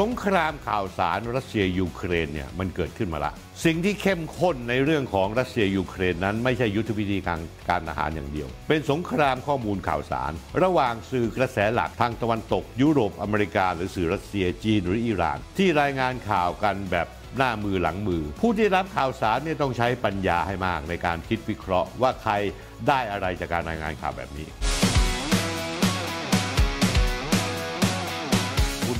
สงครามข่าวสารรัสเซียยูเครนเนี่ยมันเกิดขึ้นมาละสิ่งที่เข้มข้นในเรื่องของรัสเซียยูเครนนั้นไม่ใช่ยุทธวิธีการทหารอย่างเดียวเป็นสงครามข้อมูลข่าวสารระหว่างสื่อกระแสหลักทางตะวันตกยุโรปอเมริกาหรือสื่อรัสเซียจีนหรืออิหร่านที่รายงานข่าวกันแบบหน้ามือหลังมือผู้ที่รับข่าวสารเนี่ยต้องใช้ปัญญาให้มากในการคิดวิเคราะห์ว่าใครได้อะไรจากการรายงานข่าวแบบนี้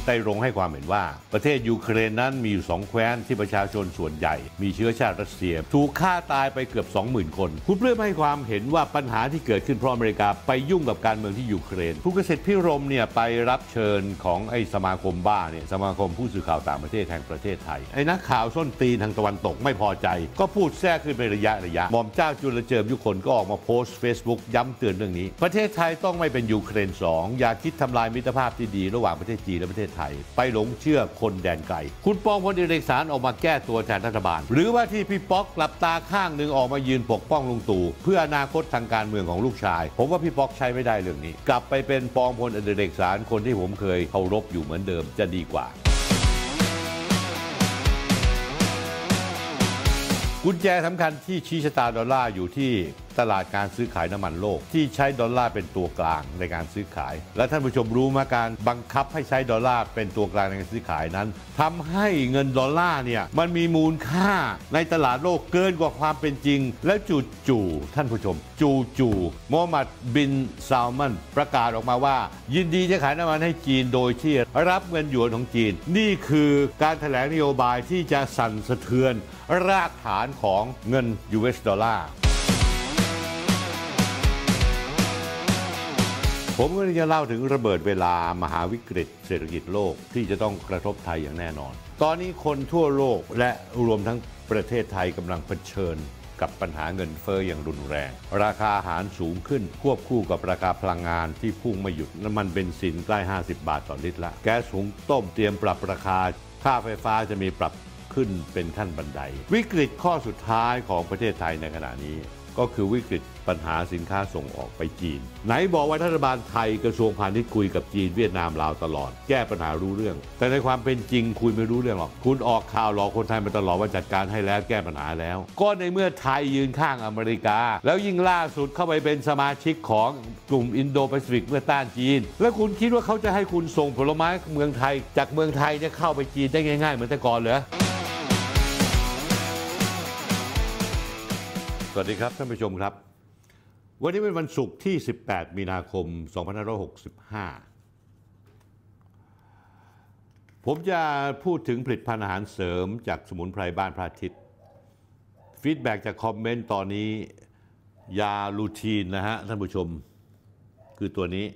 ไต่รงให้ความเห็นว่าประเทศยูเครนนั้นมีอยู่2แคว้นที่ประชาชนส่วนใหญ่มีเชื้อชาติรัสเซียถูกฆ่าตายไปเกือบ 20,000 คนคุณเพื่อให้ความเห็นว่าปัญหาที่เกิดขึ้นเพราะอเมริกาไปยุ่งกับการเมืองที่ยูเครนผู้เกษตรพิรมเนี่ยไปรับเชิญของไอ้สมาคมบ้าเนี่ยสมาคมผู้สื่อข่าวต่างประเทศแห่งประเทศไทยไอ้นักข่าวส้นตีนทางตะวันตกไม่พอใจก็พูดแทรกขึ้นเป็นระยะหม่อมเจ้าจุลเจิมยุคนก็ออกมาโพสต์ Facebook ย้ำเตือนเรื่องนี้ประเทศไทยต้องไม่เป็นยูเครน2อย่าคิดทำลายมิตรภาพที่ดีระหว่างประเทศจีนและประเทศไทยไปหลงเชื่อคนแดนไกลคุณปองพลอิเล็กสารออกมาแก้ตัวแทนรัฐบาลหรือว่าที่พี่ป๊อกหลับตาข้างหนึ่งออกมายืนปกป้องลุงตู่เพื่ออนาคตทางการเมืองของลูกชายผมว่าพี่ป๊อกใช้ไม่ได้เรื่องนี้กลับไปเป็นปองพลอิเล็กสารคนที่ผมเคยเคารพอยู่เหมือนเดิมจะดีกว่ากุญแจสำคัญที่ชี้ชะตาดอลลาร์อยู่ที่ตลาดการซื้อขายน้ำมันโลกที่ใช้ดอลลาร์เป็นตัวกลางในการซื้อขายและท่านผู้ชมรู้มาการบังคับให้ใช้ดอลลาร์เป็นตัวกลางในการซื้อขายนั้นทำให้เงินดอลลาร์เนี่ยมันมีมูลค่าในตลาดโลกเกินกว่าความเป็นจริงแล้วจู่ๆท่านผู้ชมจู่ๆมูฮัมหมัดบินซาลมันประกาศออกมาว่ายินดีจะขายน้ำมันให้จีนโดยที่รับเงินหยวนของจีนนี่คือการแถลงนโยบายที่จะสั่นสะเทือนรากฐานของเงิน US ดอลลาร์ผมก็จะเล่าถึงระเบิดเวลามหาวิกฤตเศรษฐกิจโลกที่จะต้องกระทบไทยอย่างแน่นอนตอนนี้คนทั่วโลกและรวมทั้งประเทศไทยกำลังเผชิญกับปัญหาเงินเฟ้ออย่างรุนแรงราคาอาหารสูงขึ้นควบคู่กับราคาพลังงานที่พุ่งไม่หยุดน้ำมันเบนซินใกล้50 บาทต่อลิตรละแก๊สหุงต้มเตรียมปรับราคาค่าไฟฟ้าจะมีปรับขึ้นเป็นขั้นบันไดวิกฤตข้อสุดท้ายของประเทศไทยในขณะนี้ก็คือวิกฤตปัญหาสินค้าส่งออกไปจีนไหนบอกว่ารัฐบาลไทยกระทรวงพาณิชย์คุยกับจีนเวียดนามลาวตลอดแก้ปัญหารู้เรื่องแต่ในความเป็นจริงคุยไม่รู้เรื่องหรอกคุณออกข่าวหลอกคนไทยมาตลอดว่าจัดการให้แล้วแก้ปัญหาแล้วก็ในเมื่อไทยยืนข้างอเมริกาแล้วยิ่งล่าสุดเข้าไปเป็นสมาชิกของกลุ่มอินโดแปซิฟิกเมื่อต้านจีนแล้วคุณคิดว่าเขาจะให้คุณส่งผลไม้เมืองไทยจากเมืองไทยจะเข้าไปจีนได้ง่ายๆเหมือนแต่ก่อนเหรอสวัสดีครับท่านผู้ชมครับวันนี้เป็นวันศุกร์ที่18มีนาคม2565ผมจะพูดถึงผลิตภัณฑ์อาหารเสริมจากสมุนไพรบ้านพระอาทิตย์ฟีดแบ็กจากคอมเมนต์ตอนนี้ยาลูทีนนะฮะท่านผู้ชมคือตัวนี้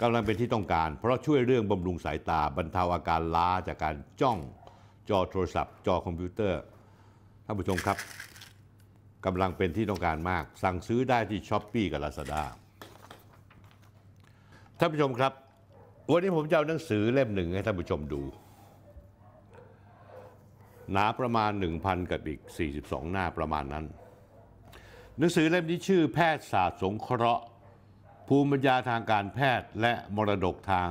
กำลังเป็นที่ต้องการเพราะช่วยเรื่องบำรุงสายตาบรรเทาอาการล้าจากการจ้องจอโทรศัพท์จอคอมพิวเตอร์ท่านผู้ชมครับกำลังเป็นที่ต้องการมากสั่งซื้อได้ที่ Shopee กับ Lazada ท่านผู้ชมครับวันนี้ผมจะเอาหนังสือเล่มหนึ่งให้ท่านผู้ชมดูหนาประมาณ 1,000 กับอีก42หน้าประมาณนั้นหนังสือเล่มนี้ชื่อแพทยศาสตร์สงเคราะห์ภูมิปัญญาทางการแพทย์และมรดกทาง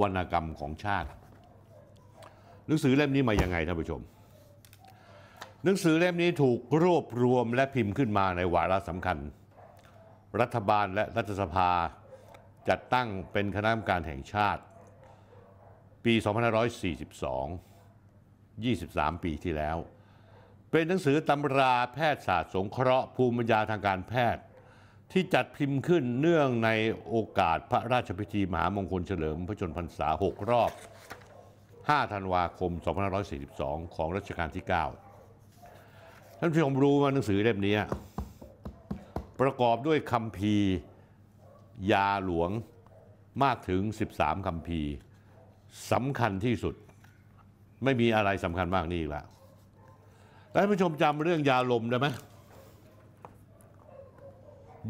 วรรณกรรมของชาติหนังสือเล่มนี้มายังไงท่านผู้ชมหนังสือเล่มนี้ถูกรวบรวมและพิมพ์ขึ้นมาในวาระสำคัญรัฐบาลและรัฐสภาจัดตั้งเป็นคณะกรรมการแห่งชาติปี 2542 23 ปีที่แล้วเป็นหนังสือตำราแพทยศาสตร์สงเคราะห์ภูมิปัญญาทางการแพทย์ที่จัดพิมพ์ขึ้นเนื่องในโอกาสพระราชพิธีมหามงคลเฉลิมพระชนมพรรษา 6 รอบ 5 ธันวาคม 2542 ของรัชกาลที่ 9ท่านผู้ชมรู้ว่าหนังสือเล่มนี้ประกอบด้วยคัมภีร์ยาหลวงมากถึง13คัมภีร์สำคัญที่สุดไม่มีอะไรสำคัญมากนี่ละท่านผู้ชมจำเรื่องยาลมได้ไหม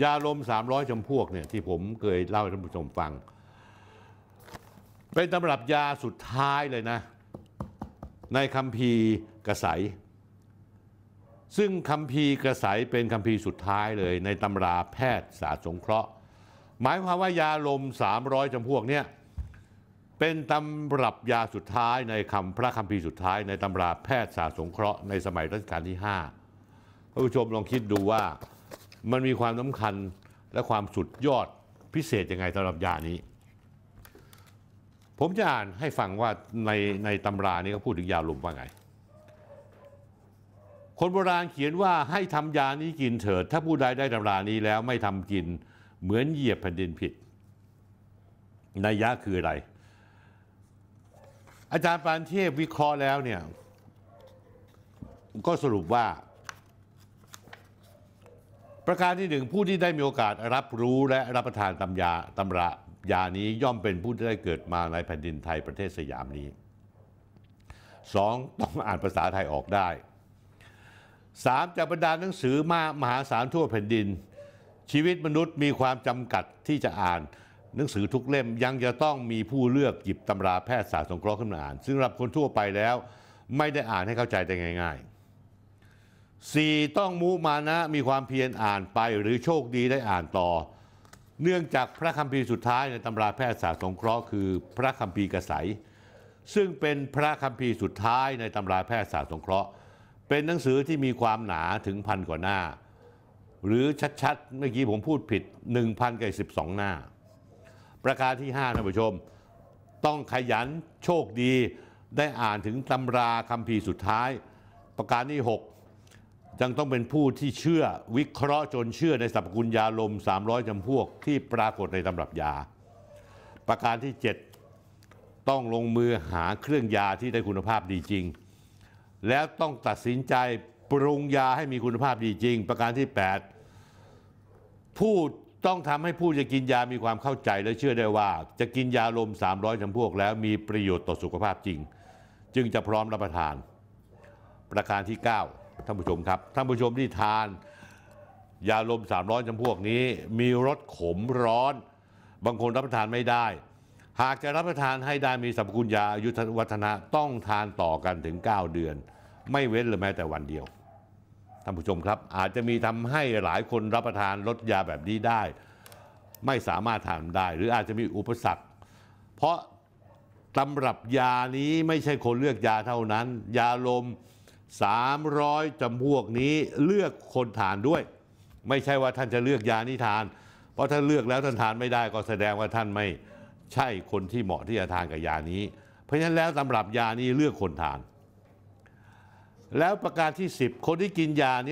ยาลม300จำพวกเนี่ยที่ผมเคยเล่าให้ท่านผู้ชมฟังเป็นตำรับยาสุดท้ายเลยนะในคัมภีร์กษัยซึ่งคัมภีร์กระสายเป็นคัมภีร์สุดท้ายเลยในตำราแพทยศาสตร์สงเคราะห์หมายความว่ายาลม300จำพวกเนี่ย เป็นตำรับยาสุดท้ายในพระคัมภีร์สุดท้ายในตำราแพทยศาสตร์สงเคราะห์ในสมัยรัชกาลที่5ท่านผู้ชมลองคิดดูว่ามันมีความสำคัญและความสุดยอดพิเศษยังไงตำรับยานี้ผมจะอ่านให้ฟังว่าในตำรานี้เขาพูดถึงยาลมว่าไงคนโบราณเขียนว่าให้ทำยานี้กินเถิดถ้าผู้ใดได้ตำรานี้แล้วไม่ทำกินเหมือนเหยียบแผ่นดินผิดนัยยะคืออะไรอาจารย์ปานเทพวิเคราะห์แล้วเนี่ยก็สรุปว่าประการที่หนึ่งผู้ที่ได้มีโอกาสรับรู้และรับประทานตำรายานี้ย่อมเป็นผู้ที่ได้เกิดมาในแผ่นดินไทยประเทศสยามนี้ 2. ต้องอ่านภาษาไทยออกได้ 3. จากบรรดาหนังสือมหาศาลทั่วแผ่นดินชีวิตมนุษย์มีความจำกัดที่จะอ่านหนังสือทุกเล่มยังจะต้องมีผู้เลือกหยิบตำราแพทยศาสตร์สงเคราะห์ขึ้นมาอ่านซึ่งสำหรับคนทั่วไปแล้วไม่ได้อ่านให้เข้าใจได้ง่ายๆ 4. ต้องมุมานะมีความเพียรอ่านไปหรือโชคดีได้อ่านต่อเนื่องจากพระคัมภีร์สุดท้ายในตำราแพทยศาสตร์สงเคราะห์คือพระคัมภีร์กษัยซึ่งเป็นพระคัมภีร์สุดท้ายในตำราแพทยศาสตร์สงเคราะห์เป็นหนังสือที่มีความหนาถึง1,000 กว่าหน้าหรือชัดๆเมื่อกี้ผมพูดผิด 1,012 หน้าประการที่ 5 ท่านผู้ชมต้องขยันโชคดีได้อ่านถึงตำราคัมภีร์สุดท้ายประการที่ 6 ยังต้องเป็นผู้ที่เชื่อวิเคราะห์จนเชื่อในสรรพคุณยาลม300จำพวกที่ปรากฏในตำรับยาประการที่ 7 ต้องลงมือหาเครื่องยาที่ได้คุณภาพดีจริงแล้วต้องตัดสินใจปรุงยาให้มีคุณภาพดีจริงประการที่ 8 ผู้ต้องทำให้ผู้จะกินยามีความเข้าใจและเชื่อได้ว่าจะกินยาลม300จำพวกแล้วมีประโยชน์ต่อสุขภาพจริงจึงจะพร้อมรับประทานประการที่ 9 ท่านผู้ชมครับท่านผู้ชมที่ทานยาลม300จำพวกนี้มีรสขมร้อนบางคนรับประทานไม่ได้หากจะรับประทานให้ได้มีสรรพคุณยาอายุวัฒนะต้องทานต่อกันถึง9 เดือนไม่เว้นเลยแม้แต่วันเดียวท่านผู้ชมครับอาจจะมีทำให้หลายคนรับประทานลดยาแบบนี้ได้ไม่สามารถทานได้หรืออาจจะมีอุปสรรคเพราะตำรับยานี้ไม่ใช่คนเลือกยาเท่านั้นยาลม300จำพวกนี้เลือกคนทานด้วยไม่ใช่ว่าท่านจะเลือกยานี้ทานเพราะถ้าเลือกแล้วท่านทานไม่ได้ก็แสดงว่าท่านไม่ใช่คนที่เหมาะที่จะทานกับยานี้เพราะฉะนั้นแล้วตำรับยานี้เลือกคนทานแล้วประการที่ 10 คนที่กินยาเ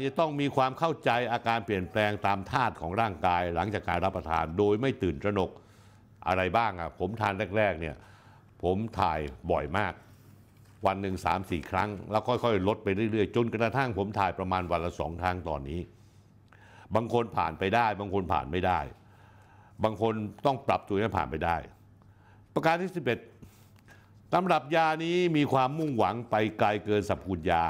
นี่ยต้องมีความเข้าใจอาการเปลี่ยนแปลงตามธาตุของร่างกายหลังจากการรับประทานโดยไม่ตื่นตระหนกอะไรบ้างอะผมทานแรกๆเนี่ยผมถ่ายบ่อยมากวันหนึ่ง 3-4 ครั้งแล้วค่อยๆลดไปเรื่อยๆจนกระทั่งผมถ่ายประมาณวันละ2 ครั้งตอนนี้บางคนผ่านไปได้บางคนผ่านไม่ได้บางคนต้องปรับตัวให้ผ่านไปได้ประการที่ 11ตำรับยานี้มีความมุ่งหวังไปไกลเกินสรรพคุณยา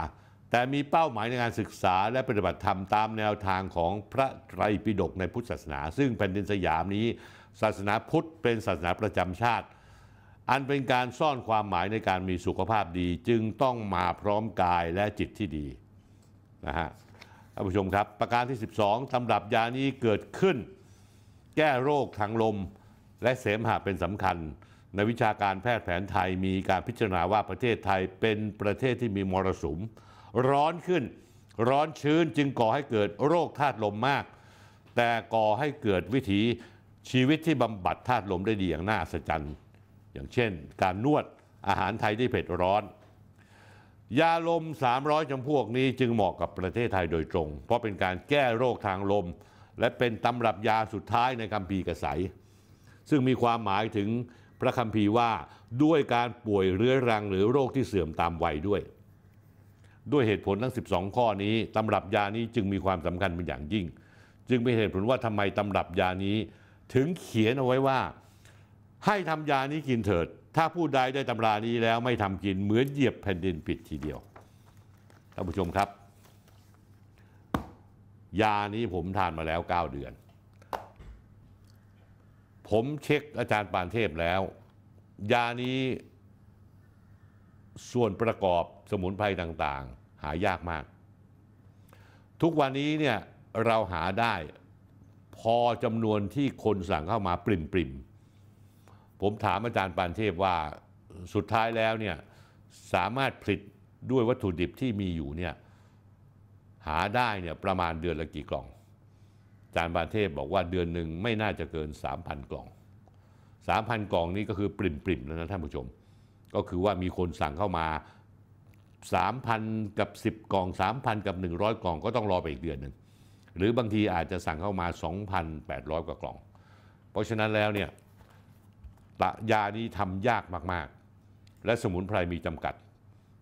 แต่มีเป้าหมายในการศึกษาและปฏิบัติธรรมตามแนวทางของพระไตรปิฎกในพุทธศาสนาซึ่งแผ่นดินสยามนี้ศาสนาพุทธเป็นศาสนาประจำชาติอันเป็นการซ่อนความหมายในการมีสุขภาพดีจึงต้องมาพร้อมกายและจิตที่ดีนะฮะท่านผู้ชมครับประการที่ 12 ตำรับยานี้เกิดขึ้นแก้โรคทางลมและเสมหะเป็นสำคัญในวิชาการแพทย์แผนไทยมีการพิจารณาว่าประเทศไทยเป็นประเทศที่มีมรสุมร้อนขึ้นร้อนชื้นจึงก่อให้เกิดโรคธาตุลมมากแต่ก่อให้เกิดวิถีชีวิตที่บำบัดธาตุลมได้ดีอย่างน่าสะใจอย่างเช่นการนวดอาหารไทยที่เผ็ดร้อนยาลม300จำพวกนี้จึงเหมาะกับประเทศไทยโดยตรงเพราะเป็นการแก้โรคทางลมและเป็นตำรับยาสุดท้ายในคัมภีร์กษัยซึ่งมีความหมายถึงพระคัมภีร์ว่าด้วยการป่วยเรื้อรังหรือโรคที่เสื่อมตามวัยด้วยเหตุผลทั้ง12ข้อนี้ตำรับยานี้จึงมีความสำคัญเป็นอย่างยิ่งจึงเป็นเหตุผลว่าทำไมตำรับยานี้ถึงเขียนเอาไว้ว่าให้ทำยานี้กินเถิดถ้าผู้ใดได้ตำรานี้แล้วไม่ทำกินเหมือนเหยียบแผ่นดินผิดทีเดียวท่านผู้ชมครับยานี้ผมทานมาแล้ว9 เดือนผมเช็คอาจารย์ปานเทพแล้วยานี้ส่วนประกอบสมุนไพรต่างๆหายากมากทุกวันนี้เนี่ยเราหาได้พอจำนวนที่คนสั่งเข้ามาปริ่ม ผมถามอาจารย์ปานเทพว่าสุดท้ายแล้วเนี่ยสามารถผลิตด้วยวัตถุดิบที่มีอยู่เนี่ยหาได้เนี่ยประมาณเดือนละกี่กล่องอาจารย์ปานเทพบอกว่าเดือนหนึ่งไม่น่าจะเกิน 3,000 กล่อง 3,000 กล่องนี้ก็คือปริ่มๆแล้วนะท่านผู้ชมก็คือว่ามีคนสั่งเข้ามา 3,000 กับ 10 กล่อง 3,000 กับ 100 กล่องก็ต้องรอไปอีกเดือนหนึ่งหรือบางทีอาจจะสั่งเข้ามา 2,800 กว่ากล่องเพราะฉะนั้นแล้วเนี่ยยานี้ทำยากมากๆและสมุนไพรมีจำกัด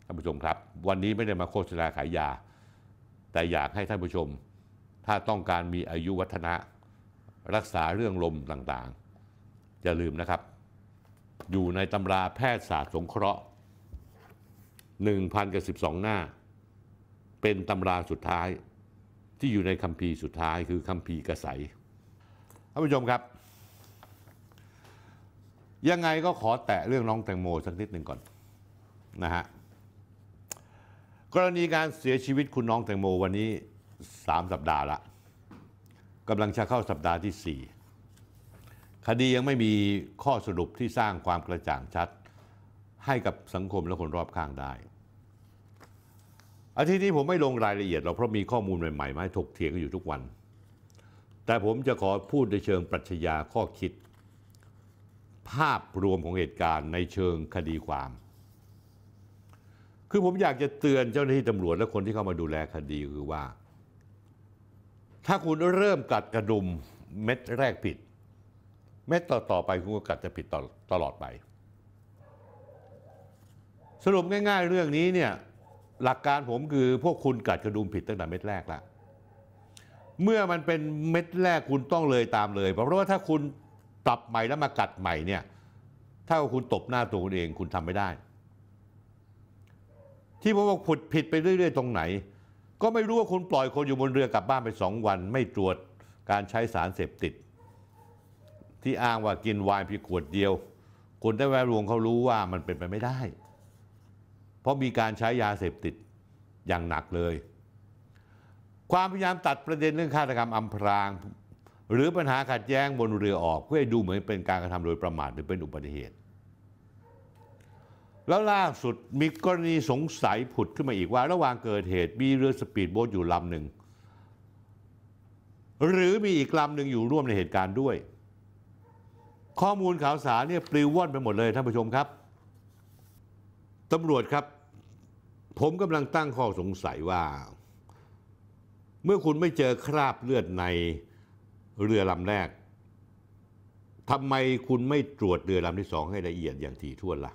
ท่านผู้ชมครับวันนี้ไม่ได้มาโฆษณาขายยาแต่อยากให้ท่านผู้ชมถ้าต้องการมีอายุวัฒนะรักษาเรื่องลมต่างๆอย่าลืมนะครับอยู่ในตำราแพทยศาสตร์สงเคราะห์ 1,012 หน้าเป็นตำราสุดท้ายที่อยู่ในคัมภีร์สุดท้ายคือคัมภีร์กษัยท่านผู้ชมครับยังไงก็ขอแตะเรื่องน้องแตงโมสักนิดหนึ่งก่อนนะฮะกรณีการเสียชีวิตคุณน้องแตงโมวันนี้3 สัปดาห์ละกำลังจะเข้าสัปดาห์ที่ 4 คดียังไม่มีข้อสรุปที่สร้างความกระจ่างชัดให้กับสังคมและคนรอบข้างได้อาทิตย์นี้ผมไม่ลงรายละเอียดเราเพราะมีข้อมูลใหม่ๆมาถกเถียงกันอยู่ทุกวันแต่ผมจะขอพูดในเชิงปรัชญาข้อคิดภาพรวมของเหตุการณ์ในเชิงคดีความคือผมอยากจะเตือนเจ้าหน้าที่ตำรวจและคนที่เข้ามาดูแลคดีคือว่าถ้าคุณเริ่มกัดกระดุมเม็ดแรกผิดเม็ดต่อไปคุณก็กัดจะผิดตลอดไปสรุปง่ายๆเรื่องนี้เนี่ยหลักการผมคือพวกคุณกัดกระดุมผิดตั้งแต่เม็ดแรกแล้วเมื่อมันเป็นเม็ดแรกคุณต้องเลยตามเลยเพราะว่าถ้าคุณปรับใหม่แล้วมากัดใหม่เนี่ยถ้าคุณตบหน้าตัวคุณเองคุณทำไม่ได้ที่ผมบอกผุดผิดไปเรื่อยๆตรงไหนก็ไม่รู้ว่าคุณปล่อยคนอยู่บนเรือกลับบ้านไป2 วันไม่ตรวจการใช้สารเสพติดที่อ้างว่ากินไวน์เพียงขวดเดียวคนได้แวดวงเขารู้ว่ามันเป็นไปไม่ได้เพราะมีการใช้ยาเสพติดอย่างหนักเลยความพยายามตัดประเด็นเรื่องฆาตกรรมอำพรางหรือปัญหาขัดแย้งบนเรือออกเพื่อให้ดูเหมือนเป็นการกระทำโดยประมาทหรือเป็นอุบัติเหตุแล้วล่าสุดมีกรณีสงสัยผุดขึ้นมาอีกว่าระหว่างเกิดเหตุมีเรือสปีดโบ๊ทอยู่ลำหนึ่งหรือมีอีกลำหนึ่งอยู่ร่วมในเหตุการณ์ด้วยข้อมูลข่าวสารเนี่ยปลิวว่อนไปหมดเลยท่านผู้ชมครับตำรวจครับผมกำลังตั้งข้อสงสัยว่าเมื่อคุณไม่เจอคราบเลือดในเรือลำแรกทำไมคุณไม่ตรวจเรือลำที่สองให้ละเอียดอย่างถี่ถ้วนล่ะ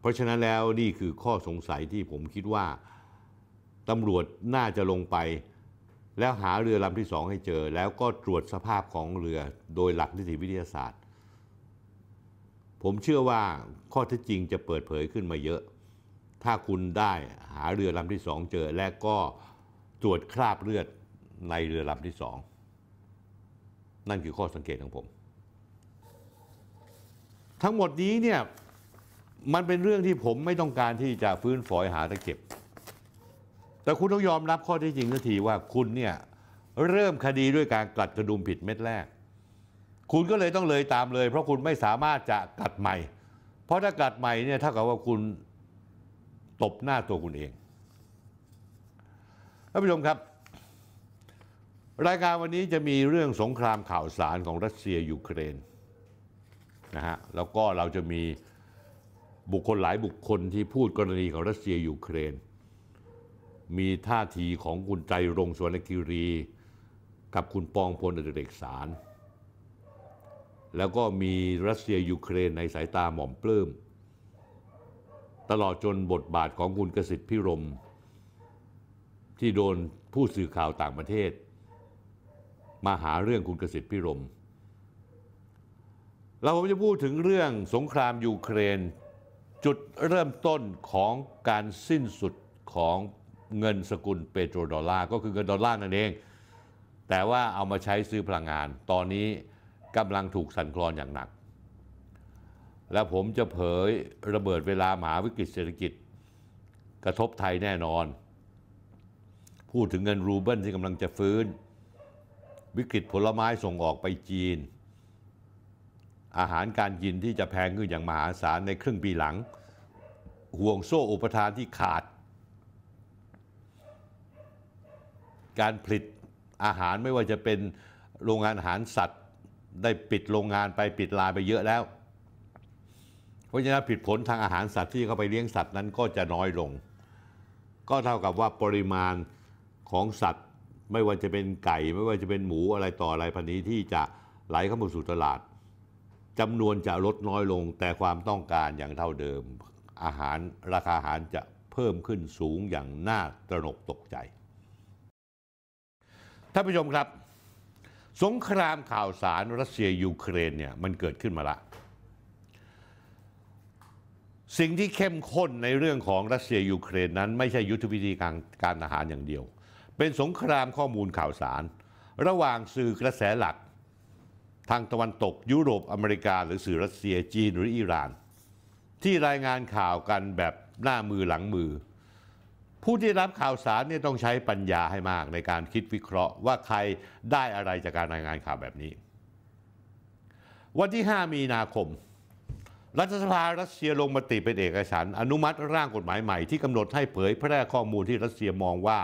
เพราะฉะนั้นแล้วนี่คือข้อสงสัยที่ผมคิดว่าตำรวจน่าจะลงไปแล้วหาเรือลำที่สองให้เจอแล้วก็ตรวจสภาพของเรือโดยหลักนิติวิทยาศาสตร์ผมเชื่อว่าข้อเท็จจริงจะเปิดเผยขึ้นมาเยอะถ้าคุณได้หาเรือลำที่สองเจอและก็ตรวจคราบเลือดในเรือลำที่สองนั่นคือข้อสังเกตของผมทั้งหมดนี้เนี่ยมันเป็นเรื่องที่ผมไม่ต้องการที่จะฟื้นฝอยหาตะเข็บแต่คุณต้องยอมรับข้อเท็จจริงทันทีว่าคุณเนี่ยเริ่มคดีด้วยการกัดกระดุมผิดเม็ดแรกคุณก็เลยต้องเลยตามเลยเพราะคุณไม่สามารถจะกัดใหม่เพราะถ้ากัดใหม่เนี่ยเท่ากับว่าคุณตบหน้าตัวคุณเองท่านผู้ชมครับรายการวันนี้จะมีเรื่องสงครามข่าวสารของรัสเซียยูเครนนะฮะแล้วก็เราจะมีบุคคลหลายบุคคลที่พูดกรณีของรัสเซียยูเครนมีท่าทีของคุณไตรรงค์ สวนคีรีกับคุณปองพลอดิเรกสารแล้วก็มีรัสเซียยูเครนในสายตาหม่อมปลื้มตลอดจนบทบาทของคุณกสิทธิ์พิรมที่โดนผู้สื่อข่าวต่างประเทศมาหาเรื่องคุณกสิทธิ์พิรมเราจะพูดถึงเรื่องสงครามยูเครนจุดเริ่มต้นของการสิ้นสุดของเงินสกุลเปโตรดอลลาร์ก็คือเงินดอลลาร์นั่นเองแต่ว่าเอามาใช้ซื้อพลังงานตอนนี้กำลังถูกสั่นคลอนอย่างหนักและผมจะเผยระเบิดเวลามหาวิกฤตเศรษฐกิจกระทบไทยแน่นอนพูดถึงเงินรูเบิลที่กำลังจะฟื้นวิกฤตผลไม้ส่งออกไปจีน อาหารการกินที่จะแพงขึ้นอย่างมหาศาลในครึ่งปีหลังห่วงโซ่อุปทานที่ขาดการผลิตอาหารไม่ว่าจะเป็นโรงงานอาหารสัตว์ได้ปิดโรงงานไปปิดลายไปเยอะแล้วเพราะฉะนั้นผลผลทางอาหารสัตว์ที่เข้าไปเลี้ยงสัตว์นั้นก็จะน้อยลงก็เท่ากับว่าปริมาณของสัตว์ไม่ว่าจะเป็นไก่ไม่ว่าจะเป็นหมูอะไรต่ออะไรพันนี้ที่จะไหลเข้ามาสู่ตลาดจำนวนจะลดน้อยลงแต่ความต้องการอย่างเท่าเดิมอาหารราคาอาหารจะเพิ่มขึ้นสูงอย่างน่าตระหนกตกใจท่านผู้ชมครับสงครามข่าวสารรัสเซียยูเครนเนี่ยมันเกิดขึ้นมาละสิ่งที่เข้มข้นในเรื่องของรัสเซียยูเครนนั้นไม่ใช่ยุทธวิธีการทหารอย่างเดียวเป็นสงครามข้อมูลข่าวสารระหว่างสื่อกระแสหลักทางตะวันตกยุโรปอเมริกาหรือสื่อรัสเซียจีนหรืออิหร่านที่รายงานข่าวกันแบบหน้ามือหลังมือผู้ที่รับข่าวสารเนี่ยต้องใช้ปัญญาให้มากในการคิดวิเคราะห์ว่าใครได้อะไรจากการรายงานข่าวแบบนี้วันที่ 5 มีนาคมรัฐสภารัสเซียลงมติเป็นเอกฉันท์อนุมัติร่างกฎหมายใหม่ที่กำหนดให้เผยแพร่ข้อมูลที่รัสเซียมองว่า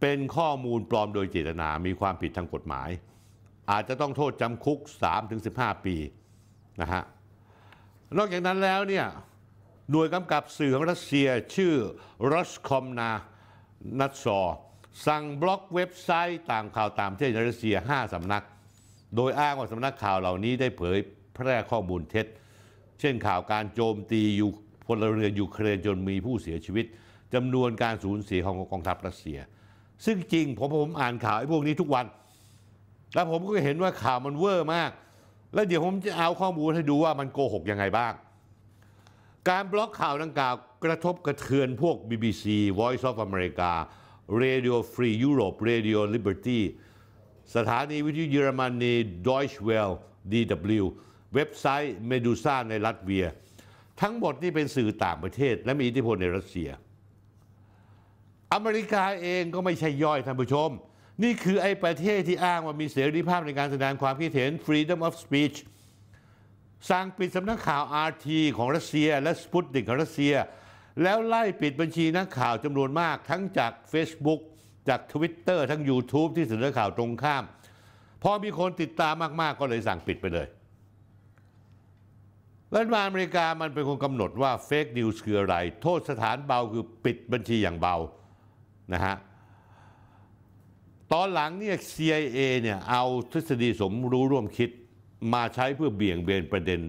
เป็นข้อมูลปลอมโดยเจตนามีความผิดทางกฎหมายอาจจะต้องโทษจำคุก 3-15 ปีนะฮะนอกจากนั้นแล้วเนี่ยหน่วยกำกับสื่อของรัสเซียชื่อ Roskomnadzor สั่งบล็อกเว็บไซต์ต่างข่าวตามประเทศรัสเซีย 5 สำนักโดยอ้างว่าสำนักข่าวเหล่านี้ได้เผยแพร่ข้อมูลเท็จเช่นข่าวการโจมตีพลเรือนยูเครนจนมีผู้เสียชีวิตจำนวนการสูญเสียของกองทัพรัสเซียซึ่งจริงผมอ่านข่าวไอ้พวกนี้ทุกวันแล้วผมก็เห็นว่าข่าวมันเวอร์มากแล้วเดี๋ยวผมจะเอาข้อมูลให้ดูว่ามันโกหกยังไงบ้างการบล็อกข่าวดังกล่าวกระทบกระเทือนพวก BBC Voice of America Radio Free Europe Radio Liberty สถานีวิทยุเยอรมนี Deutsche Welle DW เว็บไซต์ Medusa ในลัตเวียทั้งหมดนี่เป็นสื่อต่างประเทศและมีอิทธิพลในรัสเซียอเมริกาเองก็ไม่ใช่ย่อยท่านผู้ชมนี่คือไอ้ประเทศที่อ้างว่ามีเสรีภาพในการแสดงความคิดเห็น Freedom of Speech สั่งปิดสำนักข่าว RT ของรัสเซียและ Sputnik ของรัสเซียแล้วไล่ปิดบัญชีนักข่าวจำนวนมากทั้งจาก Facebook จาก Twitter ทั้ง YouTube ที่เสนอข่าวตรงข้ามพอมีคนติดตามมากๆก็เลยสั่งปิดไปเลยรัฐบาลอเมริกามันเป็นคนกำหนดว่า Fake News คืออะไรโทษสถานเบาคือปิดบัญชีอย่างเบานะฮะตอนหลังเนี่ย CIA เนี่ยเอาทฤษฎีสมรู้ร่วมคิดมาใช้เพื่อเบี่ยงเบนประเด็น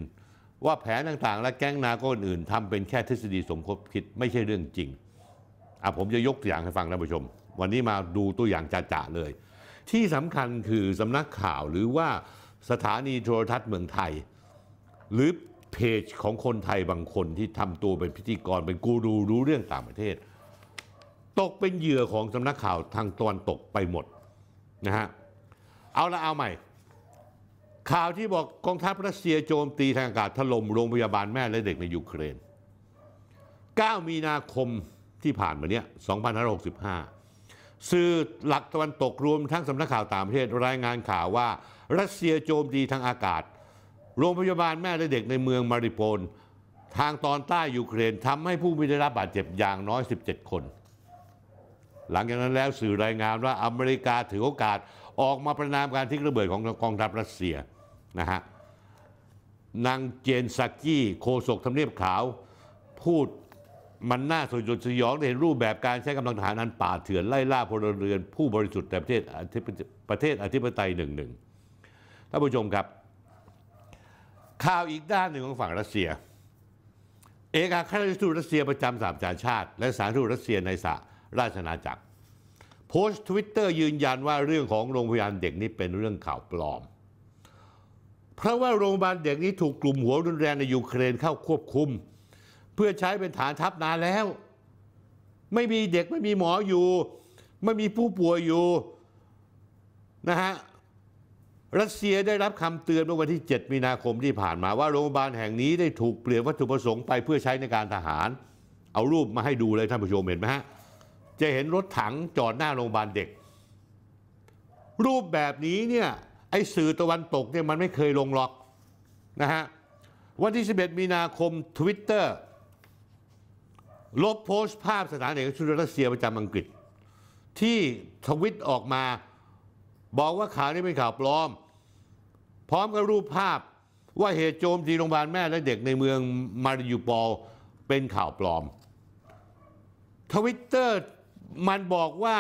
ว่าแผนต่างๆและแก๊งนาโก้อื่นทำเป็นแค่ทฤษฎีสมคบคิดไม่ใช่เรื่องจริงผมจะยกตัวอย่างให้ฟังท่านผู้ชมวันนี้มาดูตัวอย่างจ่าๆเลยที่สำคัญคือสำนักข่าวหรือว่าสถานีโทรทัศน์เมืองไทยหรือเพจของคนไทยบางคนที่ทำตัวเป็นพิธีกรเป็นกูรูรู้เรื่องต่างประเทศตกเป็นเหยื่อของสำนักข่าวทางตะวันตกไปหมดนะฮะเอาใหม่ข่าวที่บอกกองทัพรัสเซียโจมตีทางอากาศถล่มโรงพยาบาลแม่และเด็กในยูเครน9 มีนาคมที่ผ่านมาเนี้ย2565สื่อหลักตะวันตกรวมทั้งสำนักข่าวต่างประเทศรายงานข่าวว่ารัสเซียโจมตีทางอากาศโรงพยาบาลแม่และเด็กในเมืองมาริโปลทางตอนใต้ยูเครนทำให้ผู้ได้รับบาดเจ็บอย่างน้อย17 คนหลังจากนั้นแล้วสื่อรายงานว่าอเมริกาถือโอกาสออกมาประนามการทิ้งระเบิดของกองทัพรัสเซียนะฮะนางเจนซากี้โฆษกทำเนียบขาวพูดมันน่าสยดสยองเห็นรูปแบบการใช้กำลังทหารอันป่าเถื่อนไล่ล่าพลเรือนผู้บริสุทธิ์ในประเทศอธิปไตยหนึ่งท่านผู้ชมครับข่าวอีกด้านหนึ่งของฝั่งรัสเซียเอกอัครราชทูตรัสเซียประจำสหประชาชาติและสถานทูตรัสเซียในสหราชอาณาจักรโพสต์ Twitter ยืนยันว่าเรื่องของโรงพยาบาลเด็กนี้เป็นเรื่องข่าวปลอมเพราะว่าโรงพยาบาลเด็กนี้ถูกกลุ่มหัวรุนแรงในยูเครนเข้าควบคุมเพื่อใช้เป็นฐานทัพนานแล้วไม่มีเด็กไม่มีหมออยู่ไม่มีผู้ป่วยอยู่นะฮะรัสเซียได้รับคำเตือนเมื่อวันที่ 7 มีนาคมที่ผ่านมาว่าโรงพยาบาลแห่งนี้ได้ถูกเปลี่ยนวัตถุประสงค์ไปเพื่อใช้ในการทหารเอารูปมาให้ดูเลยท่านผู้ชมเห็นไหมฮะจะเห็นรถถังจอดหน้าโรงพยาบาลเด็กรูปแบบนี้เนี่ยไอ้สื่อตะวันตกเนี่ยมันไม่เคยลงหรอก นะฮะวันที่11มีนาคม Twitter ลบโพสต์ภาพสถานเอกชนรัสเซียประจำอังกฤษที่ทวิตออกมาบอกว่าข่าวนี้เป็นข่าวปลอมพร้อมกับรูปภาพว่าเหตุโจมตีโรงพยาบาลแม่และเด็กในเมืองมาริยูปอลเป็นข่าวปลอม Twitter มันบอกว่า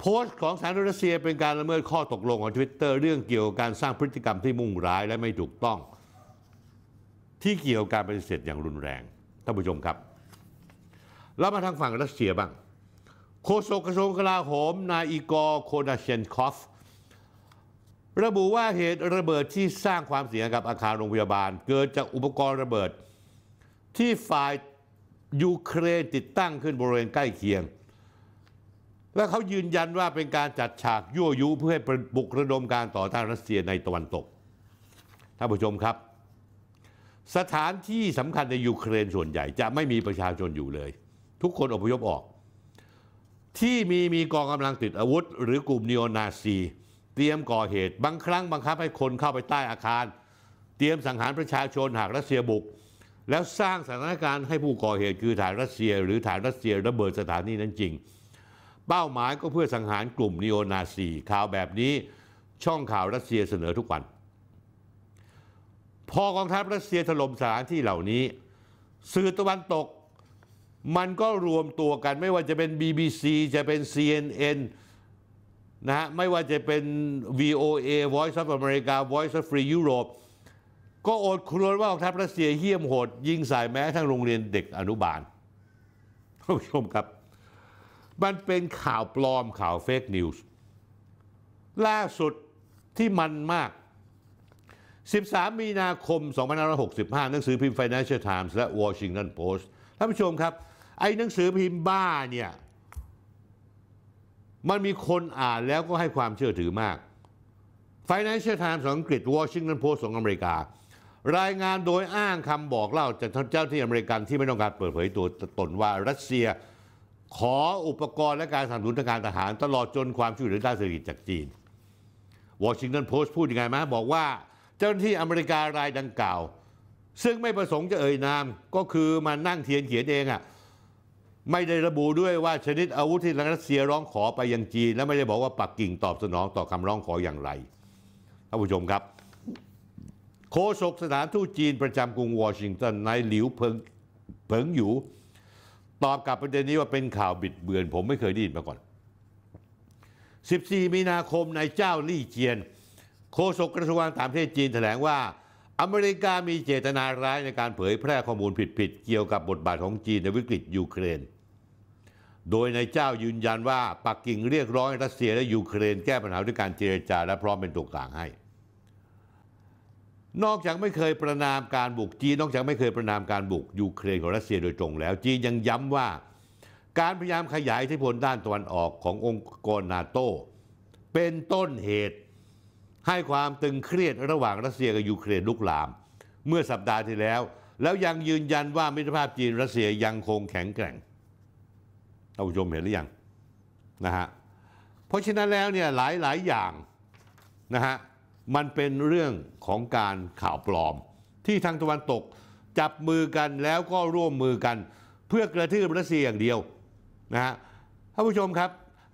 โพสต์ของสถานเอกชนรัสเซียเป็นการละเมิดข้อตกลงของ Twitter เรื่องเกี่ยวกับการสร้างพฤติกรรมที่มุ่งร้ายและไม่ถูกต้องที่เกี่ยวกับการปฏิเสธอย่างรุนแรงท่านผู้ชมครับแล้วมาทางฝั่งรัสเซียบ้างโฆษกกระทรวงกลาโหมนายอีกอร์โคดาเชนคอฟระบุว่าเหตุระเบิดที่สร้างความเสียหายกับอาคารโรงพยาบาลเกิดจากอุปกรณ์ระเบิดที่ฝ่ายยูเครนติดตั้งขึ้นบริเวณใกล้เคียงและเขายืนยันว่าเป็นการจัดฉากยั่วยุเพื่อให้บุกระดมการต่อต้านรัสเซียในตะวันตกท่านผู้ชมครับสถานที่สำคัญในยูเครนส่วนใหญ่จะไม่มีประชาชนอยู่เลยทุกคนอพยพออกที่มีกองกำลังติดอาวุธหรือกลุ่มนิโอนาซีเตรียมก่อเหตุบางครั้งบังคับให้คนเข้าไปใต้อาคารเตรียมสังหารประชาชนหากรัสเซียบุกแล้วสร้างสถานการณ์ให้ผู้ก่อเหตุคือฐานรัสเซียหรือฐานรัสเซียระเบิดสถานที่นั้นจริงเป้าหมายก็เพื่อสังหารกลุ่มนิโอนาซีข่าวแบบนี้ช่องข่าวรัสเซียเสนอทุกวันพอกองทัพรัสเซียถล่มสถานที่เหล่านี้สื่อตะวันตกมันก็รวมตัวกันไม่ว่าจะเป็น BBC จะเป็น CNN นะฮะไม่ว่าจะเป็น VOA Voice of America Voice of Free Europe ก็โอดครวญว่ากองทัพรัสเซียเหี้ยมโหดยิงใส่แม้ทั้งโรงเรียนเด็กอนุบาลท่านผู้ชมครับมันเป็นข่าวปลอมข่าวเฟกนิวส์ล่าสุดที่มันมาก13 มีนาคม 2565 หนังสือพิมพ์ Financial Times และ Washington Post ท่านผู้ชมครับไอ้หนังสือพิมพ์บ้าเนี่ยมันมีคนอ่านแล้วก็ให้ความเชื่อถือมาก Financial Times ของอังกฤษ Washington Post ของอเมริการายงานโดยอ้างคำบอกเล่าจากเจ้าที่อเมริกันที่ไม่ต้องการเปิดเผยตัวตนว่ารัสเซียขออุปกรณ์และการสนับสนุนทางการทหารตลอดจนความช่วยเหลือด้านเศรษฐกิจจากจีน Washington Post พูดยังไงมาบอกว่าเจ้าหน้าที่อเมริการายดังกล่าวซึ่งไม่ประสงค์จะเอ่ยนามก็คือมานั่งเทียนเขียนเองไม่ได้ระบุด้วยว่าชนิดอาวุธที่รัสเซียร้องขอไปยังจีนและไม่ได้บอกว่าปักกิ่งตอบสนองต่อคำร้องขออย่างไรท่านผู้ชมครับโฆษกสถานทูตจีนประจำกรุงวอชิงตันนายหลิวเผิงอยู่ตอบกลับประเด็นนี้ว่าเป็นข่าวบิดเบือนผมไม่เคยได้ยินมาก่อน14 มีนาคมนายเจ้าลี่เจียนโฆษกกระทรวงต่างประเทศจีนแถลงว่าอเมริกามีเจตนาร้ายในการเผยแพร่ข้อมูลผิดๆเกี่ยวกับบทบาทของจีนในวิกฤตยูเครนโดยนายเจ้ายืนยันว่าปักกิ่งเรียกร้องให้รัสเซียและยูเครนแก้ปัญหาด้วยการเจรจาและพร้อมเป็นตัวกลางให้นอกจากไม่เคยประนามการบุกยูเครนของรัสเซียโดยตรงแล้วจีนยังย้ำว่าการพยายามขยายอิทธิพลด้านตะวันออกขององค์กรนาโต้เป็นต้นเหตุให้ความตึงเครียดระหว่างรัสเซียกับยูเครนลุกลามเมื่อสัปดาห์ที่แล้วแล้วยังยืนยันว่ามิตรภาพจีนรัสเซียยังคงแข็งแกร่งท่านผู้ชมเห็นหรือยังนะฮะเพราะฉะนั้นแล้วเนี่ยหลายอย่างนะฮะมันเป็นเรื่องของการข่าวปลอมที่ทางตะวันตกจับมือกันแล้วก็ร่วมมือกันเพื่อกระทืบรัสเซียอย่างเดียวนะฮะท่านผู้ชมครับ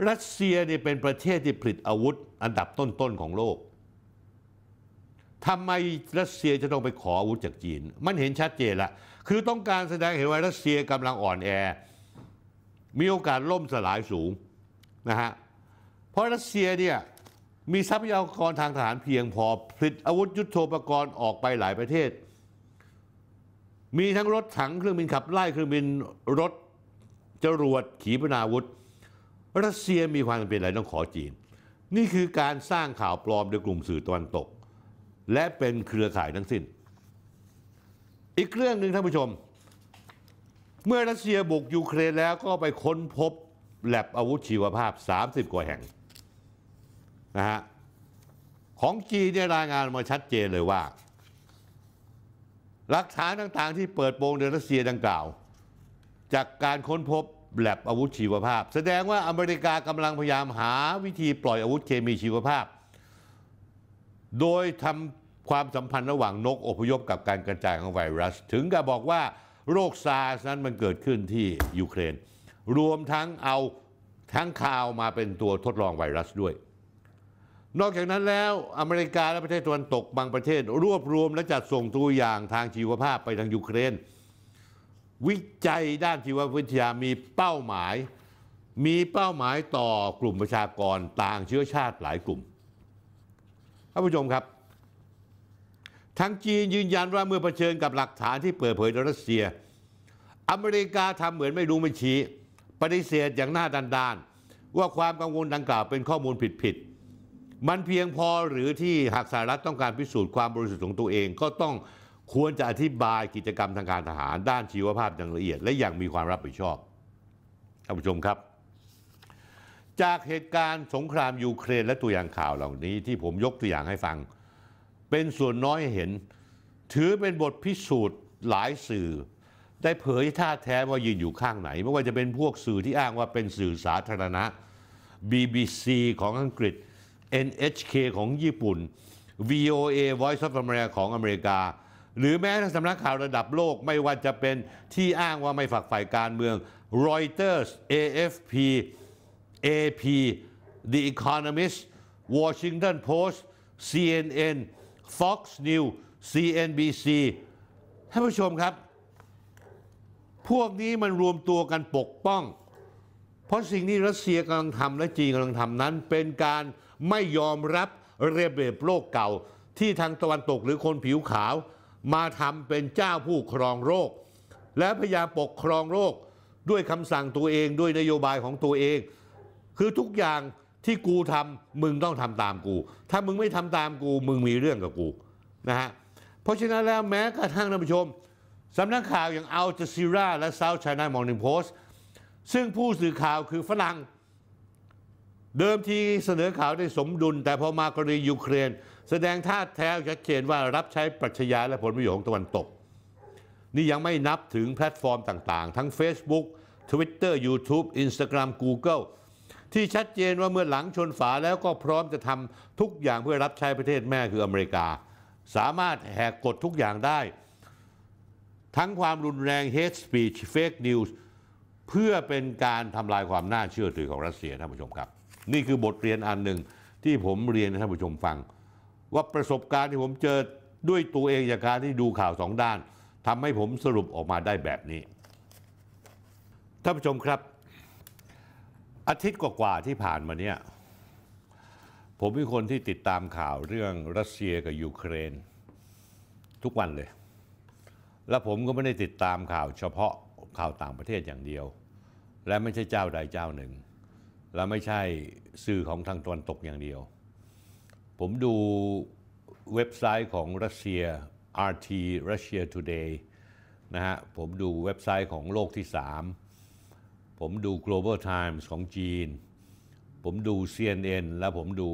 รัสเซียเนี่ยเป็นประเทศที่ผลิตอาวุธอันดับต้นๆของโลกทำไมรัสเซียจะต้องไปขออาวุธจากจีนมันเห็นชัดเจนละคือต้องการแสดงเห็นว่ารัสเซียกำลังอ่อนแอมีโอกาสล่มสลายสูงนะฮะเพราะรัสเซียเนี่ยมีทรัพยากรทางทหารเพียงพอผลิตอาวุธยุทโธปกรณ์ออกไปหลายประเทศมีทั้งรถถังเครื่องบินขับไล่เครื่องบินรถจรวดขีปนาวุธรัสเซียมีความจำเป็นอะไรต้องขอจีนนี่คือการสร้างข่าวปลอมโดยกลุ่มสื่อตะวันตกและเป็นเครือข่ายทั้งสิ้นอีกเรื่องหนึ่งท่านผู้ชมเมื่อรัสเซียบุกยูเครนแล้วก็ไปค้นพบแลบอาวุธชีวภาพ30 กว่าแห่งนะฮะของจีนได้รายงานมาชัดเจนเลยว่าหลักฐานต่างๆที่เปิดโปงในรัสเซียดังกล่าวจากการค้นพบแลบอาวุธชีวภาพแสดงว่าอเมริกากำลังพยายามหาวิธีปล่อยอาวุธเคมีชีวภาพโดยทำ ความสัมพันธ์ระหว่างนกอพยพกับการกระจายของไวรัสถึงกับบอกว่าโรคซาร์สนั้นมันเกิดขึ้นที่ยูเครนรวมทั้งเอาทั้งข่าวมาเป็นตัวทดลองไวรัสด้วยนอกจากนั้นแล้วอเมริกาและประเทศตะวันตกบางประเทศรวบรวมและจัดส่งตัวอย่างทางชีวภาพไปทางยูเครนวิจัยด้านชีววิทยามีเป้าหมายต่อกลุ่มประชากรต่างเชื้อชาติหลายกลุ่มท่านผู้ชมครับทางจีนยืนยันว่าเมื่อเผชิญกับหลักฐานที่เปิดเผยโดยรัสเซียอเมริกาทำเหมือนไม่รู้ไม่ชี้ปฏิเสธอย่างหน้าด้านๆว่าความกังวลดังกล่าวเป็นข้อมูลผิดๆมันเพียงพอหรือที่หากสหรัฐต้องการพิสูจน์ความบริสุทธิ์ของตัวเองก็ต้องควรจะอธิบายกิจกรรมทางการทหารด้านชีวภาพอย่างละเอียดและอย่างมีความรับผิดชอบท่านผู้ชมครับจากเหตุการณ์สงครามยูเครนและตัวอย่างข่าวเหล่านี้ที่ผมยกตัวอย่างให้ฟังเป็นส่วนน้อยเห็นถือเป็นบทพิสูจน์หลายสื่อได้เผยท่าแท้ว่ายืนอยู่ข้างไหนไม่ว่าจะเป็นพวกสื่อที่อ้างว่าเป็นสื่อสาธารณะ BBC ของอังกฤษ NHK ของญี่ปุ่น VOA Voice of America ของอเมริกาหรือแม้แต่สำนักข่าวระดับโลกไม่ว่าจะเป็นที่อ้างว่าไม่ฝักฝ่ายการเมือง Reuters AFP AP The Economist Washington Post CNN Fox News CNBC ท่านผู้ชมครับพวกนี้มันรวมตัวกันปกป้องเพราะสิ่งที่รัสเซียกำลังทำและจีนกำลังทำนั้นเป็นการไม่ยอมรับระเบียบโลกเก่าที่ทางตะวันตกหรือคนผิวขาวมาทำเป็นเจ้าผู้ครองโลกและพยายามปกครองโลกด้วยคำสั่งตัวเองด้วยนโยบายของตัวเองคือทุกอย่างที่กูทำมึงต้องทำตามกูถ้ามึงไม่ทำตามกูมึงมีเรื่องกับกูนะฮะเพราะฉะนั้นแล้วแม้กระทั่งท่านผู้ชมสำนักข่าวอย่างอัลจาซีราและ South China Morning Post ซึ่งผู้สื่อข่าวคือฝรั่งเดิมทีเสนอข่าวได้สมดุลแต่พอมากรณียูเครนแสดงท่าแท้ชัดเจนว่ารับใช้ปรัชญาและผลประโยชน์ของตะวันตกนี่ยังไม่นับถึงแพลตฟอร์มต่างๆทั้ง Facebook Twitter YouTube Instagram Google ที่ชัดเจนว่าเมื่อหลังชนฝาแล้วก็พร้อมจะทำทุกอย่างเพื่อรับใช้ประเทศแม่คืออเมริกาสามารถแหกกฎทุกอย่างได้ทั้งความรุนแรง hate speech fake news เพื่อเป็นการทำลายความน่าเชื่อถือของรัสเซียท่านผู้ชมครับนี่คือบทเรียนอันหนึ่งที่ผมเรียนให้ท่านผู้ชมฟังว่าประสบการณ์ที่ผมเจอด้วยตัวเองจากการที่ดูข่าวสองด้านทำให้ผมสรุปออกมาได้แบบนี้ท่านผู้ชมครับอาทิตย์กว่าๆที่ผ่านมาเนี่ยผมเป็นคนที่ติดตามข่าวเรื่องรัสเซียกับยูเครนทุกวันเลยและผมก็ไม่ได้ติดตามข่าวเฉพาะข่าวต่างประเทศอย่างเดียวและไม่ใช่เจ้าใดเจ้าหนึ่งและไม่ใช่สื่อของทางตะวันตกอย่างเดียวผมดูเว็บไซต์ของรัสเซีย RT Russia Today นะฮะผมดูเว็บไซต์ของโลกที่3ผมดู Global Times ของจีนผมดู CNN และผมดู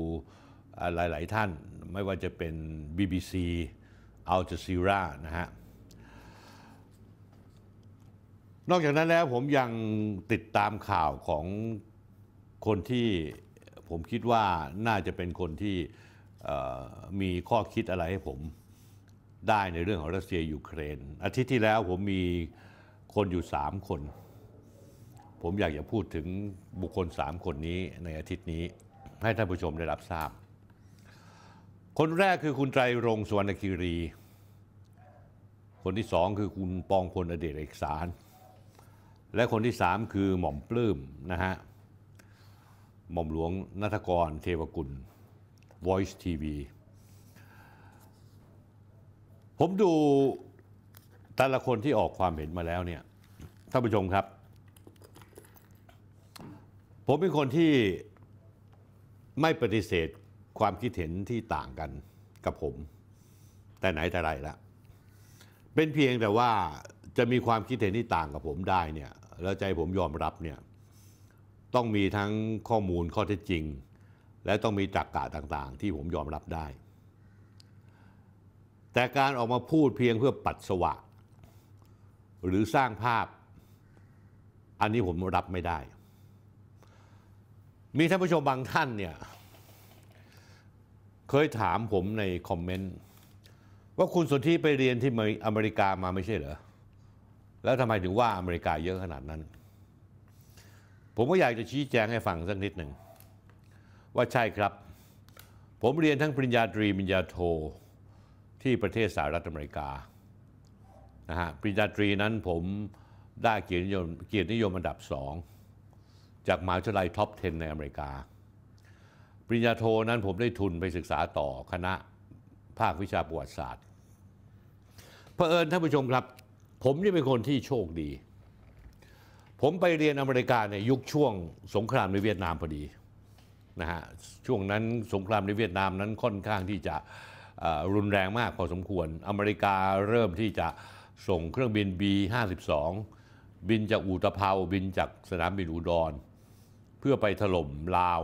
หลายๆท่านไม่ว่าจะเป็น BBC Al Jazeera นะฮะนอกจากนั้นแล้วผมยังติดตามข่าวของคนที่ผมคิดว่าน่าจะเป็นคนที่มีข้อคิดอะไรให้ผมได้ในเรื่องของรัสเซียยูเครนอาทิตย์ที่แล้วผมมีคนอยู่3คนผมอยากจะพูดถึงบุคคล3คนนี้ในอาทิตย์นี้ให้ท่านผู้ชมได้รับทราบคนแรกคือคุณไตรรงค์ สุวรรณคีรีคนที่2คือคุณปองพลอเดชเอกสารและคนที่3คือหม่อมปลื้มนะฮะหม่อมหลวงณัฐกรเทวกุล Voice TV ผมดูแต่ละคนที่ออกความเห็นมาแล้วเนี่ยท่านผู้ชมครับผมเป็นคนที่ไม่ปฏิเสธความคิดเห็นที่ต่างกันกับผมแต่ไหนแต่ไรละเป็นเพียงแต่ว่าจะมีความคิดเห็นที่ต่างกับผมได้เนี่ยแล้วใจผมยอมรับเนี่ยต้องมีทั้งข้อมูลข้อเท็จจริงและต้องมีตรรกะต่างๆที่ผมยอมรับได้แต่การออกมาพูดเพียงเพื่อปัดสวะหรือสร้างภาพอันนี้ผมรับไม่ได้มีท่านผู้ชมบางท่านเนี่ยเคยถามผมในคอมเมนต์ ว่าคุณสนธิไปเรียนที่อเมริกามาไม่ใช่เหรอแล้วทำไมถึงว่าอเมริกาเยอะขนาดนั้นผมก็อยากจะชี้แจงให้ฟังสักนิดหนึ่งว่าใช่ครับผมเรียนทั้งปริญญาตรีปริญญาโทที่ประเทศสหรัฐอเมริกานะฮะปริญญาตรีนั้นผมได้เกียรตินิยมอันดับ2จากมหาวิทยาลัยท็อป 10 ในอเมริกาปริญญาโทนั้นผมได้ทุนไปศึกษาต่อคณะภาควิชาประวัติศาสตร์เผอิญท่านผู้ชมครับผมนี่เป็นคนที่โชคดีผมไปเรียนอเมริกาในยุคช่วงสงครามในเวียดนามพอดีนะฮะช่วงนั้นสงครามในเวียดนามนั้นค่อนข้างที่จะรุนแรงมากพอสมควรอเมริกาเริ่มที่จะส่งเครื่องบิน B-52 บินจากอู่ตะเภาบินจากสนามบินอุดรเพื่อไปถล่มลาว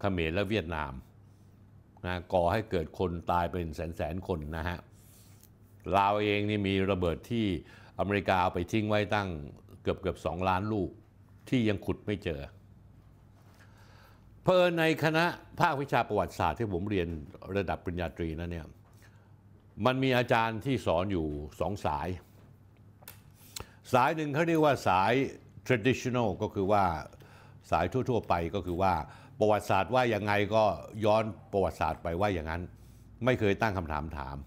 เขมรและเวียดนามนะก่อให้เกิดคนตายเป็นแสนคนนะฮะลาวเองนี่มีระเบิดที่อเมริกาเอาไปทิ้งไว้ตั้งเกือบ2 ล้านลูกที่ยังขุดไม่เจอเผอิญในคณะภาควิชาประวัติศาสตร์ที่ผมเรียนระดับปริญญาตรีนั้นเนี่ยมันมีอาจารย์ที่สอนอยู่2 สายหนึ่งเขาเรียกว่าสาย traditional ก็คือว่าสายทั่วๆไปก็คือว่าประวัติศาสตร์ว่าอย่างไงก็ย้อนประวัติศาสตร์ไปว่าอย่างนั้นไม่เคยตั้งคำถาม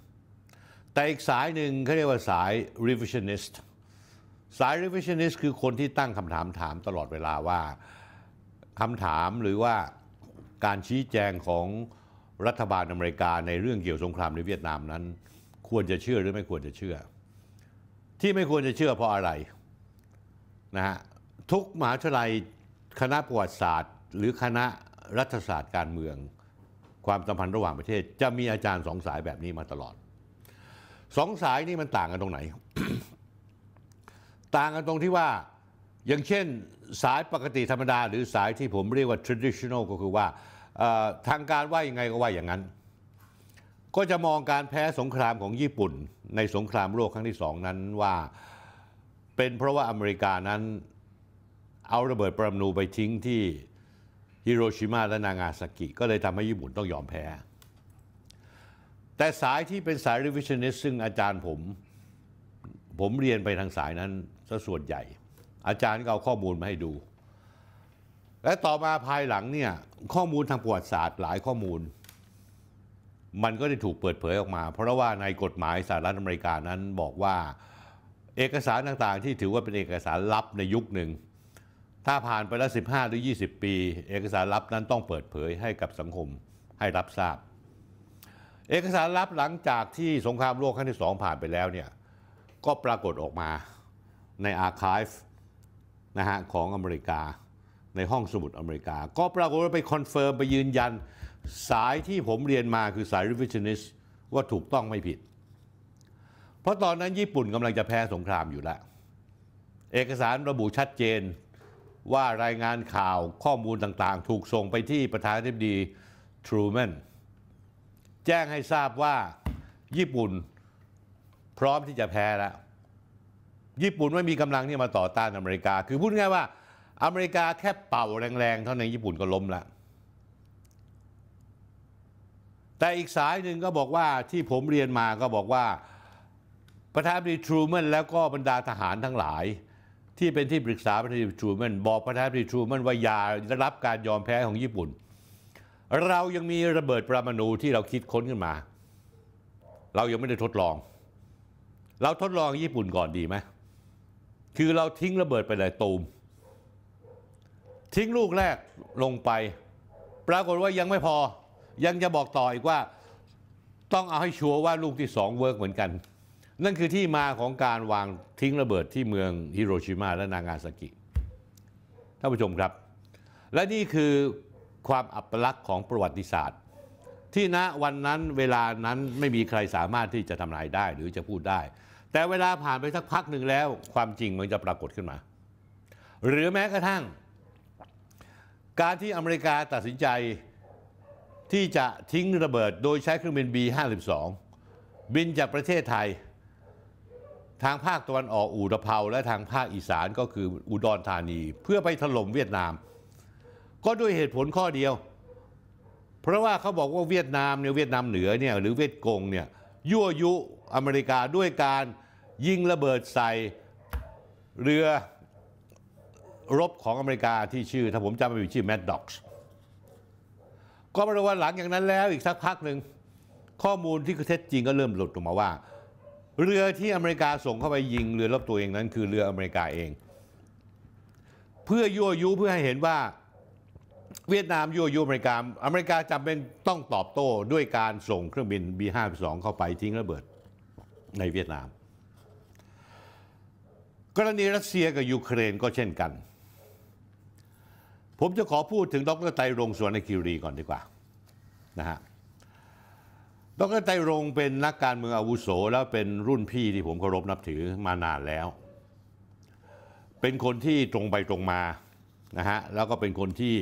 แต่อีกสายหนึ่งเขาเรียกว่าสาย revisionist คือคนที่ตั้งคำถามตลอดเวลาว่าคำถามหรือว่าการชี้แจงของรัฐบาลอเมริกาในเรื่องเกี่ยวสงครามในเวียดนามนั้นควรจะเชื่อหรือไม่ควรจะเชื่อที่ไม่ควรจะเชื่อเพราะอะไรนะฮะทุกมหาวิทยาลัยคณะประวัติศาสตร์หรือคณะรัฐศาสตร์การเมืองความสัมพันธ์ระหว่างประเทศจะมีอาจารย์2 สายแบบนี้มาตลอด2 สายนี่มันต่างกันตรงไหน ต่างกันตรงที่ว่าอย่างเช่นสายปกติธรรมดาหรือสายที่ผมเรียกว่า traditional ก็คือว่าทางการว่ายังไงก็ว่าอย่างนั้นก็จะมองการแพ้สงครามของญี่ปุ่นในสงครามโลกครั้งที่2นั้นว่าเป็นเพราะว่าอเมริกานั้นเอาระเบิดปรมาณูไปทิ้งที่ฮิโรชิมาและนางาซากิก็เลยทำให้ญี่ปุ่นต้องยอมแพ้แต่สายที่เป็นสาย revisionist ซึ่งอาจารย์ผมเรียนไปทางสายนั้นซะส่วนใหญ่อาจารย์ก็เอาข้อมูลมาให้ดูและต่อมาภายหลังเนี่ยข้อมูลทางประวัติศาสตร์หลายข้อมูลมันก็ได้ถูกเปิดเผยออกมาเพราะว่าในกฎหมายสหรัฐอเมริกานั้นบอกว่าเอกสารต่างๆที่ถือว่าเป็นเอกสารลับในยุคหนึ่งถ้าผ่านไปแล้ว15 หรือ 20 ปีเอกสารลับนั้นต้องเปิดเผยให้กับสังคมให้รับทราบเอกสารลับหลังจากที่สงครามโลกครั้งที่2ผ่านไปแล้วเนี่ยก็ปรากฏออกมาในอาร์คีฟนะฮะของอเมริกาในห้องสมุดอเมริกาก็ปรากฏว่าไปคอนเฟิร์มไปยืนยันสายที่ผมเรียนมาคือสาย revisionist ว่าถูกต้องไม่ผิดเพราะตอนนั้นญี่ปุ่นกำลังจะแพ้สงครามอยู่แล้วเอกสารระบุชัดเจนว่ารายงานข่าวข้อมูลต่างๆถูกส่งไปที่ประธานาธิบดีทรูแมนแจ้งให้ทราบว่าญี่ปุ่นพร้อมที่จะแพ้แล้วญี่ปุ่นไม่มีกำลังที่มาต่อต้านอเมริกาคือพูดง่ายว่าอเมริกาแค่เป่าแรงๆเท่านั้นญี่ปุ่นก็ล้มละแต่อีกสายหนึ่งก็บอกว่าที่ผมเรียนมาก็บอกว่าประธานาธิบดีทรูแมนแล้วก็บรรดาทหารทั้งหลายที่เป็นที่ปรึกษาประธานาธิบดีทรูแมนบอกประธานาธิบดีทรูแมนว่าอย่าได้รับการยอมแพ้ของญี่ปุ่นเรายังมีระเบิดปรมาณูที่เราคิดค้นขึ้นมาเรายังไม่ได้ทดลองเราทดลองญี่ปุ่นก่อนดีไหมคือเราทิ้งระเบิดไปเลยตูมทิ้งลูกแรกลงไปปรากฏว่ายังไม่พอยังจะบอกต่ออีกว่าต้องเอาให้ชัวร์ว่าลูกที่2เวิร์กเหมือนกันนั่นคือที่มาของการวางทิ้งระเบิดที่เมืองฮิโรชิมาและนางาซากิท่านผู้ชมครับและนี่คือความอัปลักษณ์ของประวัติศาสตร์ที่ณวันนั้นเวลานั้นไม่มีใครสามารถที่จะทำนายได้หรือจะพูดได้แต่เวลาผ่านไปสักพักหนึ่งแล้วความจริงมันจะปรากฏขึ้นมาหรือแม้กระทั่งการที่อเมริกาตัดสินใจที่จะทิ้งระเบิดโดยใช้เครื่องบิน B-52 บินจากประเทศไทยทางภาคตะวันออกอู่ตะเภาและทางภาคอีสานก็คืออุดรธานีเพื่อไปถล่มเวียดนามก็ด้วยเหตุผลข้อเดียวเพราะว่าเขาบอกว่าเวียดนามเหนือหรือเวียดกงเนี่ย ยั่วยุอเมริกาด้วยการยิงระเบิดใส่เรือรบของอเมริกาที่ชื่อถ้าผมจำไม่ผิดชื่อแมดด็อกซ์ก็มาวันหลังอย่างนั้นแล้วอีกสักพักหนึ่งข้อมูลที่เท็จจริงก็เริ่มหลุดออกมาว่าเรือที่อเมริกาส่งเข้าไปยิงเรือรบตัวเองนั้นคือเรืออเมริกาเองเพื่อยั่วยุเพื่อให้เห็นว่าเวียดนามยั่วยุอเมริกาจำเป็นต้องตอบโต้ด้วยการส่งเครื่องบิน B-52 เข้าไปทิ้งระเบิดในเวียดนามกรณีรัสเซียกับยูเครนก็เช่นกันผมจะขอพูดถึงดร.ไตรรงค์ สุวรรณคีรีก่อนดีกว่านะฮะดร.ไตรรงค์เป็นนักการเมืองอาวุโสแล้วเป็นรุ่นพี่ที่ผมเคารพนับถือมานานแล้วเป็นคนที่ตรงไปตรงมานะฮะแล้วก็เป็นคนที่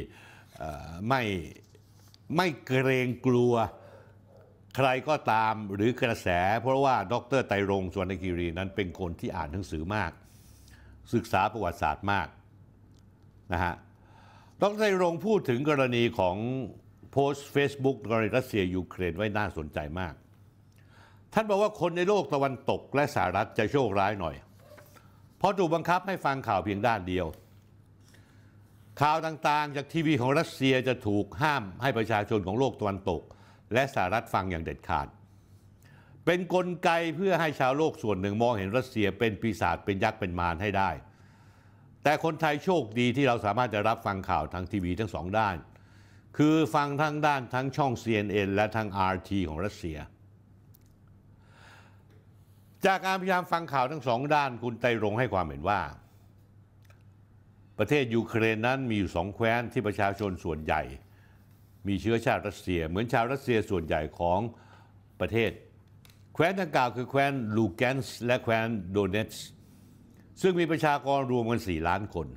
ไม่เกรงกลัวใครก็ตามหรือกระแสเพราะว่าดร.ไตรรงค์ สุวรรณคีรีนั้นเป็นคนที่อ่านหนังสือมากศึกษาประวัติศาสตร์มากนะฮะดร.ไตรรงค์พูดถึงกรณีของโพสต์ Facebook กรณีรัสเซียยูเครนไว้น่าสนใจมากท่านบอกว่าคนในโลกตะวันตกและสหรัฐจะโชคร้ายหน่อยเพราะถูกบังคับให้ฟังข่าวเพียงด้านเดียวข่าวต่างๆจากทีวีของรัสเซียจะถูกห้ามให้ประชาชนของโลกตะวันตกและสหรัฐฟังอย่างเด็ดขาดเป็นกลไกเพื่อให้ชาวโลกส่วนหนึ่งมองเห็นรัสเซียเป็นปีศาจเป็นยักษ์เป็นมารให้ได้แต่คนไทยโชคดีที่เราสามารถจะรับฟังข่าวทางทีวีทั้งสองด้านคือฟังทั้งด้านทั้งช่อง CNN และทั้ง RT ของรัสเซียจากการพยายามฟังข่าวทั้งสองด้านคุณไตรรงค์ให้ความเห็นว่าประเทศยูเครนนั้นมีอยู่สองแคว้นที่ประชาชนส่วนใหญ่มีเชื้อชาติรัสเซียเหมือนชาวรัสเซียส่วนใหญ่ของประเทศแคว้นดังกล่าวคือแคว้นลูแกนส์และแคว้นโดเนตส์ซึ่งมีประชากรรวมกัน4 ล้านคน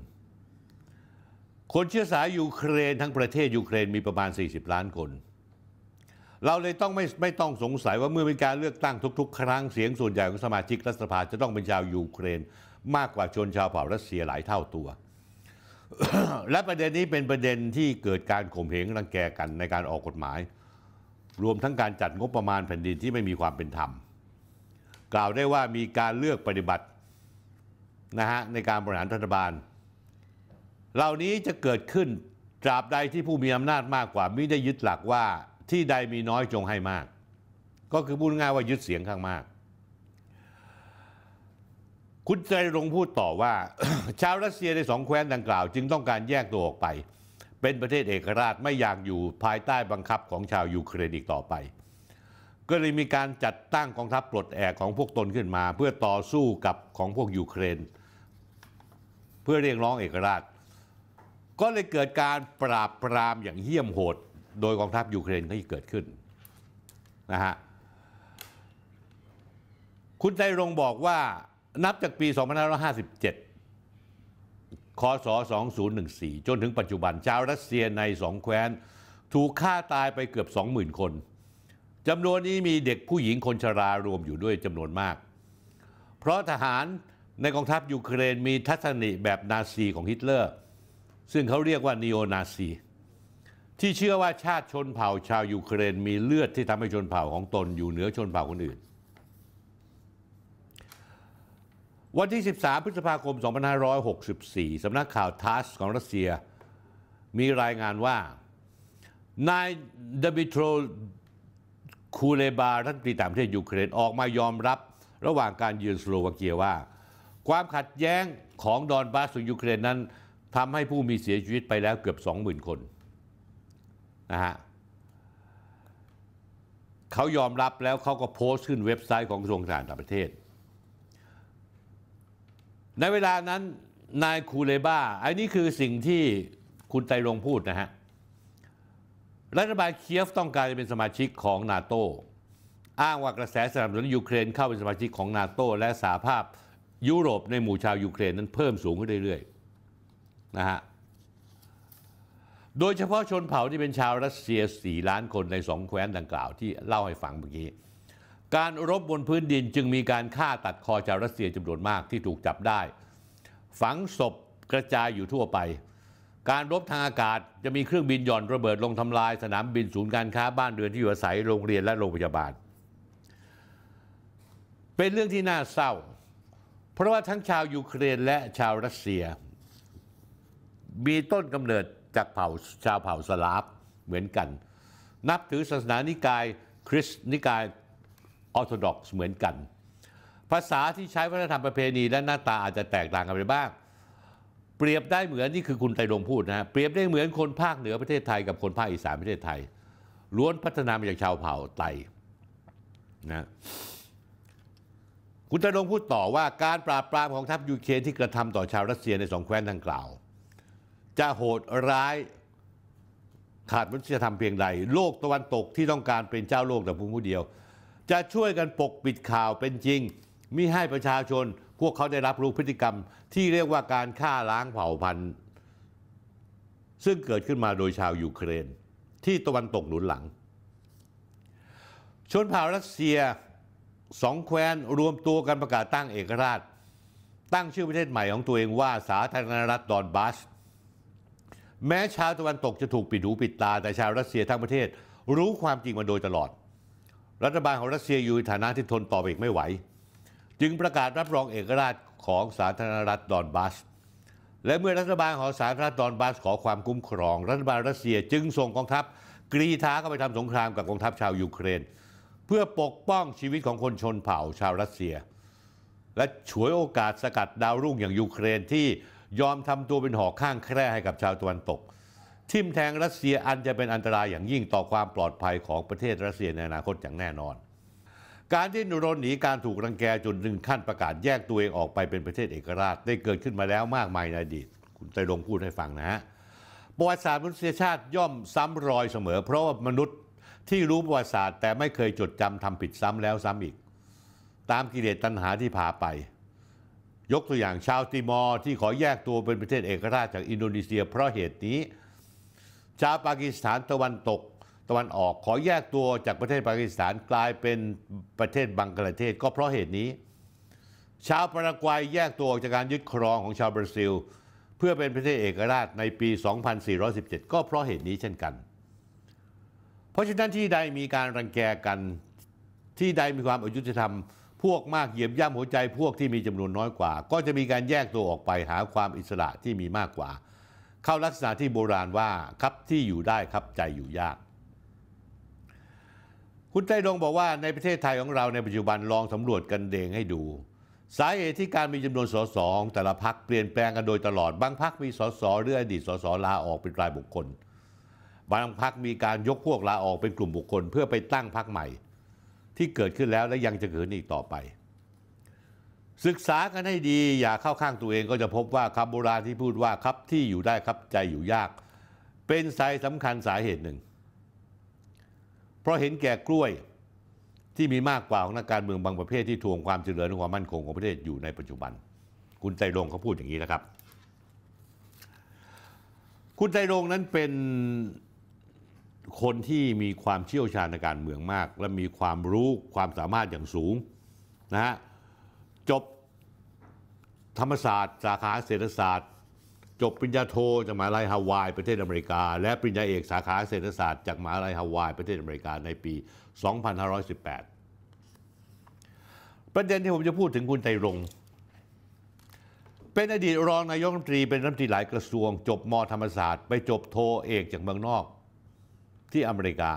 คนเชื้อสายยูเครนทั้งประเทศยูเครนมีประมาณ40 ล้านคนเราเลยต้องไม่ต้องสงสัยว่าเมื่อเป็นการเลือกตั้งทุกๆครั้งเสียงส่วนใหญ่ของสมาชิกรัฐสภาจะต้องเป็นชาวยูเครนมากกว่าชนชาวเผ่ารัสเซียหลายเท่าตัว และประเด็นนี้เป็นประเด็นที่เกิดการข่มเหงรังแกกันในการออกกฎหมายรวมทั้งการจัดงบประมาณแผ่นดินที่ไม่มีความเป็นธรรมกล่าวได้ว่ามีการเลือกปฏิบัตินะฮะในการบริหารรัฐบาลเหล่านี้จะเกิดขึ้นตราบใดที่ผู้มีอำนาจมากกว่าไม่ได้ยึดหลักว่าที่ใดมีน้อยจงให้มากก็คือพูดง่ายว่ายึดเสียงข้างมากคุณไตรรงค์พูดต่อว่า ชาวรัสเซียในสองแคว้นดังกล่าวจึงต้องการแยกตัวออกไปเป็นประเทศเอกราชไม่อยากอยู่ภายใต้บังคับของชาวยูเครนอีกต่อไปก็เลยมีการจัดตั้งกองทัพปลดแอกของพวกตนขึ้นมาเพื่อต่อสู้กับของพวกยูเครนเพื่อเรียกร้องเอกราชก็เลยเกิดการปราบปรามอย่างเหี้ยมโหดโดยกองทัพยูเครนที่เกิดขึ้นนะฮะคุณไตรรงค์บอกว่านับจากปี 2557 คศ 2014 จนถึงปัจจุบันชาวรัสเซียในสองแคว้นถูกฆ่าตายไปเกือบ 20,000 คนจำนวนนี้มีเด็กผู้หญิงคนชรารวมอยู่ด้วยจำนวนมากเพราะทหารในกองทัพยูเครนมีทัศนิแบบนาซีของฮิตเลอร์ซึ่งเขาเรียกว่านีโอนาซีที่เชื่อว่าชาติชนเผ่าชาวยูเครนมีเลือดที่ทำให้ชนเผ่าของตนอยู่เหนือชนเผ่าคนอื่นวันที่ 13 พฤษภาคม 2564 สำนักข่าวทัสของรัสเซียมีรายงานว่านายเดมิโตรคูเลบารัฐมนตรีต่างประเทศยูเครนออกมายอมรับระหว่างการเยือนสโลวาเกียว่าความขัดแย้งของดอนบาสของยูเครนนั้นทำให้ผู้มีเสียชีวิตไปแล้วเกือบ 20,000 คนนะฮะเขายอมรับแล้วเขาก็โพสต์ขึ้นเว็บไซต์ของกระทรวงการต่างประเทศในเวลานั้นนายคูเลบาอันนี้คือสิ่งที่คุณไตรรงค์พูดนะฮะรัฐบาลเคียฟต้องการจะเป็นสมาชิกของนาโตอ้างว่ากระแสสนับสนุนยูเครนเข้าเป็นสมาชิกของนาโตและสหภาพยุโรปในหมู่ชาวยูเครนนั้นเพิ่มสูงขึ้นเรื่อยๆนะฮะโดยเฉพาะชนเผ่าที่เป็นชาวรัสเซีย4 ล้านคนในสองแคว้นดังกล่าวที่เล่าให้ฟังเมื่อกี้การรบบนพื้นดินจึงมีการฆ่าตัดคอชาวรัสเซียจำนวนมากที่ถูกจับได้ฝังศพกระจายอยู่ทั่วไปการรบทางอากาศจะมีเครื่องบินหย่อนระเบิดลงทำลายสนามบินศูนย์การค้าบ้านเรือนที่อยู่อาศัยโรงเรียนและโรงพยาบาล เป็นเรื่องที่น่าเศร้าเพราะว่าทั้งชาวยูเครนและชาวรัสเซียมีต้นกำเนิดจากชาวเผ่าสลาฟเหมือนกันนับถือศาสนานิกายคริสต์นิกายออร์โธดอกซ์เหมือนกันภาษาที่ใช้วัฒนธรรมประเพณีและหน้าตาอาจจะแตกต่างกันไปบ้างเปรียบได้เหมือนนี่คือคุณไตรรงค์พูดนะเปรียบได้เหมือนคนภาคเหนือประเทศไทยกับคนภาคอีสานประเทศไทยล้วนพัฒนามาจากชาวเผ่าไตนะคุณไตรรงค์พูดต่อว่าการปราบปรามของทัพยูเครนที่กระทำต่อชาวรัสเซียในสองแคว้นดังกล่าวจะโหดร้ายขาดมนุษยธรรมเพียงใดโลกตะวันตกที่ต้องการเป็นเจ้าโลกแต่ผู้เดียวจะช่วยกันปกปิดข่าวเป็นจริงมิให้ประชาชนพวกเขาได้รับรู้พฤติกรรมที่เรียกว่าการฆ่าล้างเผ่าพันธุ์ซึ่งเกิดขึ้นมาโดยชาวยูเครนที่ตะวันตกหนุนหลังชนเผ่ารัสเซียสองแคว้นรวมตัวกันประกาศตั้งเอกราชตั้งชื่อประเทศใหม่ของตัวเองว่าสาธารณรัฐดอนบาสแม้ชาวตะวันตกจะถูกปิดหูปิดตาแต่ชาวรัสเซียทั้งประเทศรู้ความจริงมาโดยตลอดรัฐบาลของรัสเซียอยู่ในฐานะที่ทนต่อไปอีกไม่ไหวจึงประกาศรับรองเอกราชของสาธารณรัฐดอนบาสและเมื่อรัฐบาลของสาธารณรัฐดอนบาสขอความคุ้มครองรัฐบาลรัสเซียจึงส่งกองทัพกรีธาเข้าไปทำสงครามกับกองทัพชาวยูเครนเพื่อปกป้องชีวิตของคนชนเผ่าชาวรัสเซียและฉวยโอกาสสกัดดาวรุ่งอย่างยูเครนที่ยอมทำตัวเป็นหอกข้างแคร่ให้กับชาวตะวันตกทิ่มแทงรัสเซียอันจะเป็นอันตรายอย่างยิ่งต่อความปลอดภัยของประเทศรัสเซียในอนาคตอย่างแน่นอนการดิ้นรนหนีการถูกรังแกจนถึงขั้นประกาศแยกตัวเองออกไปเป็นประเทศเอกราชได้เกิดขึ้นมาแล้วมากมายในอดีตคุณไตรรงค์พูดให้ฟังนะฮะประวัติศาสตร์มนุษยชาติย่อมซ้ำรอยเสมอเพราะว่ามนุษย์ที่รู้ประวัติศาสตร์แต่ไม่เคยจดจำทำผิดซ้ำแล้วซ้ำอีกตามกิเลสตัณหาที่พาไปยกตัวอย่างชาวติมอร์ที่ขอแยกตัวเป็นประเทศเอกราชจากอินโดนีเซียเพราะเหตุนี้ชาวปากีสถานตะวันออกขอแยกตัวจากประเทศปากีสถานกลายเป็นประเทศบังกลาเทศก็เพราะเหตุนี้ชาวปารากวัยแยกตัวออกจากการยึดครองของชาวบราซิลเพื่อเป็นประเทศเอกราชในปี 2417 ก็เพราะเหตุนี้เช่นกันเพราะฉะนั้นที่ใดมีการรังแกกันที่ใดมีความอยุติธรรมพวกมากเหยียบย่ำหัวใจพวกที่มีจำนวนน้อยกว่าก็จะมีการแยกตัวออกไปหาความอิสระที่มีมากกว่าเข้าลักษณะที่โบราณว่าครับที่อยู่ได้ครับใจอยู่ยากคุณไตรรงค์บอกว่าในประเทศไทยของเราในปัจจุบันลองสำรวจกันเองให้ดูสาเหตุที่การมีจำนวนส.ส.แต่ละพรรคเปลี่ยนแปลงกันโดยตลอดบางพรรคมีส.ส.หรืออดีตส.ส.ลาออกเป็นรายบุคคลบางพรรคมีการยกพวกลาออกเป็นกลุ่มบุคคลเพื่อไปตั้งพรรคใหม่ที่เกิดขึ้นแล้วและยังจะเกิดอีกต่อไปศึกษากันให้ดีอย่าเข้าข้างตัวเองก็จะพบว่าคำโบราณที่พูดว่าครับที่อยู่ได้ครับใจอยู่ยากเป็นสาเหตุสำคัญสาเหตุหนึ่งเพราะเห็นแก่กล้วยที่มีมากกว่าของนักการเมืองบางประเภทที่ทวงความเจริญและความมั่นคงของประเทศอยู่ในปัจจุบันคุณไตรรงค์เขาพูดอย่างนี้นะครับคุณไตรรงค์นั้นเป็นคนที่มีความเชี่ยวชาญในการเมืองมากและมีความรู้ความสามารถอย่างสูงนะฮะจบธรรมศาสตร์สาขาเศรษฐศาสตร์จบปริญญาโทจากมหาวิทยาลัยฮาวายประเทศอเมริกาและปริญญาเอกสาขาเศรษฐศาสตร์จากมหาวิทยาลัยฮาวายประเทศอเมริกาในปี 2518 ประเด็นที่ผมจะพูดถึงคุณไตรรงค์เป็นอดีตรองนายกรัฐมนตรีเป็นรัฐมนตรีหลายกระทรวงจบม.ธรรมศาสตร์ไปจบโทเอกจากเมืองนอกที่อเมริกา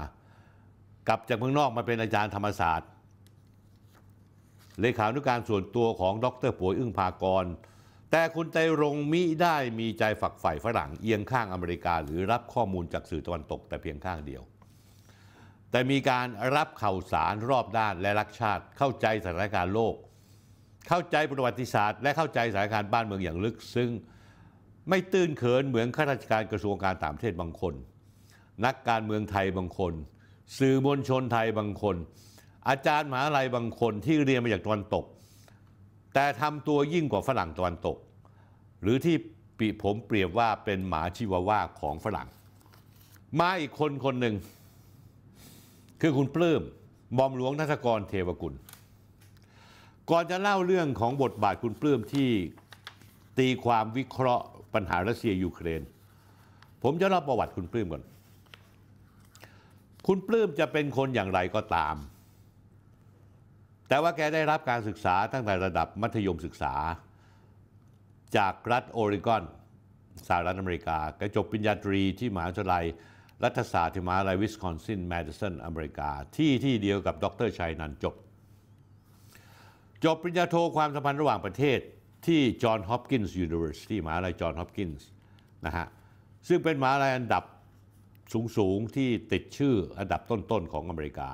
กลับจากเมืองนอกมาเป็นอาจารย์ธรรมศาสตร์เลขานุการส่วนตัวของดร.ป๋วยอึ้งภากรแต่คุณไตรรงค์มิได้มีใจฝักใฝ่ฝรั่งเอียงข้างอเมริกาหรือรับข้อมูลจากสื่อตะวันตกแต่เพียงข้างเดียวแต่มีการรับข่าวสารรอบด้านและรักชาติเข้าใจสถานการณ์โลกเข้าใจประวัติศาสตร์และเข้าใจสถานการณ์บ้านเมืองอย่างลึกซึ้งไม่ตื้นเขินเหมือนข้าราชการกระทรวงการต่างประเทศบางคนนักการเมืองไทยบางคนสื่อมวลชนไทยบางคนอาจารย์มหาวิทยาลัยบางคนที่เรียนมาจากตะวันตกแต่ทำตัวยิ่งกว่าฝรั่งตะวันตกหรือที่ผมเปรียบว่าเป็นหมาชิวาว่าของฝรั่งมาอีกคนหนึ่งคือคุณปลื้มหม่อมหลวงนัฐกรเทวกุลก่อนจะเล่าเรื่องของบทบาทคุณปลื้มที่ตีความวิเคราะห์ปัญหารัสเซียยูเครนผมจะเล่าประวัติคุณปลื้มก่อนคุณปลื้มจะเป็นคนอย่างไรก็ตาม แต่ว่าแกได้รับการศึกษาตั้งแต่ระดับมัธยมศึกษาจากรัฐโอเรกอนสหรัฐอเมริกาแกจบปริญญาตรีที่มหาวิทยาลัยรัฐศาสตร์ที่มหาวิทยาลัยวิสคอนซินแมดิสันอเมริกาที่เดียวกับดร.ชัยนันท์จบปริญญาโทความสัมพันธ์ระหว่างประเทศที่จอห์นฮอปกินส์ยูนิเวอร์ซิตี้มหาวิทยาลัยจอห์นฮอปกินส์นะฮะซึ่งเป็นมหาวิทยาลัยอันดับสูงที่ติดชื่ออันดับต้นๆของอเมริกา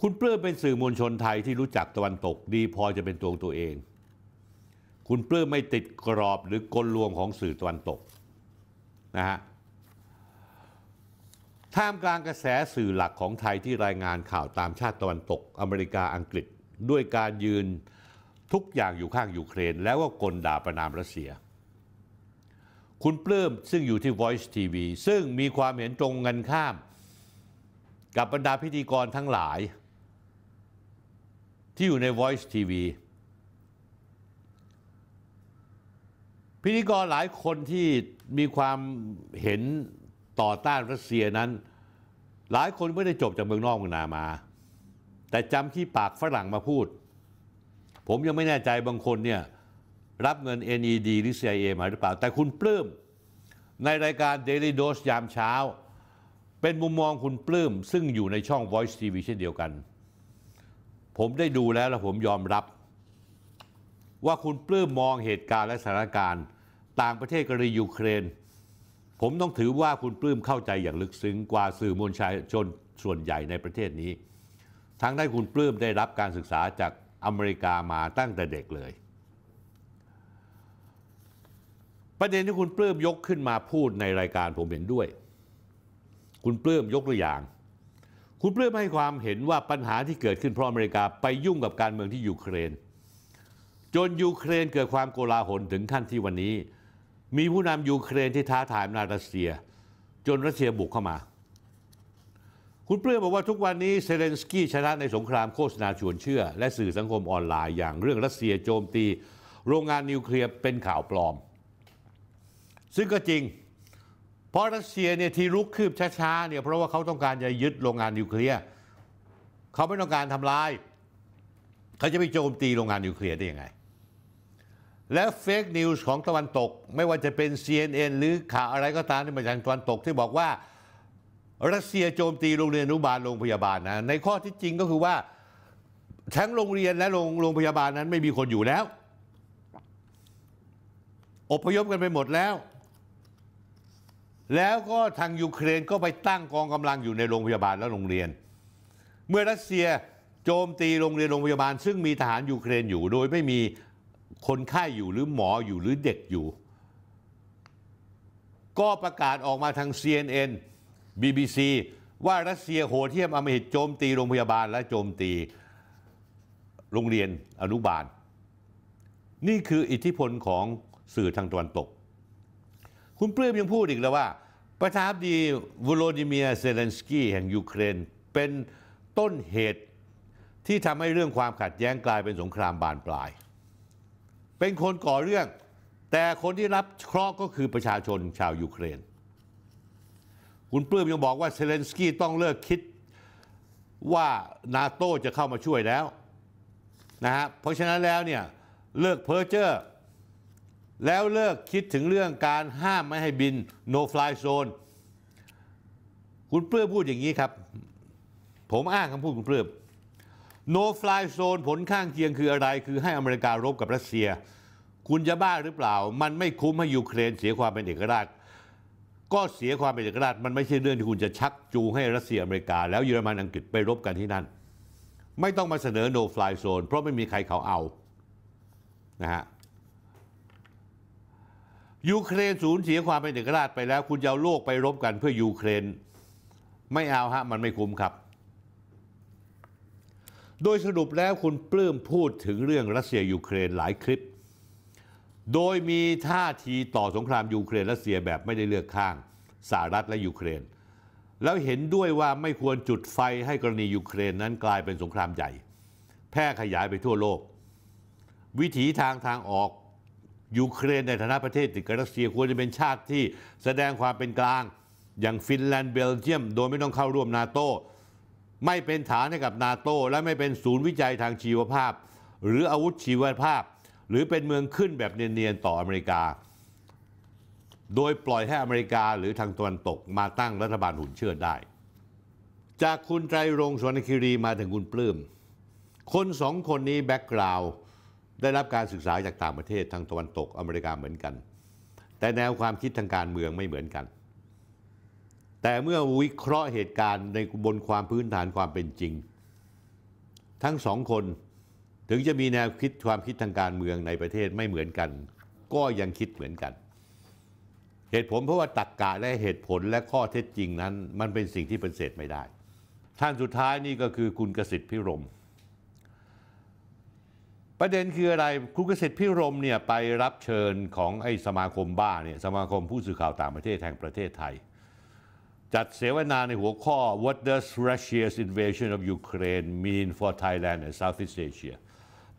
คุณปลื้มเป็นสื่อมวลชนไทยที่รู้จักตะวันตกดีพอจะเป็นตัวเองคุณปลื้มไม่ติดกรอบหรือกลลวงของสื่อตะวันตกนะฮะท่ามกลางกระแสสื่อหลักของไทยที่รายงานข่าวตามชาติตะวันตกอเมริกาอังกฤษด้วยการยืนทุกอย่างอยู่ข้างยูเครนแล้วก็กลด่าประนามรัสเซียคุณปลื้มซึ่งอยู่ที่ Voice TV ซึ่งมีความเห็นตรงกันข้ามกับบรรดาพิธีกรทั้งหลายที่อยู่ใน Voice TV พิธีกรหลายคนที่มีความเห็นต่อต้านรัสเซียนั้นหลายคนไม่ได้จบจากเมืองนอกเมืองนามาแต่จำที่ปากฝรั่งมาพูดผมยังไม่แน่ใจบางคนเนี่ยรับเงิน NED หรือ CIA มาหรือเปล่าแต่คุณปลื้มในรายการ Daily Dose ยามเช้าเป็นมุมมองคุณปลื้มซึ่งอยู่ในช่อง Voice TV เช่นเดียวกันผมได้ดูแล้วและผมยอมรับว่าคุณปลื้มมองเหตุการณ์และสถานการณ์ต่างประเทศกรณียูเครนผมต้องถือว่าคุณปลื้มเข้าใจอย่างลึกซึ้งกว่าสื่อมวลชนส่วนใหญ่ในประเทศนี้ทั้งที่คุณปลื้มได้รับการศึกษาจากอเมริกามาตั้งแต่เด็กเลยประเด็นที่คุณปลื้มยกขึ้นมาพูดในรายการผมเห็นด้วยคุณปลื้มยกตัวอย่างคุณปลื้มให้ความเห็นว่าปัญหาที่เกิดขึ้นเพราะอเมริกาไปยุ่งกับการเมืองที่ยูเครนจนยูเครนเกิดความโกลาหลถึงขั้นที่วันนี้มีผู้นำยูเครนที่ท้าทายอำนาจรัสเซียจนรัสเซียบุกเข้ามาคุณปลื้มบอกว่าทุกวันนี้เซเลนสกี้ชนะในสงครามโฆษณาชวนเชื่อและสื่อสังคมออนไลน์อย่างเรื่องรัสเซียโจมตีโรงงานนิวเคลียร์เป็นข่าวปลอมซึ่งก็จริงเพราะรัสเซียเนี่ยที่ลุกคืบช้าๆเนี่ยเพราะว่าเขาต้องการจะยึดโรงงานนิวเคลียร์เขาไม่ต้องการทำลายเขาจะไปโจมตีโรงงานนิวเคลียร์ได้ยังไงและเฟกนิวส์ของตะวันตกไม่ว่าจะเป็น CNN หรือข่าวอะไรก็ตามที่มาจากตะวันตกที่บอกว่ารัสเซียโจมตีโรงเรียนอนุบาลโรงพยาบาลนะในข้อที่จริงก็คือว่าทั้งโรงเรียนและโรงพยาบาลนั้นไม่มีคนอยู่แล้วอพยพกันไปหมดแล้วก็ทางยูเครนก็ไปตั้งกองกำลังอยู่ในโรงพยาบาลและโรงเรียนเมื่อรัสเซียโจมตีโรงเรียนโรงพยาบาลซึ่งมีทหารยูเครนอยู่โดยไม่มีคนไข้อยู่หรือหมออยู่หรือเด็กอยู่ก็ประกาศออกมาทาง CNN BBC ว่ารัสเซียโหดเหี้ยมอำมหิตโจมตีโรงพยาบาลและโจมตีโรงเรียนอนุบาลนี่คืออิทธิพลของสื่อทางตะวันตกคุณปลื้มยังพูดอีกแล้วว่าประธานาธิบดีวโลดิเมียร์เซเลนสกี้แห่งยูเครนเป็นต้นเหตุที่ทำให้เรื่องความขัดแย้งกลายเป็นสงครามบานปลายเป็นคนก่อเรื่องแต่คนที่รับเคราะห์ก็คือประชาชนชาวยูเครนคุณปลื้มยังบอกว่าเซเลนสกี้ต้องเลิกคิดว่านาโต้จะเข้ามาช่วยแล้วนะฮะเพราะฉะนั้นแล้วเนี่ยเลิกเพ้อเจ้อแล้วเลิกคิดถึงเรื่องการห้ามไม่ให้บิน no fly zone คุณปลื้มพูดอย่างนี้ครับผมอ้างคำพูดคุณปลื้ม no fly zone ผลข้างเคียงคืออะไรคือให้อเมริการบกับรัสเซียคุณจะบ้าหรือเปล่ามันไม่คุ้มให้ยูเครนเสียความเป็นเอกราชก็เสียความเป็นเอกราชมันไม่ใช่เรื่องที่คุณจะชักจูงให้รัสเซียอเมริกาแล้วเยอรมันอังกฤษไปรบกันที่นั่นไม่ต้องมาเสนอ no fly zone เพราะไม่มีใครเขาเอานะฮะยูเครนสูญเสียความเป็นเอกราชไปแล้วคุณจะเอาโลกไปรบกันเพื่อยูเครนไม่เอาฮะมันไม่คุ้มครับโดยสรุปแล้วคุณปลื้มพูดถึงเรื่องรัสเซียยูเครนหลายคลิปโดยมีท่าทีต่อสงครามยูเครนรัสเซียแบบไม่ได้เลือกข้างสหรัฐและยูเครนแล้วเห็นด้วยว่าไม่ควรจุดไฟให้กรณียูเครนนั้นกลายเป็นสงครามใหญ่แพร่ขยายไปทั่วโลกวิถีทางออกยูเครนในฐานะประเทศติดกับรัสเซียควรจะเป็นชาติที่แสดงความเป็นกลางอย่างฟินแลนด์เบลเยียมโดยไม่ต้องเข้าร่วมนาโต้ ไม่เป็นฐานให้กับนาโต้และไม่เป็นศูนย์วิจัยทางชีวภาพหรืออาวุธชีวภาพหรือเป็นเมืองขึ้นแบบเนียนๆต่ออเมริกาโดยปล่อยให้อเมริกาหรือทางตะวันตกมาตั้งรัฐบาลหุ่นเชิดได้จากคุณไตรรงค์ สวรรณคิรีมาถึงคุณปลื้มคนสองคนนี้แบ็กกราวด์ได้รับการศึกษาจากต่างประเทศทางตะวันตกอเมริกาเหมือนกันแต่แนวความคิดทางการเมืองไม่เหมือนกันแต่เมื่อวิเคราะห์เหตุการณ์ในบนความพื้นฐานความเป็นจริงทั้งสองคนถึงจะมีแนวคิดความคิดทางการเมืองในประเทศไม่เหมือนกันก็ยังคิดเหมือนกันเหตุผลเพราะว่าตรรกะและเหตุผลและข้อเท็จจริงนั้นมันเป็นสิ่งที่ปฏิเสธไม่ได้ท่านสุดท้ายนี่ก็คือคุณกสิทธิ์พิรมประเด็นคืออะไรคุณเกษตรพิรมเนี่ยไปรับเชิญของไอ้สมาคมบ้าเนี่ยสมาคมผู้สื่อข่าวต่างประเทศแห่งประเทศไทยจัดเสวนาในหัวข้อ What does Russia's invasion of Ukraine mean for Thailand and Southeast Asia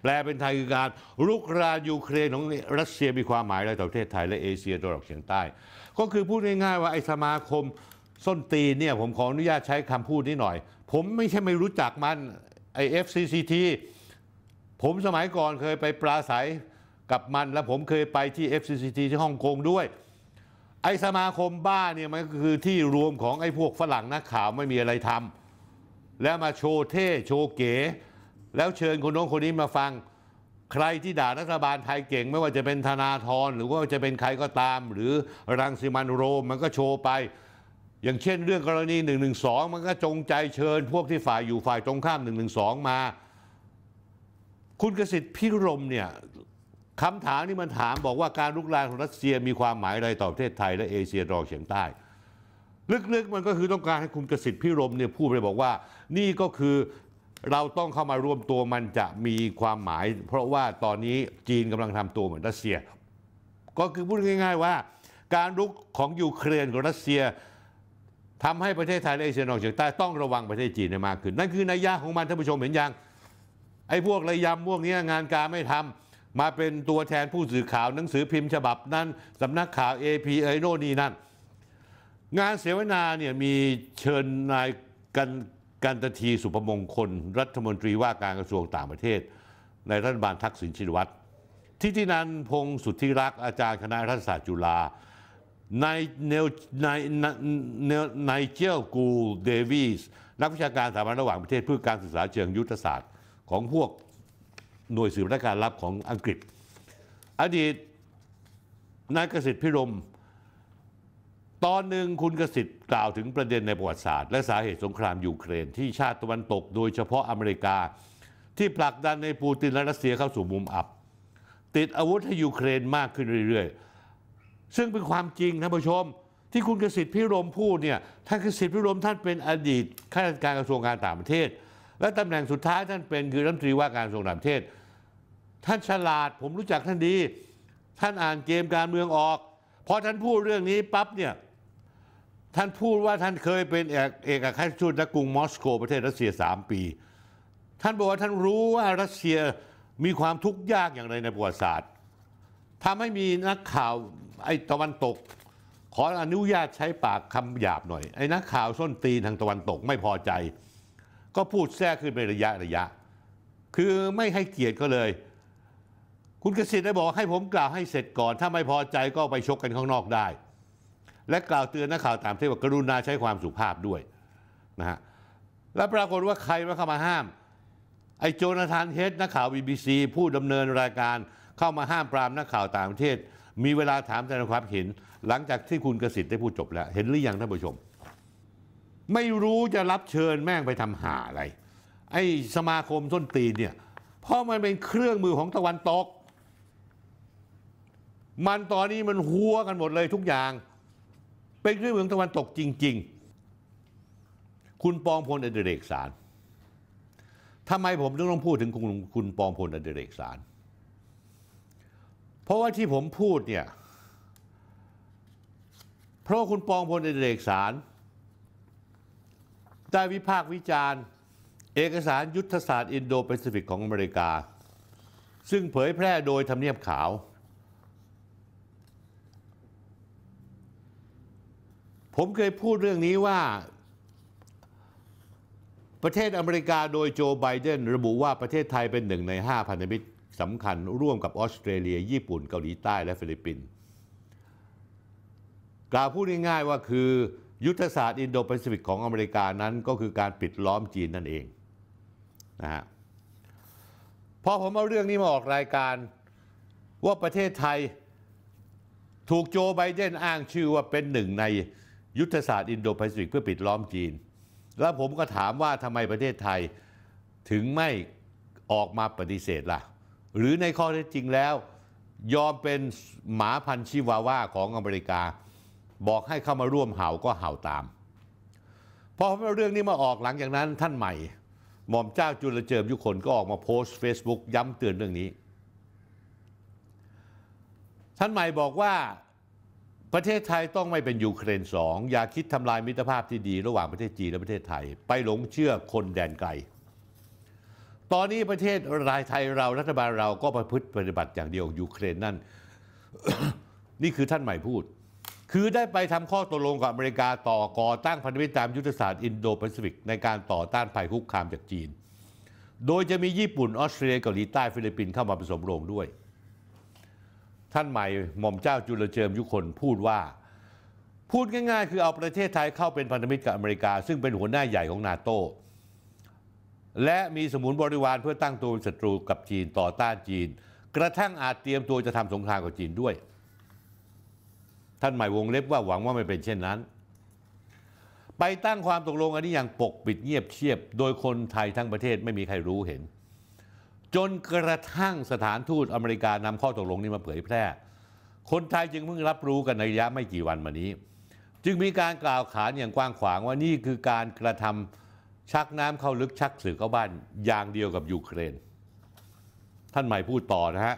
แปลเป็นไทยคือการรุกรานยูเครนของรัสเซียมีความหมายอะไรต่อประเทศไทยและเอเชียตะวันออกเฉียงใต้ก็คือพูดง่ายๆว่าไอ้สมาคมส้นตีนเนี่ยผมขออนุญาตใช้คำพูดนี้หน่อยผมไม่ใช่ไม่รู้จักมันไอ้ FCCTผมสมัยก่อนเคยไปปราศัยกับมันและผมเคยไปที่ FCCT ที่ฮ่องกงด้วยไอ้สมาคมบ้าเนี่ยมันก็คือที่รวมของไอ้พวกฝรั่งนักข่าวไม่มีอะไรทำแล้วมาโชว์เท่โชว์เก๋แล้วเชิญคนน้องคนนี้มาฟังใครที่ด่ารัฐบาลไทยเก่งไม่ว่าจะเป็นธนาธรหรือว่าจะเป็นใครก็ตามหรือรังสิมันต์โรมมันก็โชว์ไปอย่างเช่นเรื่องกรณี 112 มันก็จงใจเชิญพวกที่ฝ่ายอยู่ฝ่ายตรงข้าม 112 มาคุณกสิทธิ์พิรมเนี่ยคำถามนี่มันถามบอกว่าการลุกรานของรัสเซียมีความหมายอะไรต่อประเทศไทยและเอเชียตะวันออกเฉียงใต้ลึกๆมันก็คือต้องการให้คุณกสิทธิ์พิรมเนี่ยพูดไปบอกว่านี่ก็คือเราต้องเข้ามาร่วมตัวมันจะมีความหมายเพราะว่าตอนนี้จีนกำลังทำตัวเหมือนรัสเซียก็คือพูดง่ายๆว่าการลุกของยูเครนกับรัสเซียทำให้ประเทศไทยและเอเชียตะวันออกเฉียงใต้ต้องระวังประเทศจีนให้มากขึ้นนั่นคือนัยยะของมันท่านผู้ชมเห็นยังไอ้พวกระยำพวกนี้งานการไม่ทำมาเป็นตัวแทนผู้สื่อข่าวหนังสือพิมพ์ฉบับนั้นสำนักข่าว AP ไอโน่นนี่นั่นงานเสวนาเนี่ยมีเชิญนายกันตทีสุพมงคลรัฐมนตรีว่าการกระทรวงต่างประเทศในรัฐบาลทักษิณชินวัตรทิตินันพงศ์สุทธิรักษ์อาจารย์คณะรัฐศาสตร์จุฬานายเจลกูเดวิสนักวิชาการสถาบันระหว่างประเทศเพื่อการศึกษาเชิงยุทธศาสตร์ของพวกหน่วยสืบราชการลับของอังกฤษอดีตนายกสิทธิ์พิรมตอนหนึ่งคุณกสิทธิ์กล่าวถึงประเด็นในประวัติศาสตร์และสาเหตุสงครามยูเครนที่ชาติตะวันตกโดยเฉพาะอเมริกาที่ผลักดันในปูตินและรัสเซียเข้าสู่มุมอับติดอาวุธให้ยูเครนมากขึ้นเรื่อยๆซึ่งเป็นความจริงท่านผู้ชมที่คุณกสิทธิ์พิรมพูดเนี่ยท่านกสิทธิ์พิรมท่านเป็นอดีตข้าราชการกระทรวงการต่างประเทศและตำแหน่งสุดท้ายท่านเป็นคือรัฐมนตรีว่าการกระทรวงต่างประเทศท่านฉลาดผมรู้จักท่านดีท่านอ่านเกมการเมืองออกพอท่านพูดเรื่องนี้ปั๊บเนี่ยท่านพูดว่าท่านเคยเป็นเอกอัครราชทูตณกรุงมอสโกประเทศรัสเซีย3 ปีท่านบอกว่าท่านรู้ว่ารัสเซียมีความทุกข์ยากอย่างไรในประวัติศาสตร์ทำให้มีนักข่าวไอ้ตะวันตกขออนุญาตใช้ปากคำหยาบหน่อยไอ้นักข่าวส้นตีนทางตะวันตกไม่พอใจก็พูดแทรกขึ้นเป็นระยะคือไม่ให้เกียรติเขาเลยคุณกสิทธิ์ได้บอกให้ผมกล่าวให้เสร็จก่อนถ้าไม่พอใจก็ไปชกกันข้างนอกได้และกล่าวเตือนนักข่าวตามที่ว่ากรุณาใช้ความสุภาพด้วยนะฮะและปรากฏว่าใครมาเข้ามาห้ามไอ้โจนาธานเฮดนักข่าว BBC ผู้ดำเนินรายการเข้ามาห้ามปรามนักข่าวต่างประเทศมีเวลาถามแต่ความเห็นหลังจากที่คุณกสิทธิ์ได้พูดจบแล้วเห็นหรือยังท่านผู้ชมไม่รู้จะรับเชิญแม่งไปทำหาอะไรไอ้สมาคมส้นตีนเนี่ยเพราะมันเป็นเครื่องมือของตะวันตกมันตอนนี้มันหัวกันหมดเลยทุกอย่างเป็นเครื่องมือของตะวันตกจริงๆคุณปองพลอดิเรกสารทำไมผมถึงต้องพูดถึงคุณปองพลอดิเรกสารเพราะว่าที่ผมพูดเนี่ยเพราะคุณปองพลอดิเรกสารได้วิพากษ์วิจารณ์เอกสารยุทธศาสตร์อินโดแปซิฟิกของอเมริกาซึ่งเผยแพร่โดยทำเนียบขาวผมเคยพูดเรื่องนี้ว่า ประเทศอเมริกาโดยโจไบเดนระบุว่าประเทศไทยเป็นหนึ่งใน5พันธมิตรสำคัญร่วมกับออสเตรเลียญี่ปุ่นเกาหลีใต้และฟิลิปปินส์กล่าวพูดง่ายๆว่าคือยุทธศาสตร์อินโดแปซิฟิกของอเมริกานั้นก็คือการปิดล้อมจีนนั่นเองนะฮะพอผมเอาเรื่องนี้มาออกรายการว่าประเทศไทยถูกโจไบเดนอ้างชื่อว่าเป็นหนึ่งในยุทธศาสตร์อินโดแปซิฟิกเพื่อปิดล้อมจีนแล้วผมก็ถามว่าทำไมประเทศไทยถึงไม่ออกมาปฏิเสธล่ะหรือในข้อเท็จจริงแล้วยอมเป็นหมาพันธุ์ชิวาว่าของอเมริกาบอกให้เข้ามาร่วมเห่าก็เห่าตามพอเรื่องนี้มาออกหลังจากนั้นท่านใหม่หม่อมเจ้าจุลเจิมยุคนก็ออกมาโพสต์ Facebook ย้ำเตือนเรื่องนี้ท่านใหม่บอกว่าประเทศไทยต้องไม่เป็นยูเครน2อย่าคิดทำลายมิตรภาพที่ดีระหว่างประเทศจีนและประเทศไทยไปหลงเชื่อคนแดนไกลตอนนี้ประเทศรายไทยเรารัฐบาลเราก็ประพฤติปฏิบัติอย่างเดียวยูเครนนั่น นี่คือท่านใหม่พูดคือได้ไปทำข้อตกลงกับอเมริกาต่อก่อตั้งพันธมิตรตามยุทธศาสตร์อินโดแปซิฟิกในการต่อต้านภัยคุกคามจากจีนโดยจะมีญี่ปุ่นออสเตรเลียเกาหลีใต้ฟิลิปปินส์เข้ามาผสมโรงด้วยท่านใหม่หม่อมเจ้าจุลเจิมยุคนพูดว่าพูดง่ายๆคือเอาประเทศไทยเข้าเป็นพันธมิตรกับอเมริกาซึ่งเป็นหัวหน้าใหญ่ของนาโต้และมีสมุนบริวารเพื่อตั้งตัวเป็นศัตรูกับจีนต่อต้านจีนกระทั่งอาจเตรียมตัวจะทำสงครามกับจีนด้วยท่านใหม่วงเล็บว่าหวังว่าไม่เป็นเช่นนั้นไปตั้งความตกลงอันนี้อย่างปกปิดเงียบเชียบโดยคนไทยทั้งประเทศไม่มีใครรู้เห็นจนกระทั่งสถานทูตอเมริกานำข้อตกลงนี้มาเผยแพร่คนไทยจึงเพิ่งรับรู้กันในระยะไม่กี่วันมานี้จึงมีการกล่าวขานอย่างกว้างขวางว่านี่คือการกระทำชักน้ำเข้าลึกชักสึกเข้าบ้านอย่างเดียวกับยูเครนท่านใหม่พูดต่อนะฮะ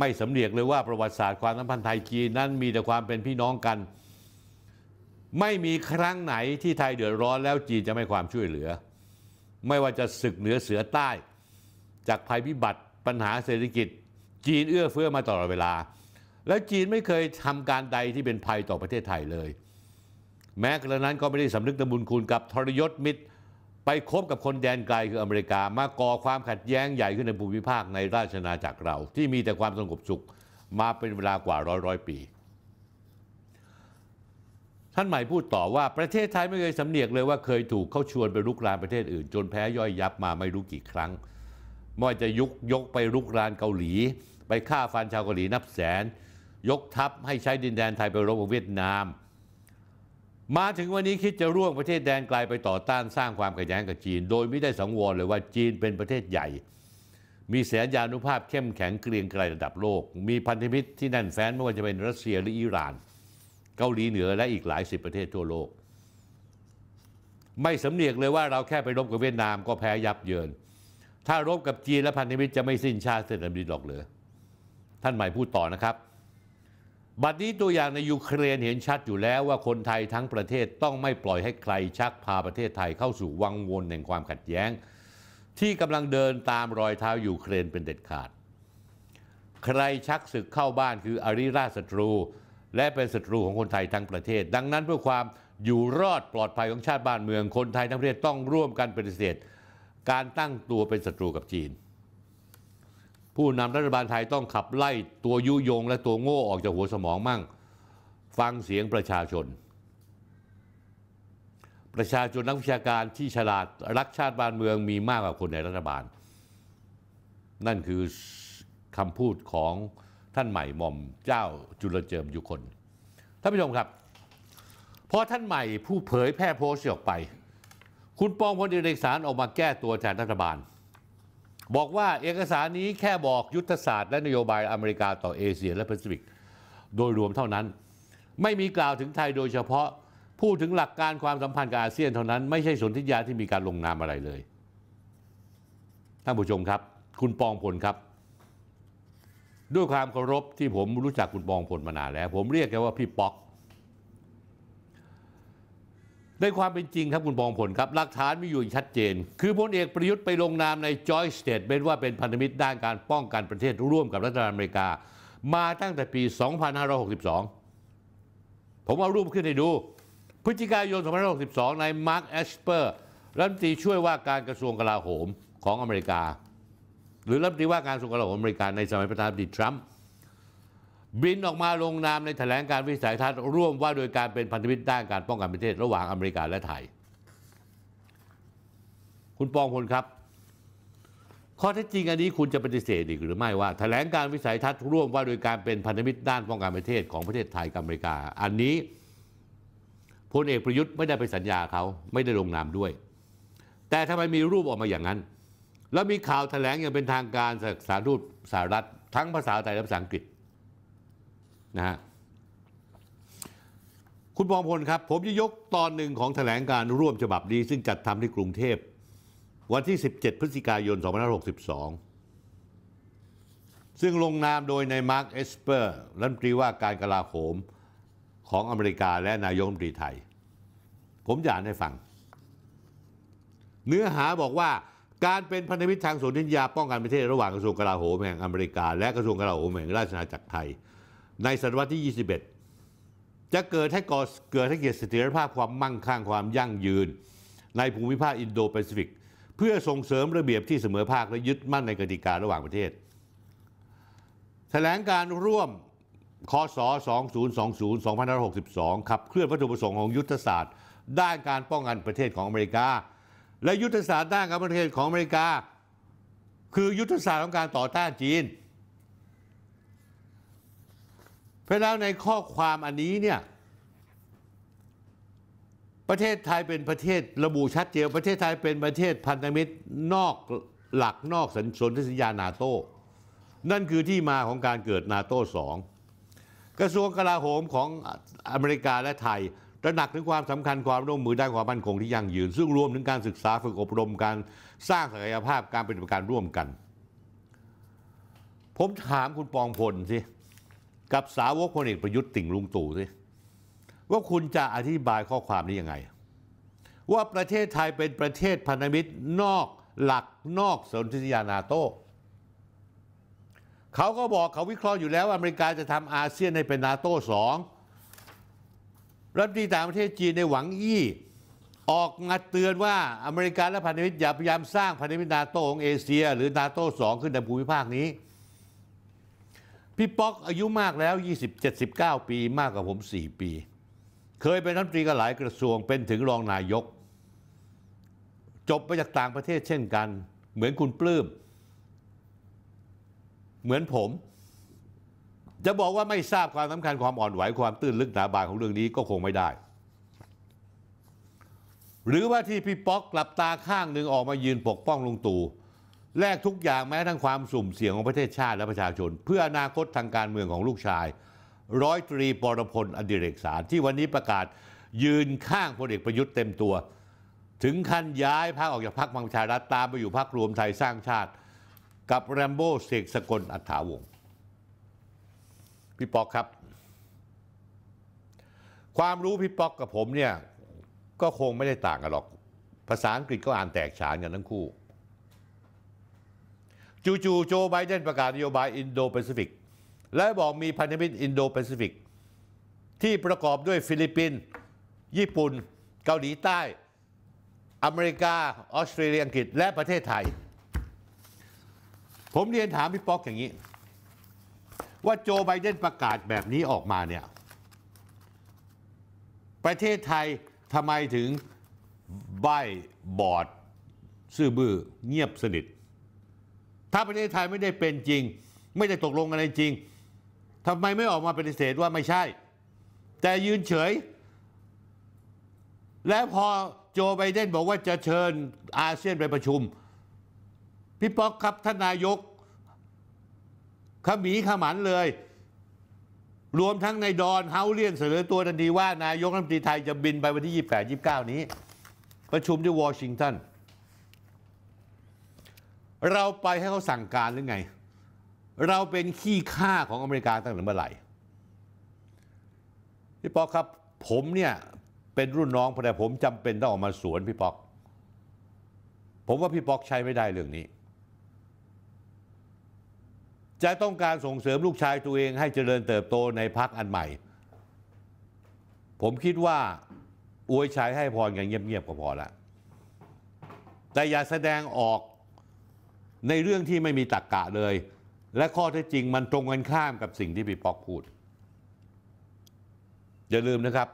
ไม่สำเนียกเลยว่าประวัติศาสตร์ความสัมพันธ์ไทยจีนนั้นมีแต่ความเป็นพี่น้องกันไม่มีครั้งไหนที่ไทยเดือดร้อนแล้วจีนจะไม่ความช่วยเหลือไม่ว่าจะศึกเหนือเสือใต้จากภัยพิบัติปัญหาเศรษฐกิจจีนเอื้อเฟื้อมาตลอดเวลาแล้วจีนไม่เคยทำการใดที่เป็นภัยต่อประเทศไทยเลยแม้กระนั้นก็ไม่ได้สำนึกบุญคุณกับทรยศมิตรไปคบกับคนแดนไกลคืออเมริกามาก่อความขัดแย้งใหญ่ขึ้นในภูมิภาคในราชอาณาจักรเราที่มีแต่ความสงบสุขมาเป็นเวลากว่าร้อยปีท่านใหม่พูดต่อว่าประเทศไทยไม่เคยสำเนียกเลยว่าเคยถูกเขาชวนไปรุกรานประเทศอื่นจนแพ้ย่อยยับมาไม่รู้กี่ครั้งไม่ว่าจะยกไปรุกรานเกาหลีไปฆ่าฟันชาวเกาหลีนับแสนยกทัพให้ใช้ดินแดนไทยไปรบกับเวียดนามมาถึงวันนี้คิดจะร่วมประเทศแดนไกลไปต่อต้านสร้างความขัดแย้งกับจีนโดยไม่ได้สังวรเลยว่าจีนเป็นประเทศใหญ่มีแสนยานุภาพเข้มแข็งเกรียงไกรระดับโลกมีพันธมิตรที่แน่นแฟ้นไม่ว่าจะเป็นรัสเซียหรืออิหร่านเกาหลีเหนือและอีกหลายสิบประเทศทั่วโลกไม่สำเนียกเลยว่าเราแค่ไปรบกับเวียดนามก็แพ้ยับเยินถ้ารบกับจีนและพันธมิตรจะไม่สิ้นชาติเสด็จดินหรอกเหรอท่านหมายพูดต่อนะครับบัดนี้ตัวอย่างในยูเครนเห็นชัดอยู่แล้วว่าคนไทยทั้งประเทศต้องไม่ปล่อยให้ใครชักพาประเทศไทยเข้าสู่วังวนแห่งความขัดแย้งที่กำลังเดินตามรอยเท้ายูเครนเป็นเด็ดขาดใครชักศึกเข้าบ้านคืออริราชศัตรูและเป็นศัตรูของคนไทยทั้งประเทศดังนั้นเพื่อความอยู่รอดปลอดภัยของชาติบ้านเมืองคนไทยทั้งประเทศต้องร่วมกันปฏิเสธการตั้งตัวเป็นศัตรูกับจีนผู้นำรัฐบาลไทยต้องขับไล่ตัวยุยงและตัวโง่ออกจากหัวสมองมั่งฟังเสียงประชาชนนักวิชาการที่ฉลาดรักชาติบ้านเมืองมีมากกว่าคนในรัฐบาลนั่นคือคำพูดของท่านใหม่หม่อมเจ้าจุลเจิมยุคนท่านผู้ชมครับพอท่านใหม่ผู้เผยแพร่โพสต์ออกไปคุณปองพลเอกสารออกมาแก้ตัวแทนรัฐบาลบอกว่าเอกสารนี้แค่บอกยุทธศาสตร์และนโยบายอเมริกาต่อเอเชียและแปซิฟิกโดยรวมเท่านั้นไม่มีกล่าวถึงไทยโดยเฉพาะพูดถึงหลักการความสัมพันธ์กับอาเซียนเท่านั้นไม่ใช่สนธิญาที่มีการลงนามอะไรเลยท่านผู้ชมครับคุณปองพลครับด้วยความเคารพที่ผมรู้จักคุณปองพลมานานแล้วผมเรียกแกว่าพี่ป๊อกในความเป็นจริงครับคุณปองพลครับหลักฐานมีอยู่ชัดเจนคือพลเอกประยุทธ์ไปลงนามใน Joint Statement ว่าเป็นพันธมิตรด้านการป้องกันประเทศร่วมกับรัฐบาลอเมริกามาตั้งแต่ปี 2562 ผมเอารูปขึ้นให้ดูพฤศจิกายน 2562นายมาร์ค แอสเปอร์ รัฐมนตรีช่วยว่าการกระทรวงกลาโหมของอเมริกาหรือรัฐมนตรีว่าการกระทรวงกลาโหมอเมริกาในสมัยประธานาธิบดีทรัมป์บินออกมาลงนามในแถลงการวิสัยทัศน์ร่วมว่าโดยการเป็นพันธมิตรด้านการป้องกันประเทศระหว่างอเมริกาและไทยคุณปองพลครับข้อเท็จจริงอันนี้คุณจะปฏิเสธอีกหรือไม่ว่าแถลงการวิสัยทัศน์ร่วมว่าโดยการเป็นพันธมิตรด้านป้องกันประเทศของประเทศไทยกับอเมริกาอันนี้พลเอกประยุทธ์ไม่ได้ไปสัญญาเขาไม่ได้ลงนามด้วยแต่ทำไมมีรูปออกมาอย่างนั้นแล้วมีข่าวแถลงอย่างเป็นทางการจากสถานทูตสหรัฐทั้งภาษาไทยและภาษาอังกฤษนะฮะคุณปองพลครับผมจะยกตอนหนึ่งของแถลงการร่วมฉบับนี้ซึ่งจัดทำที่กรุงเทพวันที่17พฤศจิกายน2562ซึ่งลงนามโดยนายมาร์คเอสเปอร์รัฐมนตรีว่าการกลาโหมของอเมริกาและนายกรัฐมนตรีไทยผมจะอ่านให้ฟังเนื้อหาบอกว่าการเป็นพันธมิตรทางสนธิสัญญาป้องกันประเทศระหว่างกระทรวงกลาโหมแห่งอเมริกาและกระทรวงกลาโหมแห่งราชอาณาจักรไทยในศตวรรษที่ 21 จะเกิดให้เกิดเสถียรภาพความมั่งคั่งความยั่งยืนในภูมิภาคอินโดแปซิฟิกเพื่อส่งเสริมระเบียบที่เสมอภาคและยึดมั่นในกติการะหว่างประเทศแถลงการร่วมคศ 2020-2562 ขับเคลื่อนวัตถุประสงค์ของยุทธศาสตร์ด้านการป้องกันประเทศของอเมริกาและยุทธศาสตร์ด้านการประเทศของอเมริกาคือยุทธศาสตร์ของการต่อต้านจีนเพราะแล้วในข้อความอันนี้เนี่ยประเทศไทยเป็นประเทศระบุชัดเจนประเทศไทยเป็นประเทศพันธมิตรนอกหลักนอกสนธิสัญญานาโต้นั่นคือที่มาของการเกิดนาโต้2กระทรวงกลาโหมของอเมริกาและไทยตระหนักถึงความสำคัญความร่วมมือด้านความมั่นคงที่ยั่งยืนซึ่งรวมถึงการศึกษาฝึกอบรมการสร้างศักยภาพการปฏิบัติการร่วมกันผมถามคุณปองพลสิกับสาวกพลเอกประยุทธ์ติ่งลุงตู่สิว่าคุณจะอธิบายข้อความนี้ยังไงว่าประเทศไทยเป็นประเทศพันธมิตรนอกหลักนอกสนธิสัญญานาโต้เขาก็บอกเขาวิเคราะห์อยู่แล้วว่าอเมริกาจะทำอาเซียนให้เป็นนาโต้2รัฐมนตรีต่างประเทศจีนในหวังอี้ออกมาเตือนว่าอเมริกาและพันธมิตรอย่าพยายามสร้างพันธมิตรนาโต้ของเอเชียหรือนาโต้2ขึ้นในภูมิภาคนี้พี่ป๊อกอายุมากแล้ว27-79ปีมากกว่าผม4ปีเคยเป็นรัฐมนตรีกับหลายกระทรวงเป็นถึงรองนายกจบมาจากต่างประเทศเช่นกันเหมือนคุณปลื้มเหมือนผมจะบอกว่าไม่ทราบความสำคัญความอ่อนไหวความตื้นลึกหนาบางของเรื่องนี้ก็คงไม่ได้หรือว่าที่พี่ป๊อกกลับตาข้างหนึ่งออกมายืนปกป้องลุงตู่แลกทุกอย่างแม้ทั้งความสุ่มเสี่ยงของประเทศชาติและประชาชนเพื่ออนาคตทางการเมืองของลูกชายร้อยตรีปรพลอดิเรกสารที่วันนี้ประกาศยืนข้างพลเอกประยุทธ์เต็มตัวถึงขั้นย้ายพรรคออกจากพรรคพลังประชารัฐตามไปอยู่พรรครวมไทยสร้างชาติกับแรมโบ้เสกสกลอัฏฐาวงศ์พี่ป๊อกครับความรู้พี่ป๊อกกับผมเนี่ยก็คงไม่ได้ต่างกันหรอกภาษาอังกฤษก็อ่านแตกฉานกันทั้งคู่จู่ๆโจไบเดนประกาศนโยบายอินโดแปซิฟิกและบอกมีพันธมิตรอินโดแปซิฟิกที่ประกอบด้วยฟิลิปปินส์ญี่ปุ่นเกาหลีใต้อเมริกาออสเตรเลียอังกฤษและประเทศไทยผมเรียนถามพี่ป๊อกอย่างนี้ว่าโจไบเดนประกาศแบบนี้ออกมาเนี่ยประเทศไทยทำไมถึงใบ้บอดซื่อบื้อเงียบสนิทถ้าประเทศไทยไม่ได้เป็นจริงไม่ได้ตกลงอะไรจริงทำไมไม่ออกมาปฏิเสธว่าไม่ใช่แต่ยืนเฉยและพอโจไบเดนบอกว่าจะเชิญอาเซียนไปประชุมพี่ป๊อกครับท่านนายกขมีขมันเลยรวมทั้งในดอนเฮาเลียนเสนอตัวทันทีว่านายกรัฐมนตรีไทยจะบินไปวันที่28-29นี้ประชุมที่วอชิงตันเราไปให้เขาสั่งการหรือไงเราเป็นขี้ข้าของอเมริกาตั้งแต่เมื่อไหร่พี่ป๊อกครับผมเนี่ยเป็นรุ่นน้องแต่ผมจำเป็นต้องออกมาสวนพี่ป๊อกผมว่าพี่ป๊อกใช้ไม่ได้เรื่องนี้จะต้องการส่งเสริมลูกชายตัวเองให้เจริญเติบโตในพรรคอันใหม่ผมคิดว่าอวยชัยให้พรอย่างเงียบๆก็พอละ แต่อย่าแสดงออกในเรื่องที่ไม่มีตรรกะเลยและข้อเท็จจริงมันตรงกันข้ามกับสิ่งที่พี่ป๊อกพูดอย่าลืมนะครับ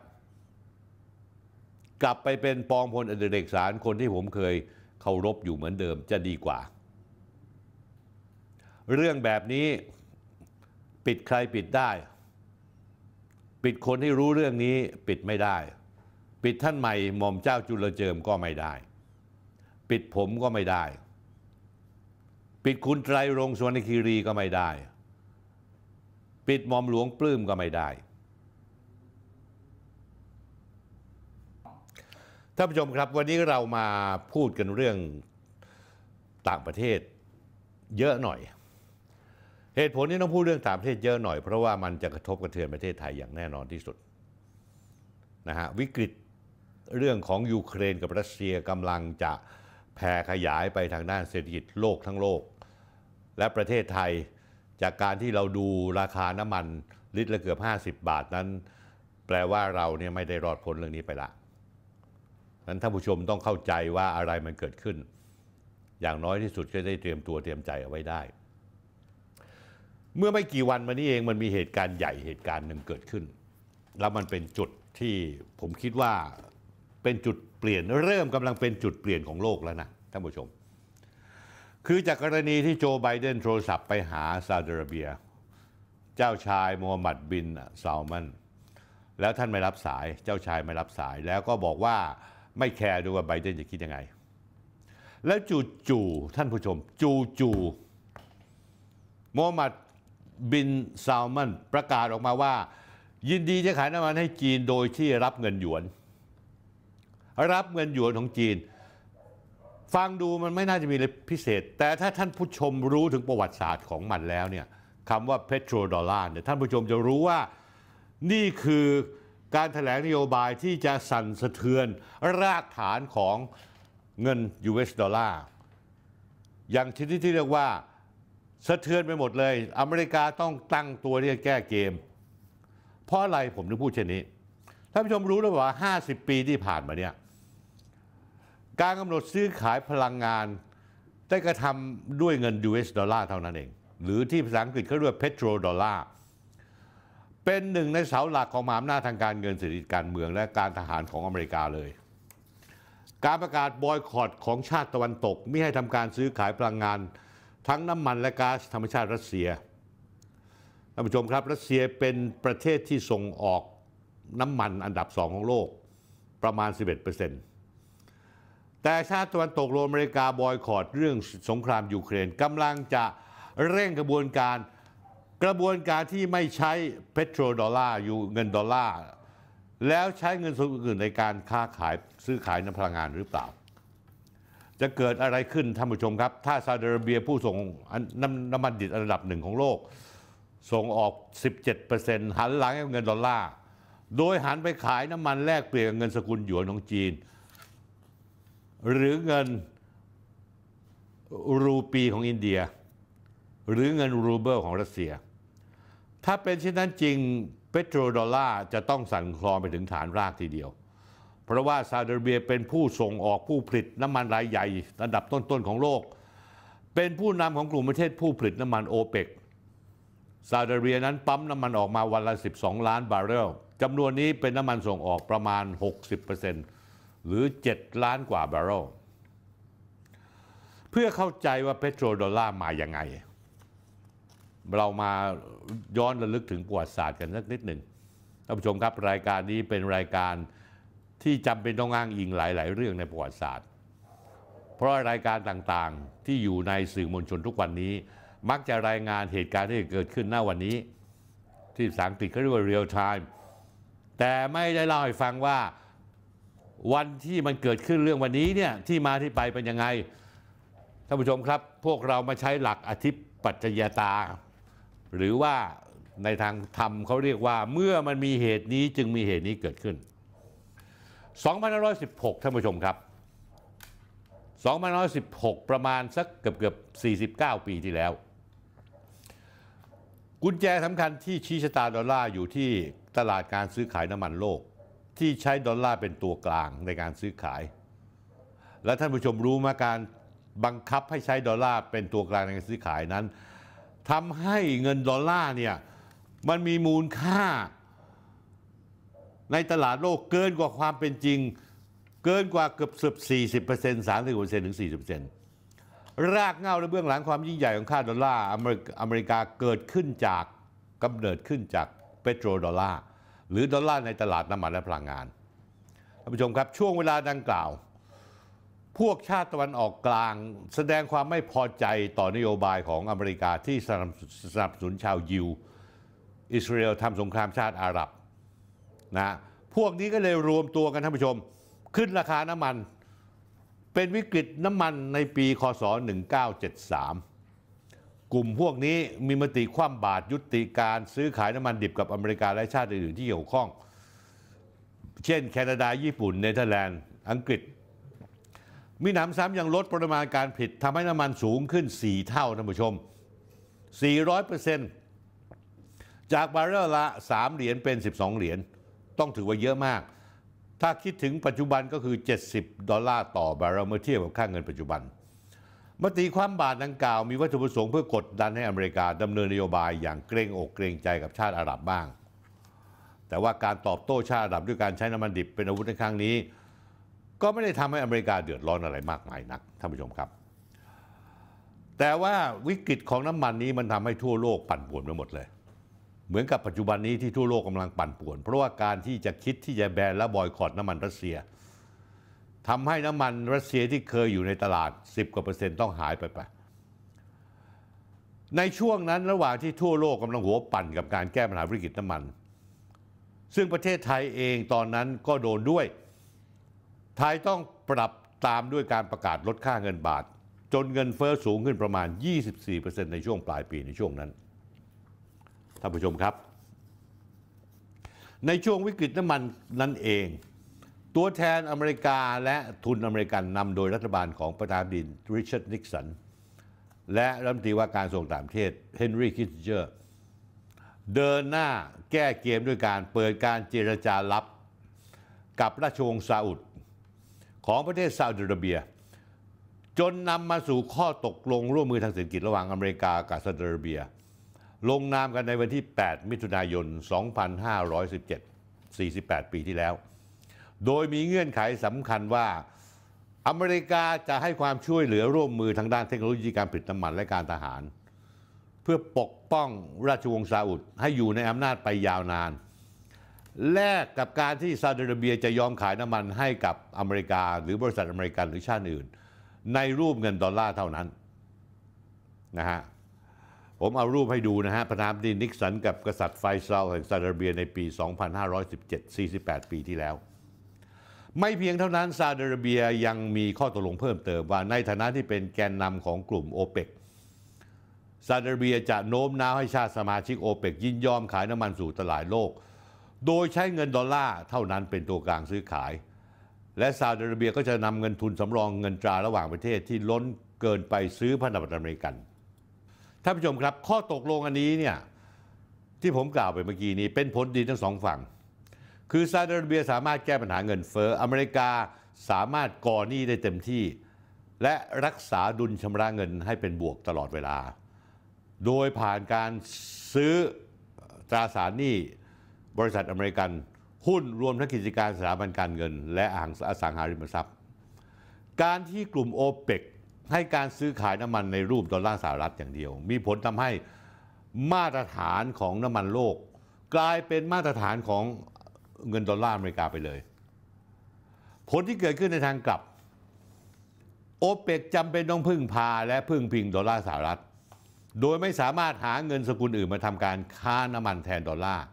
กลับไปเป็นปองพลอดิเรกสารคนที่ผมเคยเคารพอยู่เหมือนเดิมจะดีกว่าเรื่องแบบนี้ปิดใครปิดได้ปิดคนที่รู้เรื่องนี้ปิดไม่ได้ปิดท่านใหม่หม่อมเจ้าจุลเจิมก็ไม่ได้ปิดผมก็ไม่ได้ปิดคุณไตรรงค์ สวนคีรีก็ไม่ได้ปิดหม่อมหลวงปลื้มก็ไม่ได้ท่านผู้ชมครับวันนี้เรามาพูดกันเรื่องต่างประเทศเยอะหน่อยเหตุผลที่ต้องพูดเรื่องต่างประเทศเยอะหน่อยเพราะว่ามันจะกระทบกระเทือนประเทศไทยอย่างแน่นอนที่สุดนะฮะวิกฤตเรื่องของยูเครนกับรัสเซียกำลังจะแผ่ขยายไปทางด้านเศรษฐกิจโลกทั้งโลกและประเทศไทยจากการที่เราดูราคาน้ำมันลิตรละเกือบ50บาทนั้นแปลว่าเราเนี่ยไม่ได้รอดพ้นเรื่องนี้ไปละนั้นท่านผู้ชมต้องเข้าใจว่าอะไรมันเกิดขึ้นอย่างน้อยที่สุดก็ได้เตรียมตัวเตรียมใจเอาไว้ได้เมื่อไม่กี่วันมานี้เองมันมีเหตุการณ์ใหญ่เหตุการณ์หนึ่งเกิดขึ้นแล้วมันเป็นจุดที่ผมคิดว่าเป็นจุดเปลี่ยนเริ่มกำลังเป็นจุดเปลี่ยนของโลกแล้วนะท่านผู้ชมคือจากกรณีที่โจไบเดนโทรศัพท์ไปหาซาอุดิอาระเบียเจ้าชายมูฮัมหมัดบินซาลมันแล้วท่านไม่รับสายเจ้าชายไม่รับสายแล้วก็บอกว่าไม่แคร์ดูว่าไบเดนจะคิดยังไงแล้วจู่ๆท่านผู้ชมจู่ๆมูฮัมหมัดบินซาลมันประกาศออกมาว่ายินดีจะขายน้ำมันให้จีนโดยที่รับเงินหยวนของจีนฟังดูมันไม่น่าจะมีอะไรพิเศษแต่ถ้าท่านผู้ชมรู้ถึงประวัติศาสตร์ของมันแล้วเนี่ยคำว่าเพโตรดอลลาร์เนี่ยท่านผู้ชมจะรู้ว่านี่คือการแถลงนโยบายที่จะสั่นสะเทือนรากฐานของเงิน US ดอลลาร์อย่างชนิดที่เรียกว่าสะเทือนไปหมดเลยอเมริกาต้องตั้งตัวที่จะแก้เกมเพราะอะไรผมถึงพูดเช่นนี้ท่านผู้ชมรู้หรือเปล่าว่า50ปีที่ผ่านมาเนี่ยการกำหนดซื้อขายพลังงานได้กระทำด้วยเงิน US ดอลลาร์เท่านั้นเองหรือที่ภาษาอังกฤษเขาเรียกว่า Petro ดอลลาร์เป็นหนึ่งในเสาหลักของมหาอำนาจทางการเงินเศรษฐกิจการเมืองและการทหารของอเมริกาเลยการประกาศบอยคอตของชาติตะวันตกไม่ให้ทำการซื้อขายพลังงานทั้งน้ำมันและก๊าซธรรมชาติรัสเซียท่านผู้ชมครับรัสเซียเป็นประเทศที่ส่งออกน้ำมันอันดับ2ของโลกประมาณ 11% แต่ชาติตะวันตกรวมอเมริกาบอยคอตเรื่องสงครามยูเครนกำลังจะเร่งกระบวนการที่ไม่ใช้เพโตรดอลลาร์อยู่เงินดอลลาร์แล้วใช้เงินส่วนอื่นในการค้าขายซื้อขายน้ำพลังงานหรือเปล่าจะเกิดอะไรขึ้นท่านผู้ชมครับถ้าซาอุดิอาระเบียผู้ส่งน้ำมันดิบอันดับ1ของโลกส่งออก 17% หันหลังกับเงินดอลลาร์โดยหันไปขายน้ำมันแลกเปลี่ยนกับเงินสกุลหยวนของจีนหรือเงินรูปีของอินเดียหรือเงินรูเบิลของรัสเซียถ้าเป็นเช่นนั้นจริงเพโตรดอลลาร์จะต้องสั่นคลอนไปถึงฐานรากทีเดียวเพราะว่าซาอุดิอาระเบียเป็นผู้ส่งออกผู้ผลิตน้ำมันรายใหญ่อันดับต้นๆของโลกเป็นผู้นำของกลุ่มประเทศผู้ผลิตน้ำมันโอเปกซาอุดิอาระเบียนั้นปั๊มน้ำมันออกมาวันละ12ล้านบาร์เรลจำนวนนี้เป็นน้ำมันส่งออกประมาณ 60% หรือ7ล้านกว่าบาร์เรลเพื่อเข้าใจว่าเพโตรดอลลาร์มาอย่างไงเรามาย้อนระลึกถึงประวัติศาสตร์กันสักนิดหนึ่งท่านผู้ชมครับรายการนี้เป็นรายการที่จำเป็นต้องอ้างอิงหลายๆเรื่องในประวัติศาสตร์เพราะรายการต่างๆที่อยู่ในสื่อมวลชนทุกวันนี้มักจะรายงานเหตุการณ์ที่เกิดขึ้นณวันนี้ที่ภาษาอังกฤษเขาเรียกว่า real time แต่ไม่ได้เล่าให้ฟังว่าวันที่มันเกิดขึ้นเรื่องวันนี้เนี่ยที่มาที่ไปเป็นยังไงท่านผู้ชมครับพวกเรามาใช้หลักอธิปัจจยตาหรือว่าในทางธรรมเขาเรียกว่าเมื่อมันมีเหตุนี้จึงมีเหตุนี้เกิดขึ้น2516ท่านผู้ชมครับ2516ประมาณสักเกือบ49ปีที่แล้วกุญแจสำคัญที่ชี้ชะตาดอลลาร์อยู่ที่ตลาดการซื้อขายน้ำมันโลกที่ใช้ดอลลาร์เป็นตัวกลางในการซื้อขาย และท่านผู้ชมรู้มาการบังคับให้ใช้ดอลลาร์เป็นตัวกลางในการซื้อขายนั้นทำให้เงินดอลลาร์เนี่ยมันมีมูลค่าในตลาดโลกเกินกว่าความเป็นจริงเกินกว่าเกือบ 40% 30% ถึง 40% รากเหง้าและเบื้องหลังความยิ่งใหญ่ของค่าดอลลาร์อเมริกาเกิดขึ้นจากกำเนิดขึ้นจากเปโตรดอลลาร์หรือดอลลาร์ในตลาดน้ำมันและพลังงานท่านผู้ชมครับช่วงเวลาดังกล่าวพวกชาติตะวันออกกลางแสดงความไม่พอใจต่อนโยบายของอเมริกาที่สนับสนุนชาวยิวอิสราเอลทำสงครามชาติอาหรับนะพวกนี้ก็เลยรวมตัวกันท่านผู้ชมขึ้นราคาน้ำมันเป็นวิกฤตน้ำมันในปีคศ1973กลุ่มพวกนี้มีมติคว่ำบาตรยุติการซื้อขายน้ำมันดิบกับอเมริกาและชาติอื่นๆที่เกี่ยวข้องเช่นแคนาดาญี่ปุ่นเนเธอร์แลนด์อังกฤษมีหนำซ้ำยังลดปริมาณการผลิตทำให้น้ำมันสูงขึ้น4เท่าท่านผู้ชม 400% จากบาร์เรลละ3เหรียญเป็น12เหรียญต้องถือว่าเยอะมากถ้าคิดถึงปัจจุบันก็คือ70ดอลลาร์ต่อบาร์เรลเมื่อเทียบกับค่าเงินปัจจุบันมติคว่ำบาตรดังกล่าวมีวัตถุประสงค์เพื่อกดดันให้อเมริกาดำเนินนโยบายอย่างเกรงอกเกรงใจกับชาติอาหรับบ้างแต่ว่าการตอบโต้ชาติอาหรับด้วยการใช้น้ำมันดิบเป็นอาวุธในครั้งนี้ก็ไม่ได้ทำให้อเมริกาเดือดร้อนอะไรมากมายนักท่านผู้ชมครับแต่ว่าวิกฤตของน้ำมันนี้มันทำให้ทั่วโลกปั่นป่วนไปหมดเลยเหมือนกับปัจจุบันนี้ที่ทั่วโลกกำลังปั่นป่วนเพราะว่าการที่จะคิดที่จะแบนและบอยคอตน้ำมันรัสเซียทำให้น้ำมันรัสเซียที่เคยอยู่ในตลาด10%ต้องหายไปในช่วงนั้นระหว่างที่ทั่วโลกกำลังหัวปั่นกับการแก้ปัญหาวิกฤตน้ำมันซึ่งประเทศไทยเองตอนนั้นก็โดนด้วยไทยต้องปรับตามด้วยการประกาศลดค่าเงินบาทจนเงินเฟ้อสูงขึ้นประมาณ 24% ในช่วงปลายปีในช่วงนั้นท่านผู้ชมครับในช่วงวิกฤตน้ำมันนั่นเองตัวแทนอเมริกาและทุนอเมริกันนำโดยรัฐบาลของประธานาธิบดีริชาร์ดนิกสันและรัฐมนตรีว่าการส่งต่างประเทศเฮนรี่คิสซินเจอร์เดินหน้าแก้เกมด้วยการเปิดการเจรจาลับกับราชวงศ์ซาอุดของประเทศซาอุดิอาระเบียจนนำมาสู่ข้อตกลงร่วมมือทางเศรษฐกิจระหว่างอเมริกากับซาอุดิอาระเบียลงนามกันในวันที่8มิถุนายน2517 48 ปีที่แล้วโดยมีเงื่อนไขสำคัญว่าอเมริกาจะให้ความช่วยเหลือร่วมมือทางด้านเทคโนโลยีการผลิตน้ำมันและการทหารเพื่อปกป้องราชวงศ์ซาอุดให้อยู่ในอำนาจไปยาวนานแลกกับการที่ซาอุดิอาระเบียจะยอมขายน้ำมันให้กับอเมริกาหรือบริษัทอเมริกันหรือชาติอื่นในรูปเงินดอลลาร์เท่านั้นนะฮะผมเอารูปให้ดูนะฮะประธานาธิบดีนิกสันกับกษัตริย์ไฟซาลแห่งซาอุดิอาระเบียในปี 2517 48 ปีที่แล้วไม่เพียงเท่านั้นซาอุดิอาระเบียยังมีข้อตกลงเพิ่มเติมว่าในฐานะที่เป็นแกนนำของกลุ่มโอเปกซาอุดิอาระเบียจะโน้มน้าวให้ชาติสมาชิกโอเปกยินยอมขายน้ำมันสู่ตลาดโลกโดยใช้เงินดอลลาร์เท่านั้นเป็นตัวกลางซื้อขายและซาอุดิอาระเบียก็จะนำเงินทุนสำรองเงินตราระหว่างประเทศที่ล้นเกินไปซื้อพันธบัตรอเมริกันท่านผู้ชมครับข้อตกลงอันนี้เนี่ยที่ผมกล่าวไปเมื่อกี้นี้เป็นผลดีทั้งสองฝั่งคือซาอุดิอาระเบียสามารถแก้ปัญหาเงินเฟ้ออเมริกาสามารถก่อหนี้ได้เต็มที่และรักษาดุลชำระเงินให้เป็นบวกตลอดเวลาโดยผ่านการซื้อตราสารหนี้บริษัทอเมริกันหุ้นรวมทั้งกิจการสถาบันการเงินและอสังหาริมทรัพย์การที่กลุ่มโอเปกให้การซื้อขายน้ำมันในรูปดอลลาร์สหรัฐอย่างเดียวมีผลทำให้มาตรฐานของน้ำมันโลกกลายเป็นมาตรฐานของเงินดอลลาร์อเมริกาไปเลยผลที่เกิดขึ้นในทางกลับโอเปกจำเป็นต้องพึ่งพาและพึ่งพิงดอลลาร์สหรัฐโดยไม่สามารถหาเงินสกุลอื่นมาทำการค้าน้ำมันแทนดอลลาร์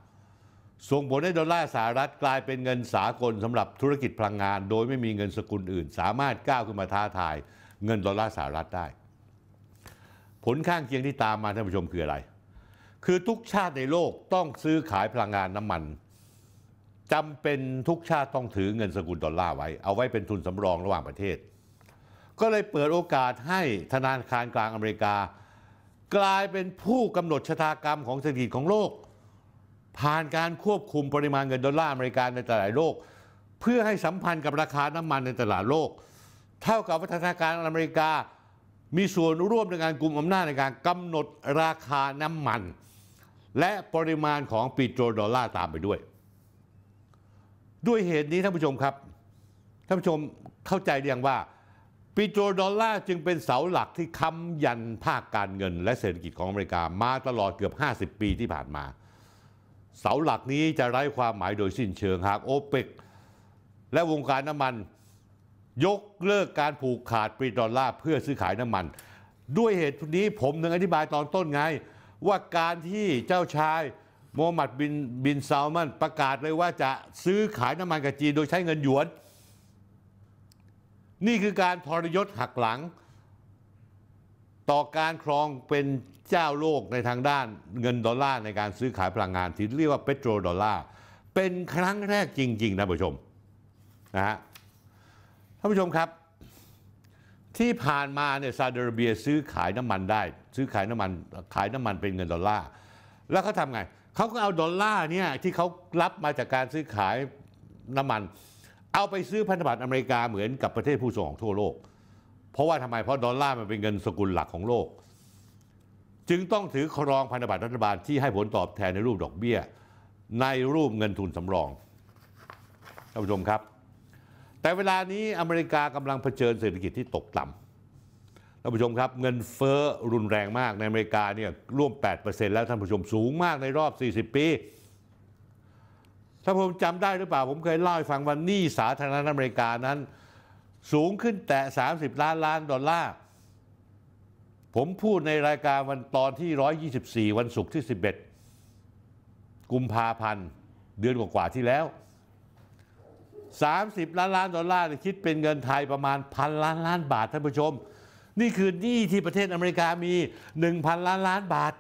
ส่งผลให้ดอลลาร์สหรัฐกลายเป็นเงินสากลสำหรับธุรกิจพลังงานโดยไม่มีเงินสกุลอื่นสามารถก้าวขึ้นมาท้าทายเงินดอลลาร์สหรัฐได้ผลข้างเคียงที่ตามมาท่านผู้ชมคืออะไรคือทุกชาติในโลกต้องซื้อขายพลังงานน้ำมันจำเป็นทุกชาติต้องถือเงินสกุลดอลลาร์ไว้เอาไว้เป็นทุนสำรองระหว่างประเทศก็เลยเปิดโอกาสให้ธนาคารกลางอเมริกากลายเป็นผู้กำหนดชะตากรรมของเศรษฐกิจของโลกผ่านการควบคุมปริมาณเงินดอลลาร์อเมริกันในตลาดโลกเพื่อให้สัมพันธ์กับราคาน้ำมันในตลาดโลก เท่ากับว่าธนาคารอเมริกามีส่วนร่วมในการกุมอำนาจในการกำหนดราคาน้ำมันและปริมาณของปิโตรดอลลาร์ตามไปด้วยเหตุนี้ท่านผู้ชมครับท่านผู้ชมเข้าใจหรือยังว่าปิโตรดอลลาร์จึงเป็นเสาหลักที่ค้ำยันภาคการเงินและเศรษฐกิจของอเมริกามาตลอดเกือบ50ปีที่ผ่านมาเสาหลักนี้จะไร้ความหมายโดยสิ้นเชิงหากโอเปกและวงการน้ำมันยกเลิกการผูกขาดปิโตรดอลลาร์เพื่อซื้อขายน้ำมันด้วยเหตุนี้ผมถึงอธิบายตอนต้นไงว่าการที่เจ้าชายโมฮัมหมัดบินซาลมันประกาศเลยว่าจะซื้อขายน้ำมันกับจีนโดยใช้เงินหยวนนี่คือการทรยศหักหลังต่อการครองเป็นเจ้าโลกในทางด้านเงินดอลลาร์ในการซื้อขายพลังงานที่เรียกว่าเปโตรดอลลาร์เป็นครั้งแรกจริงๆนะผู้ชมนะฮะท่านผู้ชมครับที่ผ่านมาเนี่ยซาอุดิอาระเบียซื้อขายน้ำมันได้ซื้อขายน้ำมันเป็นเงินดอลลาร์แล้วเขาทำไงเขาก็เอาดอลลาร์เนี่ยที่เขารับมาจากการซื้อขายน้ำมันเอาไปซื้อพันธบัตรอเมริกาเหมือนกับประเทศผู้ส่งออกทั่วโลกเพราะว่าทำไมเพราะดอลลาร์มันเป็นเงินสกุลหลักของโลกจึงต้องถือครองพันธบัตรรัฐบาลที่ให้ผลตอบแทนในรูปดอกเบี้ยในรูปเงินทุนสำรองท่านผู้ชมครับแต่เวลานี้อเมริกากำลังเผชิญเศรษฐกิจที่ตกต่ำท่านผู้ชมครับเงินเฟ้อรุนแรงมากในอเมริกาเนี่ยร่วม 8% แล้วท่านผู้ชมสูงมากในรอบ40ปีถ้าผมจำได้หรือเปล่าผมเคยเล่าให้ฟังว่าหนี้สาธารณรัฐอเมริกานั้นสูงขึ้นแต่30ล้านล้านดอลลาร์ผมพูดในรายการวันตอนที่124วันศุกร์ที่11กุมภาพันธ์เดือนกว่าที่แล้ว30ล้านล้านดอลลาร์คิดเป็นเงินไทยประมาณ1,000 ล้านล้านบาทท่านผู้ชมนี่คือหนี้ที่ประเทศอเมริกามี 1,000 ล้านล้านบาท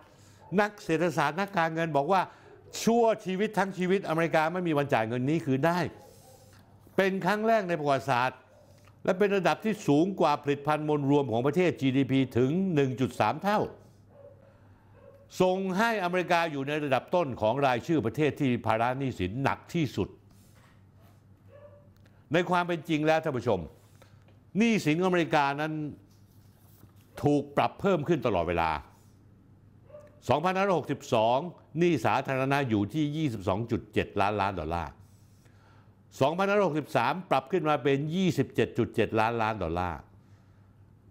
นักเศรษฐศาสตร์นักการเงินบอกว่าชั่วชีวิตทั้งชีวิตอเมริกาไม่มีวันจ่ายเงินนี้คือได้เป็นครั้งแรกในประวัติศาสตร์และเป็นระดับที่สูงกว่าผลิตภัณฑ์มวลรวมของประเทศ GDP ถึง 1.3 เท่าส่งให้อเมริกาอยู่ในระดับต้นของรายชื่อประเทศที่ภาระหนี้สินหนักที่สุดในความเป็นจริงแล้วท่านผู้ชมหนี้สินอเมริกานั้นถูกปรับเพิ่มขึ้นตลอดเวลา2562หนี้สาธารณะอยู่ที่ 22.7 ล้านล้านดอลลาร์2563ปรับขึ้นมาเป็น 27.7 ล้านล้านดอลลาร์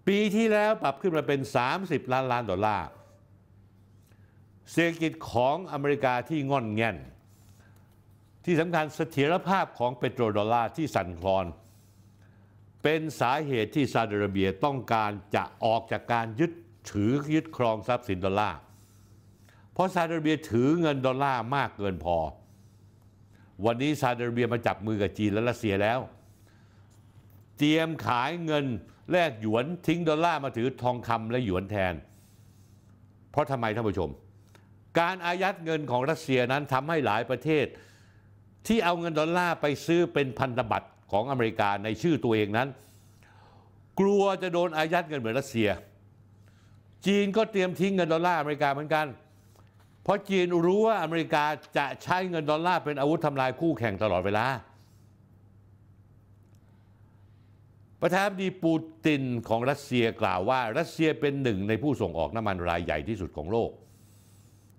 ปีที่แล้วปรับขึ้นมาเป็น30ล้านล้านดอลลาร์เศรษฐกิจของอเมริกาที่งอนแง่นที่สำคัญเสถียรภาพของเปโตรดอลลาร์ที่สั่นคลอนเป็นสาเหตุที่ซาอุดิอาระเบียต้องการจะออกจากการยึดครองทรัพย์สินดอลลาร์เพราะซาอุดิอาระเบียถือเงินดอลลาร์มากเกินพอวันนี้ซาอุดิอาระเบียมาจับมือกับจีนและรัสเซียแล้วเตรียมขายเงินแลกหยวนทิ้งดอลลาร์มาถือทองคำและหยวนแทนเพราะทำไมท่านผู้ชมการอายัดเงินของรัสเซียนั้นทำให้หลายประเทศที่เอาเงินดอลลาร์ไปซื้อเป็นพันธบัตรของอเมริกาในชื่อตัวเองนั้นกลัวจะโดนอายัดเงินเหมือนรัสเซียจีนก็เตรียมทิ้งเงินดอลลาร์อเมริกาเหมือนกันเพราะจีนรู้ว่าอเมริกาจะใช้เงินดอลลาร์เป็นอาวุธทำลายคู่แข่งตลอดเวลาประธานาธิบดีปูตินของรัสเซียกล่าวว่ารัสเซียเป็นหนึ่งในผู้ส่งออกน้ำมันรายใหญ่ที่สุดของโลก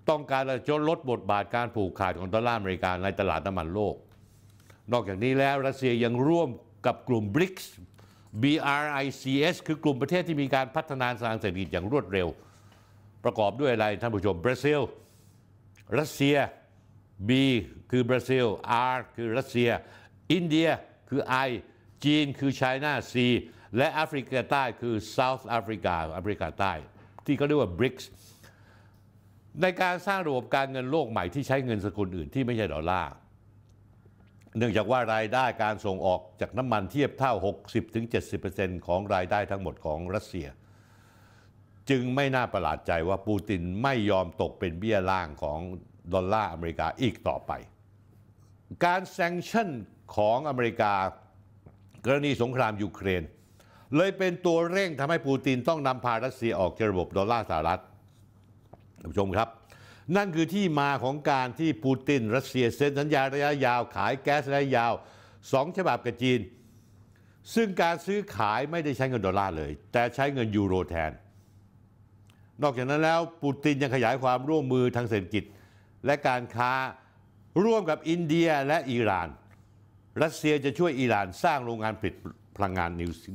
ต้องการจะลดบทบาทการผูกขาดของดอลลาร์อเมริกาในตลาดน้ำมันโลกนอกจากนี้แล้วรัสเซียยังร่วมกับกลุ่ม BRICSคือกลุ่มประเทศที่มีการพัฒนาทางเศรษฐกิจอย่างรวดเร็วประกอบด้วยอะไรท่านผู้ชมบราซิลรัสเซีย B คือบราซิล R คือรัสเซียอินเดียคือ I จีนคือไชน่า C และแอฟริกาใต้คือ South Africa แอฟริกาใต้ที่เขาเรียกว่า BRICSในการสร้างระบบการเงินโลกใหม่ที่ใช้เงินสกุลอื่นที่ไม่ใช่ดอลลาร์เนื่องจากว่ารายได้การส่งออกจากน้ำมันเทียบเท่า 60-70% ของรายได้ทั้งหมดของรัสเซียจึงไม่น่าประหลาดใจว่าปูตินไม่ยอมตกเป็นเบี้ยล่างของดอลลาร์อเมริกาอีกต่อไปการแซงชั่นของอเมริกากรณีสงครามยูเครนเลยเป็นตัวเร่งทำให้ปูตินต้องนำพารัสเซียออกจากระบบดอลลาร์สหรัฐท่านผู้ชมครับนั่นคือที่มาของการที่ปูตินรัสเซียเซ็นสัญญาระยะยาวขายแก๊สระยะยาว2 ฉบับกับจีน ซึ่งการซื้อขายไม่ได้ใช้เงินดอลลาร์เลยแต่ใช้เงินยูโรแทนนอกจากนั้นแล้วปูตินยังขยายความร่วมมือทางเศรษฐกิจและการค้าร่วมกับอินเดียและอิหร่านรัสเซียจะช่วยอิหร่านสร้างโรงงานผลิตพลังงาน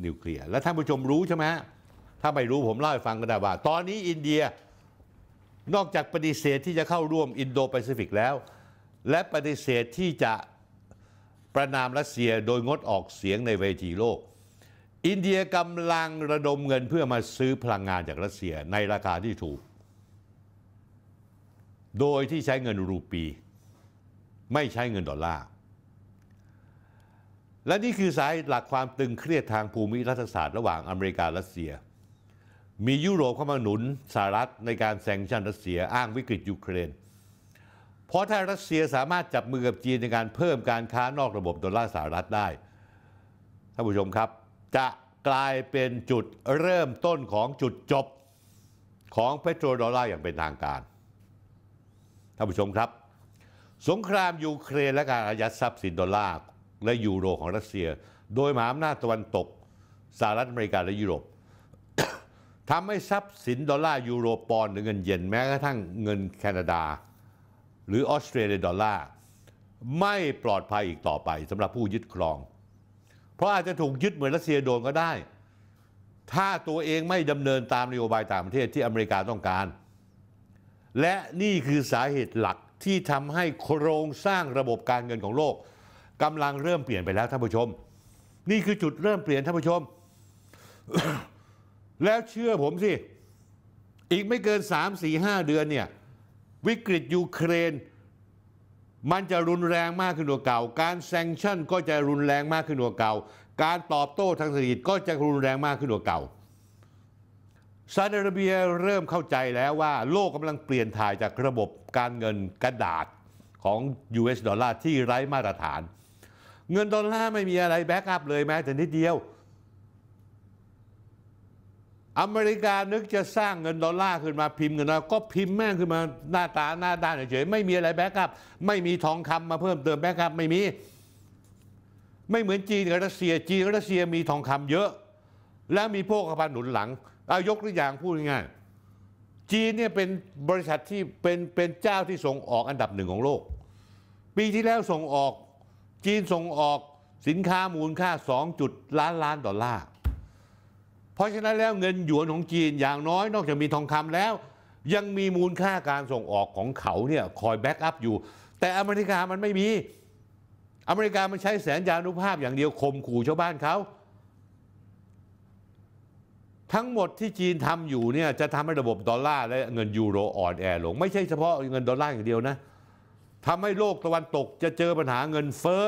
นิวเคลียร์และท่านผู้ชมรู้ใช่ไหมฮะถ้าไม่รู้ผมเล่าให้ฟังก็ได้ว่าตอนนี้อินเดียนอกจากปฏิเสธที่จะเข้าร่วมอินโดแปซิฟิกแล้วและปฏิเสธที่จะประนามรัสเซียโดยงดออกเสียงในเวทีโลกอินเดียกำลังระดมเงินเพื่อมาซื้อพลังงานจากรัสเซียในราคาที่ถูกโดยที่ใช้เงินรูปีไม่ใช้เงินดอลลาร์และนี่คือสาเหตุหลักความตึงเครียดทางภูมิรัฐศาสตร์ระหว่างอเมริการัสเซียมียุโรปเข้ามาหนุนสหรัฐในการแซงชั่นรัสเซียอ้างวิกฤตยูเครนเพราะถ้ารัสเซียสามารถจับมือกับจีนในการเพิ่มการค้านอกระบบดอลลาร์สหรัฐได้ท่านผู้ชมครับจะกลายเป็นจุดเริ่มต้นของจุดจบของเปโตรดอลลาร์อย่างเป็นทางการท่านผู้ชมครับสงครามยูเครนและการอายัดทรัพย์สินดอลลาร์และยูโรของรัสเซียโดยมหาอำนาจตะวันตกสหรัฐอเมริกาและยุโรป ทำให้ทรัพย์สินดอลลาร์ยูโรปอนด์หรือเงินเยนแม้กระทั่งเงินแคนาดาหรือออสเตรเลียดอลลาร์ไม่ปลอดภัยอีกต่อไปสำหรับผู้ยึดครองเพราะอาจจะถูกยึดเหมือนรัสเซียโดนก็ได้ถ้าตัวเองไม่ดำเนินตามนโยบายต่างประเทศที่อเมริกาต้องการและนี่คือสาเหตุหลักที่ทำให้โครงสร้างระบบการเงินของโลกกำลังเริ่มเปลี่ยนไปแล้วท่านผู้ชมนี่คือจุดเริ่มเปลี่ยนท่านผู้ชม แล้วเชื่อผมสิอีกไม่เกิน 3-4-5 เดือนเนี่ยวิกฤตยูเครนมันจะรุนแรงมากขึ้นกว่าเก่าการแซงชั่นก็จะรุนแรงมากขึ้นกว่าเก่าการตอบโต้ทางเศรษฐกิจก็จะรุนแรงมากขึ้นกว่าเก่าซาอุดิอาระเบียเริ่มเข้าใจแล้วว่าโลกกำลังเปลี่ยนถ่ายจากระบบการเงินกระดาษของ US ดอลลาร์ที่ไร้มาตรฐานเงินดอลลาร์ไม่มีอะไรแบ็กอัพเลยแม้แต่นิดเดียวอเมริกานึกจะสร้างเงินดอลลาร์ขึ้นมาพิมพ์เงินดอลลาร์ก็พิมพ์แม่งขึ้นมาหน้าตาหน้าด้านเฉยๆไม่มีอะไรแบ็กอัพไม่มีทองคำมาเพิ่มเติมแบ็กอัพไม่มีไม่เหมือนจีนกับรัสเซียจีนกับรัสเซียมีทองคำเยอะและมีพวกกระพันหนุนหลังเอายกตัวอย่างพูดง่ายๆจีนเนี่ยเป็นบริษัทที่เป็นเจ้าที่ส่งออกอันดับหนึ่งของโลกปีที่แล้วส่งออกจีนส่งออกสินค้ามูลค่า 2 ล้านล้านดอลลาร์เพราะฉะนั้นแล้วเงินหยวนของจีนอย่างน้อยนอกจากมีทองคำแล้วยังมีมูลค่าการส่งออกของเขาเนี่ยคอยแบ็กอัพอยู่แต่อเมริกามันไม่มีอเมริกามันใช้แสนยานุภาพอย่างเดียวข่มขู่ชาวบ้านเขาทั้งหมดที่จีนทำอยู่เนี่ยจะทำให้ระบบดอลลาร์และเงินยูโรอ่อนแอลงไม่ใช่เฉพาะเงินดอลลาร์อย่างเดียวนะทำให้โลกตะวันตกจะเจอปัญหาเงินเฟ้อ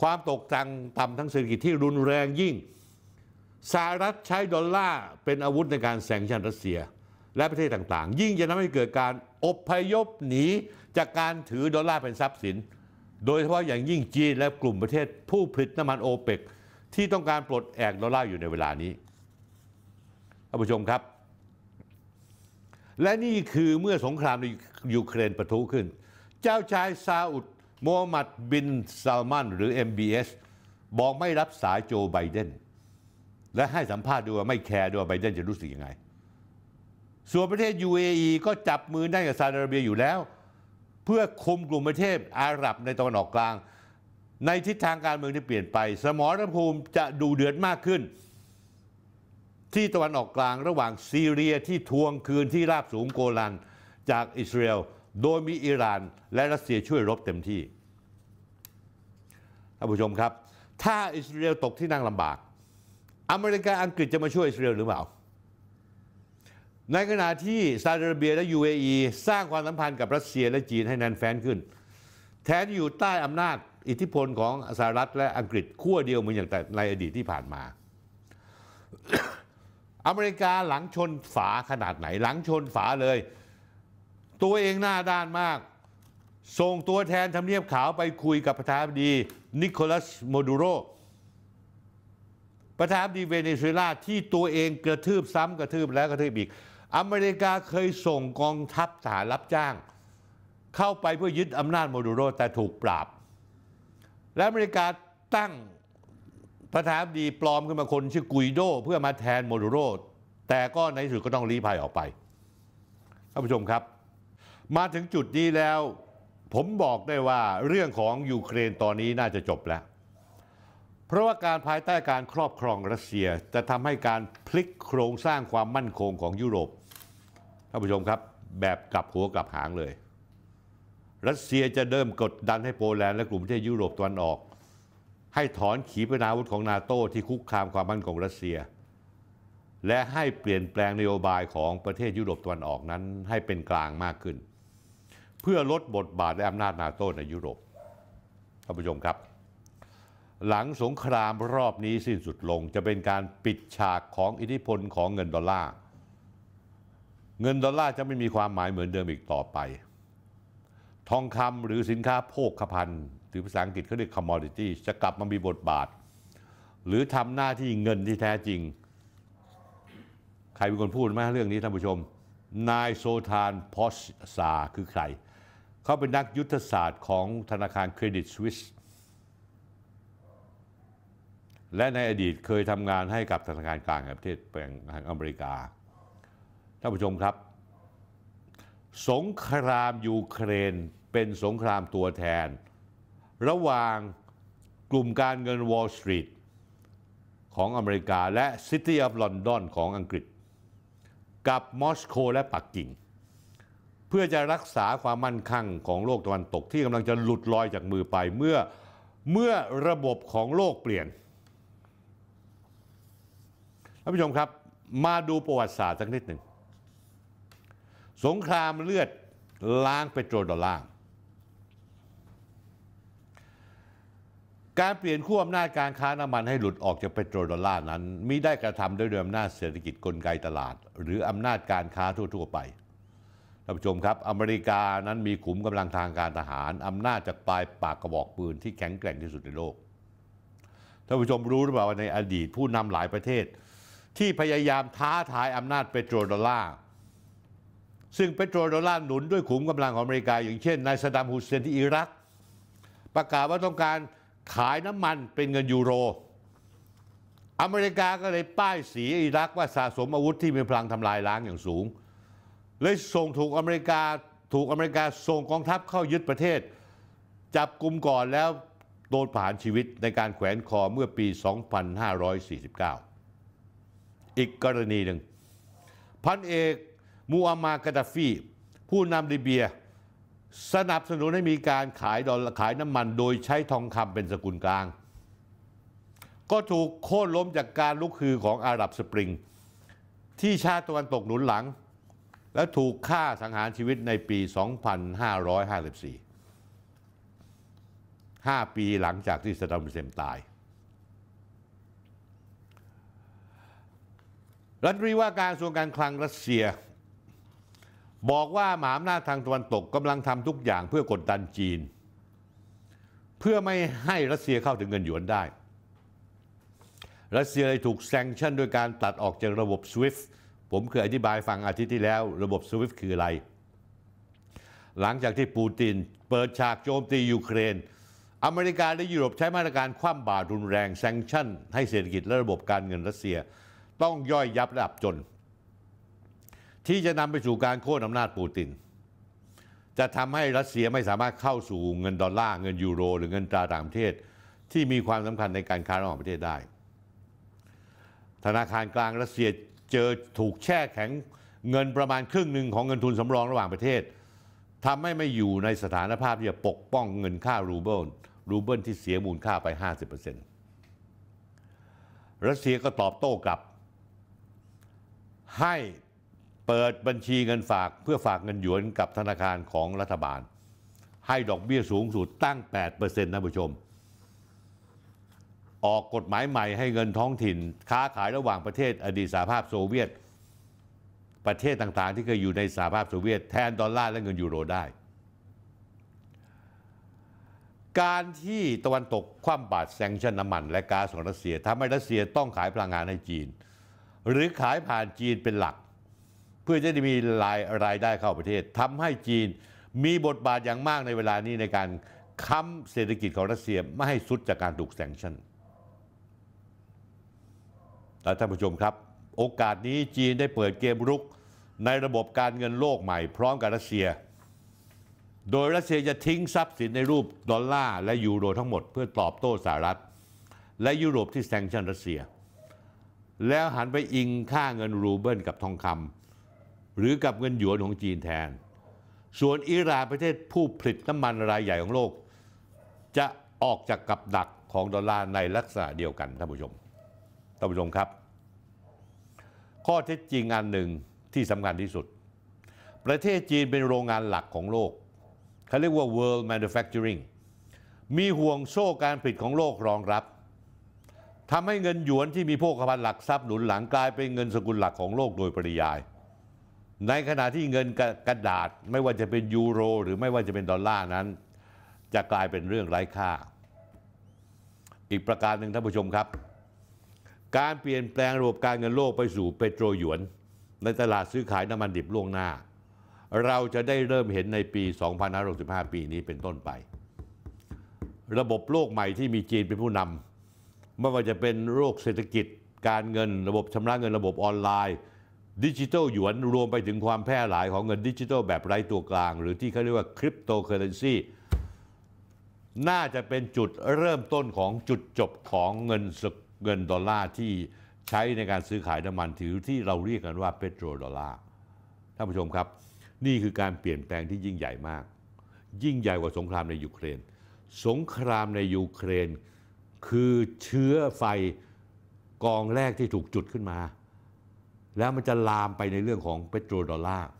ความตกต่ำทั้งเศรษฐกิจที่รุนแรงยิ่งสหรัฐใช้ดอลลาร์เป็นอาวุธในการแซงชั่นรัสเซียและประเทศต่างๆยิ่งจะทำให้เกิดการอพยพหนีจากการถือดอลลาร์เป็นทรัพย์สินโดยเฉพาะอย่างยิ่งจีนและกลุ่มประเทศผู้ผลิตน้ำมันโอเปกที่ต้องการปลดแอกดอลลาร์อยู่ในเวลานี้ท่านผู้ชมครับและนี่คือเมื่อสงครามในยูเครนปะทุขึ้นเจ้าชายซาอุดมูฮัมหมัดบินซัลมานหรือ MBS บอกไม่รับสายโจไบเดนและให้สัมภาษณ์ดูว่าไม่แคร์ดูว่าไบเดนจะรู้สึกยังไงส่วนประเทศ UAE ก็จับมือได้กับซาอุดิอาระเบียอยู่แล้วเพื่อคุมกลุ่มประเทศอาหรับในตะวันออกกลางในทิศทางการเมืองที่เปลี่ยนไปสมรภูมิจะดูเดือดมากขึ้นที่ตะวันออกกลางระหว่างซีเรียที่ทวงคืนที่ราบสูงโกลันจากอิสราเอลโดยมีอิหร่านและรัสเซียช่วยรบเต็มที่ท่านผู้ชมครับถ้าอิสราเอลตกที่นั่งลำบากอเมริกาอังกฤษจะมาช่วยอิสราเอลหรือเปล่าในขณะที่ซาอุดิอาระเบียและ UAE สร้างความสัมพันธ์กับรัสเซียและจีนให้แน่นแฟ้นขึ้นแทนอยู่ใต้อำนาจอิทธิพลของสหรัฐและอังกฤษขั้วเดียวเหมือนอย่างแต่ในอดีตที่ผ่านมา อเมริกาหลังชนฝาขนาดไหนหลังชนฝาเลยตัวเองหน้าด้านมากส่งตัวแทนทำเนียบขาวไปคุยกับประธานาธิบดีนิโคลัสโมดูโรประธานาธิบดีเวเนซุเอลาที่ตัวเองกระทืบซ้ำกระทืบแล้วกระทืบอีกอเมริกาเคยส่งกองทัพทหารรับจ้างเข้าไปเพื่อยึดอำนาจโมดูโรแต่ถูกปราบและอเมริกาตั้ง ประธานาธิบดีปลอมขึ้นมาคนชื่อกุยโดเพื่อมาแทนโมดูโรแต่ก็ในสุดก็ต้องลี้ภัยออกไปท่านผู้ชมครับมาถึงจุดนี้แล้วผมบอกได้ว่าเรื่องของยูเครนตอนนี้น่าจะจบแล้วเพราะว่าการภายใต้การครอบครองรัสเซียจะทำให้การพลิกโครงสร้างความมั่นคงของยุโรปท่านผู้ชมครับแบบกลับหัวกลับหางเลยรัสเซียจะเริ่มกดดันให้โปแลนด์และกลุ่มประเทศยุโรปตะวันออกให้ถอนขีปนาวุธของนาโต้ที่คุกคามความมั่นคงรัสเซียและให้เปลี่ยนแปลงนโยบายของประเทศยุโรปตะวันออกนั้นให้เป็นกลางมากขึ้นเพื่อลดบทบาทและอำนาจนาโต้ในยุโรปท่านผู้ชมครับหลังสงครามรอบนี้สิ้นสุดลงจะเป็นการปิดฉากของอิทธิพลของเงินดอลลาร์เงินดอลลาร์จะไม่มีความหมายเหมือนเดิมอีกต่อไปทองคำหรือสินค้าโภคภัณฑ์หรือภาษาอังกฤษเขาเรียก commodity จะกลับมามีบทบาทหรือทำหน้าที่เงินที่แท้จริงใครเป็นคนพูดมาเรื่องนี้ท่านผู้ชมนายโซทานพอชซาคือใครเขาเป็นนักยุทธศาสตร์ของธนาคารเครดิตสวิสและในอดีตเคยทำงานให้กับธนาคารกลางแห่งประเทศอเมริกาท่านผู้ชมครับสงครามยูเครนเป็นสงครามตัวแทนระหว่างกลุ่มการเงิน Wall Street ของอเมริกาและ City of London ของอังกฤษกับมอสโกและปักกิ่งเพื่อจะรักษาความมั่นคงของโลกตะวันตกที่กำลังจะหลุดลอยจากมือไปเมื่อระบบของโลกเปลี่ยนท่านผู้ชมครับมาดูประวัติศาสตร์สักนิดหนึ่งสงครามเลือดล้างเปโตรดอลลาร์การเปลี่ยนขั้วอำนาจการค้าน้ำมันให้หลุดออกจากเปโตรดอลลาร์นั้นมิได้กระทำด้วยอำนาจเศรษฐกิจกลไกตลาดหรืออำนาจการค้าทั่วๆไปท่านผู้ชมครับอเมริกานั้นมีขุมกำลังทางการทหารอำนาจจากปลายปากกระบอกปืนที่แข็งแกร่งที่สุดในโลกท่านผู้ชมรู้หรือเปล่าว่าในอดีตผู้นำหลายประเทศที่พยายามท้าทายอำนาจเปโตรดอลลาร์ซึ่งเปโตรดอลลาร์หนุนด้วยขุมกำลังของอเมริกาอย่างเช่นนายซัดดัมฮุสเซนที่อิรักประกาศว่าต้องการขายน้ำมันเป็นเงินยูโรอเมริกาก็เลยป้ายสีอิรักว่าสะสมอาวุธที่มีพลังทำลายล้างอย่างสูงเลยส่งถูกอเมริกาส่งกองทัพเข้ายึดประเทศจับกุมก่อนแล้วโดนประหารชีวิตในการแขวนคอเมื่อปี 2549 อีกกรณีหนึ่งพันเอกมูอามาร์ กาดาฟีผู้นำลิเบียสนับสนุนให้มีการขายน้ำมันโดยใช้ทองคำเป็นสกุลกลางก็ถูกโค่นล้มจากการลุกฮือของอาหรับสปริงที่ชาติตะวันตกหนุนหลังและถูกฆ่าสังหารชีวิตในปี 2554 5 ปีหลังจากที่ซัดดัม ฮุสเซนตายรัฐมนตรีว่าการกระทรวงการคลังรัสเซียบอกว่ามหาอำนาจทางตะวันตกกำลังทำทุกอย่างเพื่อกดดันจีนเพื่อไม่ให้รัสเซียเข้าถึงเงินหยวนได้รัสเซียเลยถูกแซงชั่นโดยการตัดออกจากระบบ SWIFT ผมเคยอธิบายฟังอาทิตย์ที่แล้วระบบ SWIFT คืออะไรหลังจากที่ปูตินเปิดฉากโจมตียูเครนอเมริกาและยุโรปใช้มาตรการคว่ำบาตรรุนแรงแซงชั่นให้เศรษฐกิจและระบบการเงินรัสเซียต้องย่อยยับและอับจนที่จะนำไปสู่การโค่นอำนาจปูตินจะทำให้รัสเซียไม่สามารถเข้าสู่เงินดอลลาร์เงินยูโรหรือเงินตราต่างประเทศที่มีความสำคัญในการค้าระหว่างประเทศได้ธนาคารกลางรัสเซียถูกแช่แข็งเงินประมาณครึ่งหนึ่งของเงินทุนสำรองระหว่างประเทศทำให้ไม่อยู่ในสถานภาพที่จะปกป้องเงินค่ารูเบิลที่เสียมูลค่าไป 50% รัสเซียก็ตอบโต้กลับให้เปิดบัญชีเงินฝากเพื่อฝากเงินหยวนกับธนาคารของรัฐบาลให้ดอกเบี้ยสูงสุดตั้ง 8% ท่านผู้ชมออกกฎหมายใหม่ให้เงินท้องถิ่นค้าขายระหว่างประเทศอดีตสหภาพโซเวียตประเทศต่างๆที่เคยอยู่ในสหภาพโซเวียตแทนดอลลาร์และเงินยูโรได้การที่ตะวันตกคว่ำบาตรแซงชั่นน้ำมันและก๊าซของรัสเซียทำให้รัสเซียต้องขายพลังงานให้จีนหรือขายผ่านจีนเป็นหลักเพื่อจะได้มีรายได้เข้าประเทศทำให้จีนมีบทบาทอย่างมากในเวลานี้ในการค้ำเศรษฐกิจของรัสเซียไม่ให้สุดจากการถูกแซงชั่น และท่านผู้ชมครับโอกาสนี้จีนได้เปิดเกมรุกในระบบการเงินโลกใหม่พร้อมกับรัสเซียโดยรัสเซียจะทิ้งทรัพย์สินในรูปดอลลาร์และยูโรทั้งหมดเพื่อตอบโต้สหรัฐและยุโรปที่แซงชั่นรัสเซียแล้วหันไปอิงค่าเงินรูเบิลกับทองคำหรือกับเงินหยวนของจีนแทนส่วนอิหร่านประเทศผู้ผลิตน้ำมันรายใหญ่ของโลกจะออกจากกับดักของดอลลาร์ในลักษณะเดียวกันท่านผู้ชมครับข้อเท็จจริงอันหนึ่งที่สำคัญที่สุดประเทศจีนเป็นโรงงานหลักของโลกเขาเรียกว่า world manufacturing มีห่วงโซ่การผลิตของโลกรองรับทำให้เงินหยวนที่มีโภคภัณฑ์หลักทรัพย์หนุนหลังกลายเป็นเงินสกุลหลักของโลกโดยปริยายในขณะที่เงินกระดาษไม่ว่าจะเป็นยูโรหรือไม่ว่าจะเป็นดอลลาร์นั้นจะกลายเป็นเรื่องไร้ค่าอีกประการหนึ่งท่านผู้ชมครับการเปลี่ยนแปลงระบบการเงินโลกไปสู่เปโตรหยวนในตลาดซื้อขายน้ำมันดิบล่วงหน้าเราจะได้เริ่มเห็นในปี 2565 ปีนี้เป็นต้นไประบบโลกใหม่ที่มีจีนเป็นผู้นำไม่ว่าจะเป็นโลกเศรษฐกิจการเงินระบบชำระเงินระบบออนไลน์ดิจิทัลหยวนรวมไปถึงความแพร่หลายของเงินดิจิทัลแบบไร้ตัวกลางหรือที่เขาเรียกว่าคริปโตเคอเรนซีน่าจะเป็นจุดเริ่มต้นของจุดจบของเงินดอลลาร์ที่ใช้ในการซื้อขายน้ำมันถือที่เราเรียกกันว่าเปโตรดอลลาร์ท่านผู้ชมครับนี่คือการเปลี่ยนแปลงที่ยิ่งใหญ่มากยิ่งใหญ่กว่าสงครามในยูเครนสงครามในยูเครนคือเชื้อไฟกองแรกที่ถูกจุดขึ้นมาแล้วมันจะลามไปในเรื่องของเปโตรดอลลาร์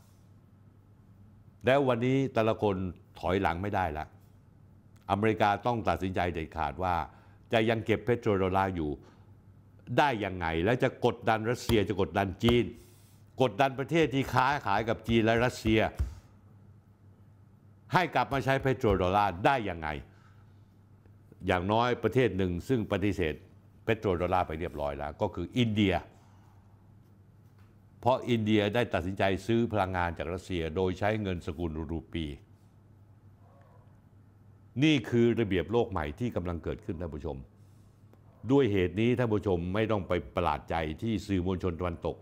แล้ววันนี้แต่ละคนถอยหลังไม่ได้ละอเมริกาต้องตัดสินใจเด็ดขาดว่าจะยังเก็บเปโตรดอลลาร์อยู่ได้ยังไงและจะกดดันรัสเซียจะกดดันจีนกดดันประเทศที่ค้าขายกับจีนและรัสเซียให้กลับมาใช้เปโตรดอลลาร์ได้ยังไงอย่างน้อยประเทศหนึ่งซึ่งปฏิเสธเปโตรดอลลาร์ไปเรียบร้อยแล้วก็คืออินเดียเพราะอินเดียได้ตัดสินใจซื้อพลังงานจากรัสเซียโดยใช้เงินสกุลรูปีนี่คือระเบียบโลกใหม่ที่กำลังเกิดขึ้นท่านผู้ชมด้วยเหตุนี้ท่านผู้ชมไม่ต้องไปประหลาดใจที่สื่อมวลชนตะวันตก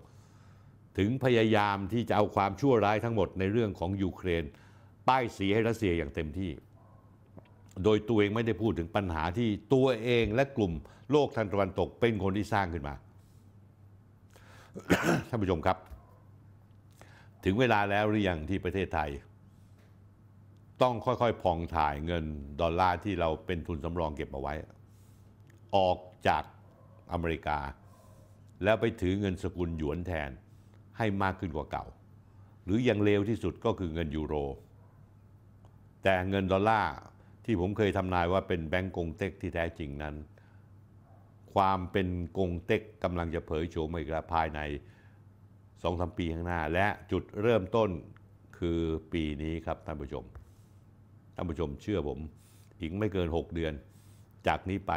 ถึงพยายามที่จะเอาความชั่วร้ายทั้งหมดในเรื่องของยูเครนป้ายสีให้รัสเซียอย่างเต็มที่โดยตัวเองไม่ได้พูดถึงปัญหาที่ตัวเองและกลุ่มโลกทางตะวันตกเป็นคนที่สร้างขึ้นมา ท่านผู้ชมครับถึงเวลาแล้วหรือยังที่ประเทศไทยต้องค่อยๆผ่องถ่ายเงินดอลลาร์ที่เราเป็นทุนสำรองเก็บเอาไว้ออกจากอเมริกาแล้วไปถือเงินสกุลหยวนแทนให้มากขึ้นกว่าเก่าหรืออย่างเลวที่สุดก็คือเงินยูโรแต่เงินดอลลาร์ที่ผมเคยทำนายว่าเป็นแบงก์กงเต็กที่แท้จริงนั้นความเป็นกงเต็กกำลังจะเผยโฉมอีกแล้วภายใน 2-3 ปีข้างหน้าและจุดเริ่มต้นคือปีนี้ครับท่านผู้ชมเชื่อผมอีกไม่เกิน6เดือนจากนี้ไป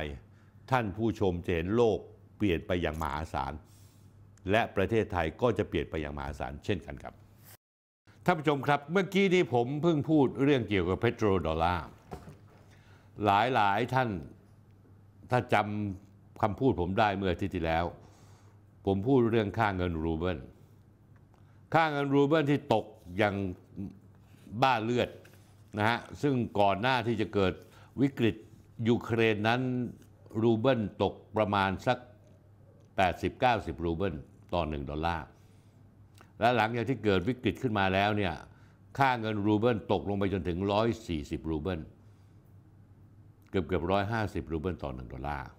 ท่านผู้ชมจะเห็นโลกเปลี่ยนไปอย่างมหาศาลและประเทศไทยก็จะเปลี่ยนไปอย่างมหาศาลเช่นกันครับท่านผู้ชมครับเมื่อกี้นี้ผมเพิ่งพูดเรื่องเกี่ยวกับเปโตรดอลลาร์หลายท่านถ้าจำคำพูดผมได้เมื่ออาทิตย์ที่แล้วผมพูดเรื่องค่าเงินรูเบิลค่าเงินรูเบิลที่ตกอย่างบ้าเลือดนะฮะซึ่งก่อนหน้าที่จะเกิดวิกฤตยูเครนนั้นรูเบิลตกประมาณสัก 80-90 รูเบิลต่อ1ดอลลาร์และหลังจากที่เกิดวิกฤตขึ้นมาแล้วเนี่ยค่าเงินรูเบิลตกลงไปจนถึง140รูเบิลเกือบ150รูเบิลต่อ1ดอลลาร์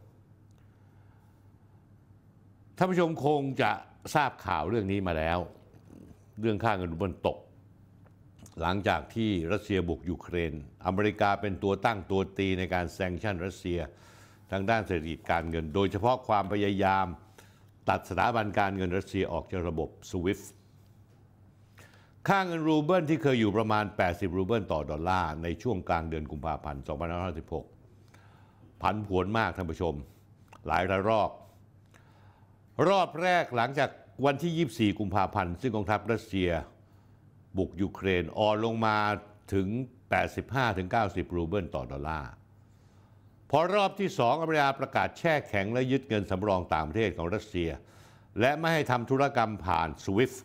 ท่านผู้ชมคงจะทราบข่าวเรื่องนี้มาแล้วเรื่องค่าเงินรูเบิลตกหลังจากที่รัสเซียบุกยูเครนอเมริกาเป็นตัวตั้งตัวตีในการแซงชั่นรัสเซียทางด้านเศรษฐกิจการเงินโดยเฉพาะความพยายามตัดสถาบันการเงินรัสเซียออกจากระบบ SWIFT ค่าเงินรูเบิลที่เคยอยู่ประมาณ80รูเบิลต่อดอลลาร์ในช่วงกลางเดือนกุมภาพันธ์2556ผันผวนมากท่านผู้ชมหลายระลอกรอบแรกหลังจากวันที่24กุมภาพันธ์ซึ่งกองทัพรัสเซียบุกยูเครนอ่อนลงมาถึง 85-90 รูเบิลต่อดอลลาร์ พอรอบที่2อเมริกาประกาศแช่แข็งและยึดเงินสำรองต่างประเทศของรัสเซียและไม่ให้ทำธุรกรรมผ่าน SWIFT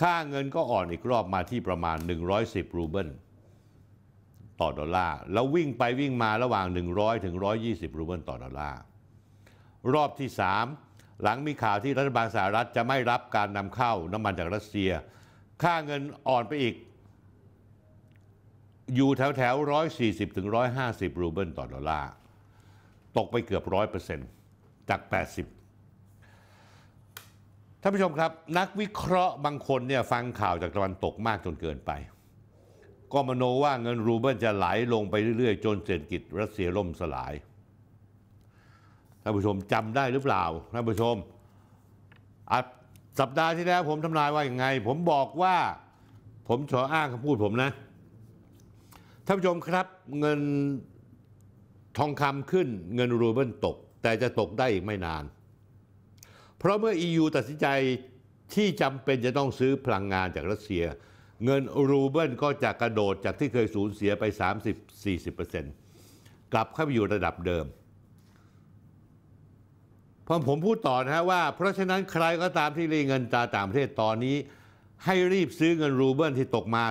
ค่าเงินก็อ่อนอีกรอบมาที่ประมาณ110รูเบิลต่อดอลลาร์แล้ววิ่งไปวิ่งมาระหว่าง100ถึง120รูเบิลต่อดอลลาร์รอบที่3หลังมีข่าวที่รัฐบาลสหรัฐจะไม่รับการนำเข้าน้ำมันจากรัสเซียค่าเงินอ่อนไปอีกอยู่แถวแถว140ถึง150รูเบิลต่อดอลลาร์ตกไปเกือบ 100% จาก 80ท่านผู้ชมครับนักวิเคราะห์บางคนเนี่ยฟังข่าวจากตะวันตกมากจนเกินไปก็มโนว่าเงินรูเบิลจะไหลลงไปเรื่อยๆจนเศรษฐกิจรัสเซียล่มสลายท่านผู้ชมจำได้หรือเปล่าท่านผู้ชมสัปดาห์ที่แล้วผมทำนายว่าอย่างไงผมบอกว่าผมขออ้างคำพูดผมนะท่านผู้ชมครับเงินทองคำขึ้นเงินรูเบิลตกแต่จะตกได้อีกไม่นานเพราะเมื่อ EU ตัดสินใจที่จำเป็นจะต้องซื้อพลังงานจากรัสเซียเงินรูเบิลก็จะกระโดดจากที่เคยสูญเสียไป 30-40% กลับเข้าไปอยู่ระดับเดิมพอผมพูดต่อนะฮะว่าเพราะฉะนั้นใครก็ตามที่รีเงินต่างประเทศตอนนี้ให้รีบซื้อเงินรูเบิลที่ตกมา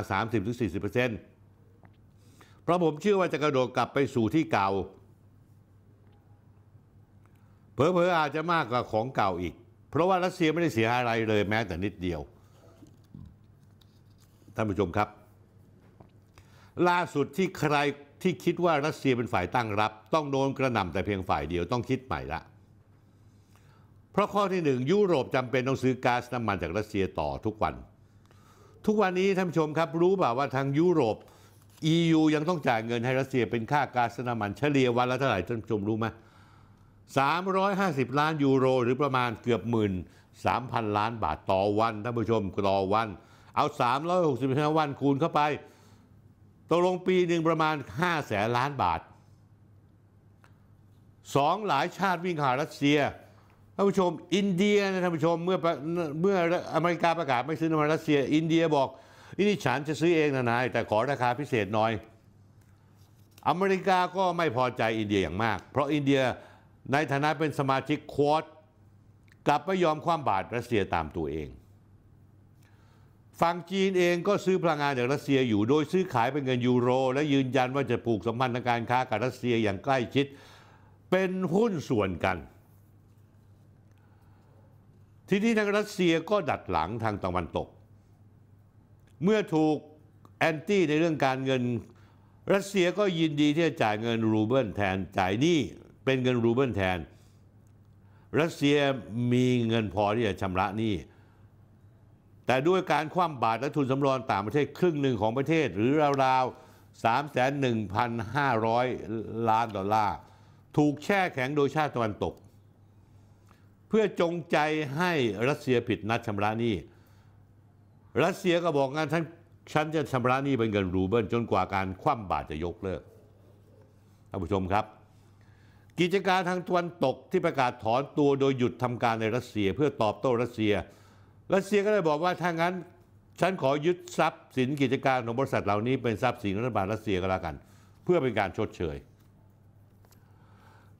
30-40% เพราะผมเชื่อว่าจะกระโดดกลับไปสู่ที่เก่าเผลอๆอาจจะมากกว่าของเก่าอีกเพราะว่ารัสเซียไม่ได้เสียหายอะไรเลยแม้แต่นิดเดียวท่านผู้ชมครับล่าสุดที่ใครที่คิดว่ารัสเซียเป็นฝ่ายตั้งรับต้องโดนกระหน่ำแต่เพียงฝ่ายเดียวต้องคิดใหม่ละเพราะข้อที่1ยุโรปจำเป็นต้องซื้อก๊าซน้ำมันจากรัสเซียต่อทุกวันนี้ท่านผู้ชมครับรู้เปล่าว่าทางยุโรป EU ยังต้องจ่ายเงินให้รัสเซียเป็นค่าก๊าซน้ำมันเฉลี่ยวันละเท่าไหร่ท่านผู้ชมรู้ไหม350ล้านยูโรหรือประมาณเกือบ 13,000 ล้านบาทต่อวันท่านผู้ชมต่อวันเอา365วันคูณเข้าไปตกลงปีหนึ่งประมาณ500,000ล้านบาท2หลายชาติวิ่งหารัสเซียท่านผู้ชมอินเดียนะท่านผู้ชมเมื่ออเมริกาประกาศไม่ซื้อน้ำมันรัสเซียอินเดียบอกนี่ฉันจะซื้อเองนะนายแต่ขอราคาพิเศษหน่อยอเมริกาก็ไม่พอใจอินเดียอย่างมากเพราะอินเดียในฐานะเป็นสมาชิกควอดกลับไม่ยอมคว่ำบาตรรัสเซียตามตัวเองฝั่งจีนเองก็ซื้อพลังงานจากรัสเซียอยู่โดยซื้อขายเป็นเงินยูโรและยืนยันว่าจะผูกสัมพันธ์ทางการค้ากับรัสเซียอย่างใกล้ชิดเป็นหุ้นส่วนกันทีนี้ทางรัสเซียก็ดัดหลังทางตะวันตกเมื่อถูกแอนตี้ในเรื่องการเงินรัสเซียก็ยินดีที่จะจ่ายเงินรูเบิลแทนจ่ายหนี้เป็นเงินรูเบิลแทนรัสเซียมีเงินพอที่จะชำระหนี้แต่ด้วยการคว่ำบาตรและทุนสำรองต่างประเทศครึ่งหนึ่งของประเทศหรือราวๆ 31,500 ล้านดอลลาร์ถูกแช่แข็งโดยชาติตะวันตกเพื่อจงใจให้รัสเซียผิดนัดชำระหนี้รัสเซียก็บอกงั้นฉันจะชำระหนี้เป็นเงินรูเบิลจนกว่าการคว่ำบาตรจะยกเลิกท่านผู้ชมครับกิจการทางตะวันตกที่ประกาศถอนตัวโดยหยุดทำการในรัสเซียเพื่อตอบโต้รัสเซียรัสเซียก็เลยบอกว่าถ้างั้นฉันขอยึดทรัพย์สินกิจการของบริษัทเหล่านี้เป็นทรัพย์สินรัฐบาลรัสเซียก็แล้วกันเพื่อเป็นการชดเชย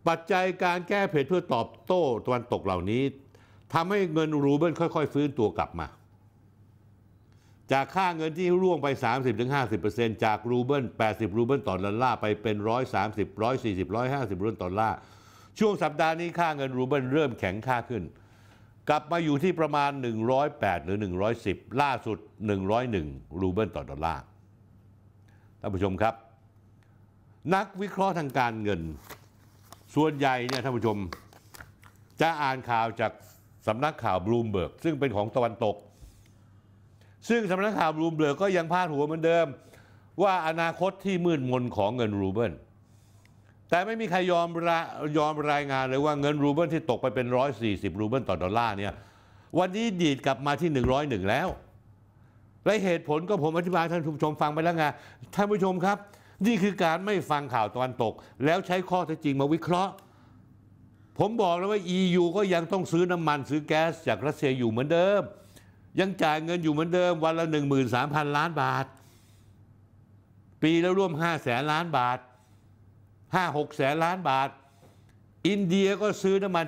ปัจจัยการแก้เผ็ดเพื่อตอบโต้ตะวันตกเหล่านี้ทำให้เงินรูเบิลค่อยๆฟื้นตัวกลับมาจากค่าเงินที่ร่วงไป 30-50% จากรูเบิล80รูเบิลต่อดอลลาร์ไปเป็น130 140 150รูเบิลต่อดอลลาร์ช่วงสัปดาห์นี้ค่าเงินรูเบิลเริ่มแข็งค่าขึ้นกลับมาอยู่ที่ประมาณ108หรือ110ล่าสุด101รูเบิลต่อดอลลาร์ท่านผู้ชมครับนักวิเคราะห์ทางการเงินส่วนใหญ่เนี่ยท่านผู้ชมจะอ่านข่าวจากสำนักข่าวบลูมเบิร์กซึ่งเป็นของตะวันตกซึ่งสำนักข่าวบลูมเบิร์กก็ยังพาดหัวเหมือนเดิมว่าอนาคตที่มืดมนของเงินรูเบิลแต่ไม่มีใครยอมรายงานเลยว่าเงินรูเบิลที่ตกไปเป็น140รูเบิลต่อดอลลาร์เนี่ยวันนี้ดีดกลับมาที่101แล้วและเหตุผลก็ผมอธิบายท่านผู้ชมฟังไปแล้วไงท่านผู้ชมครับนี่คือการไม่ฟังข่าวตะวันตกแล้วใช้ข้อเท็จจริงมาวิเคราะห์ผมบอกแล้วว่า EU ก็ยังต้องซื้อน้ำมันซื้อแก๊สจากรัสเซียอยู่เหมือนเดิมยังจ่ายเงินอยู่เหมือนเดิมวันละ 13,000 ล้านบาทปีแล้วร่วม 500,000 ล้านบาท 5-6 แสนล้านบาทอินเดียก็ซื้อน้ำมัน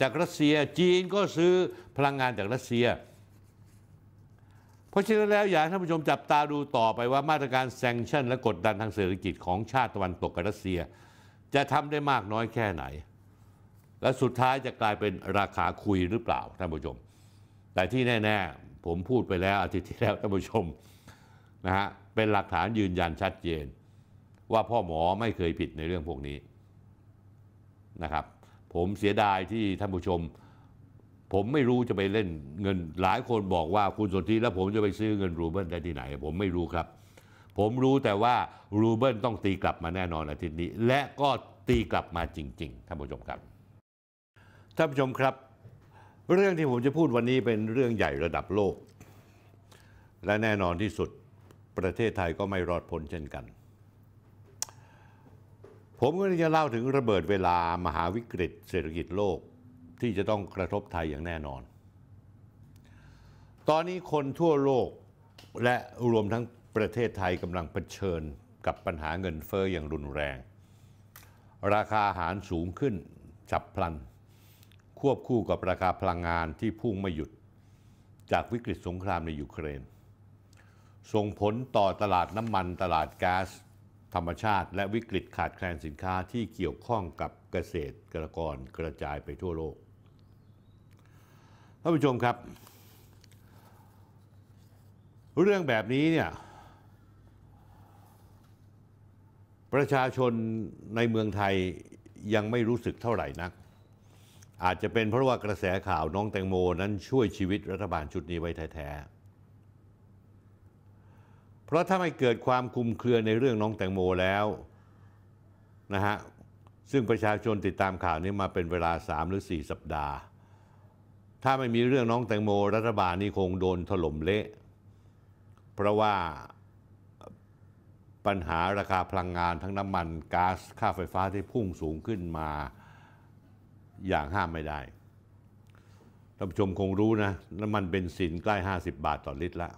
จากรัสเซียจีนก็ซื้อพลังงานจากรัสเซียเพราะฉะนั้นแล้วอยากท่านผู้ชมจับตาดูต่อไปว่ามาตรการแซงชั่นและกดดันทางเศรษฐกิจของชาติตะวันตกกับรัสเซียจะทำได้มากน้อยแค่ไหนและสุดท้ายจะกลายเป็นราคาคุยหรือเปล่าท่านผู้ชมแต่ที่แน่ๆผมพูดไปแล้วอาทิตย์ที่แล้วท่านผู้ชมนะฮะเป็นหลักฐานยืนยันชัดเจนว่าพ่อหมอไม่เคยผิดในเรื่องพวกนี้นะครับผมเสียดายที่ท่านผู้ชมผมไม่รู้จะไปเล่นเงินหลายคนบอกว่าคุณสนธิแล้วผมจะไปซื้อเงินรูเบิลได้ที่ไหนผมไม่รู้ครับผมรู้แต่ว่ารูเบิลต้องตีกลับมาแน่นอนอาทิตย์นี้และก็ตีกลับมาจริงๆท่านผู้ชมครับท่านผู้ชมครับเรื่องที่ผมจะพูดวันนี้เป็นเรื่องใหญ่ระดับโลกและแน่นอนที่สุดประเทศไทยก็ไม่รอดพ้นเช่นกันผมก็จะเล่าถึงระเบิดเวลามหาวิกฤตเศรษฐกิจโลกที่จะต้องกระทบไทยอย่างแน่นอนตอนนี้คนทั่วโลกและรวมทั้งประเทศไทยกำลังเผชิญกับปัญหาเงินเฟ้ออย่างรุนแรงราคาอาหารสูงขึ้นฉับพลันควบคู่กับราคาพลังงานที่พุ่งไม่หยุดจากวิกฤตสงครามในยูเครนส่งผลต่อตลาดน้ำมันตลาดแก๊สธรรมชาติและวิกฤตขาดแคลนสินค้าที่เกี่ยวข้องกับเกษตรกรกระจายไปทั่วโลกท่านผู้ชมครับเรื่องแบบนี้เนี่ยประชาชนในเมืองไทยยังไม่รู้สึกเท่าไหร่นักอาจจะเป็นเพราะว่ากระแสข่าวน้องแตงโมนั้นช่วยชีวิตรัฐบาลชุดนี้ไว้แท้ๆเพราะถ้าไม่เกิดความคลุมเครือในเรื่องน้องแตงโมแล้วนะฮะซึ่งประชาชนติดตามข่าวนี้มาเป็นเวลา3 หรือ 4 สัปดาห์ถ้าไม่มีเรื่องน้องแตงโมรัฐบาลนี่คงโดนถล่มเละเพราะว่าปัญหาราคาพลังงานทั้งน้ำมันก๊าซค่าไฟฟ้าที่พุ่งสูงขึ้นมาอย่างห้ามไม่ได้ท่านผู้ชมคงรู้นะน้ำมันเบนซินใกล้50 บาทต่อลิตรแล้ว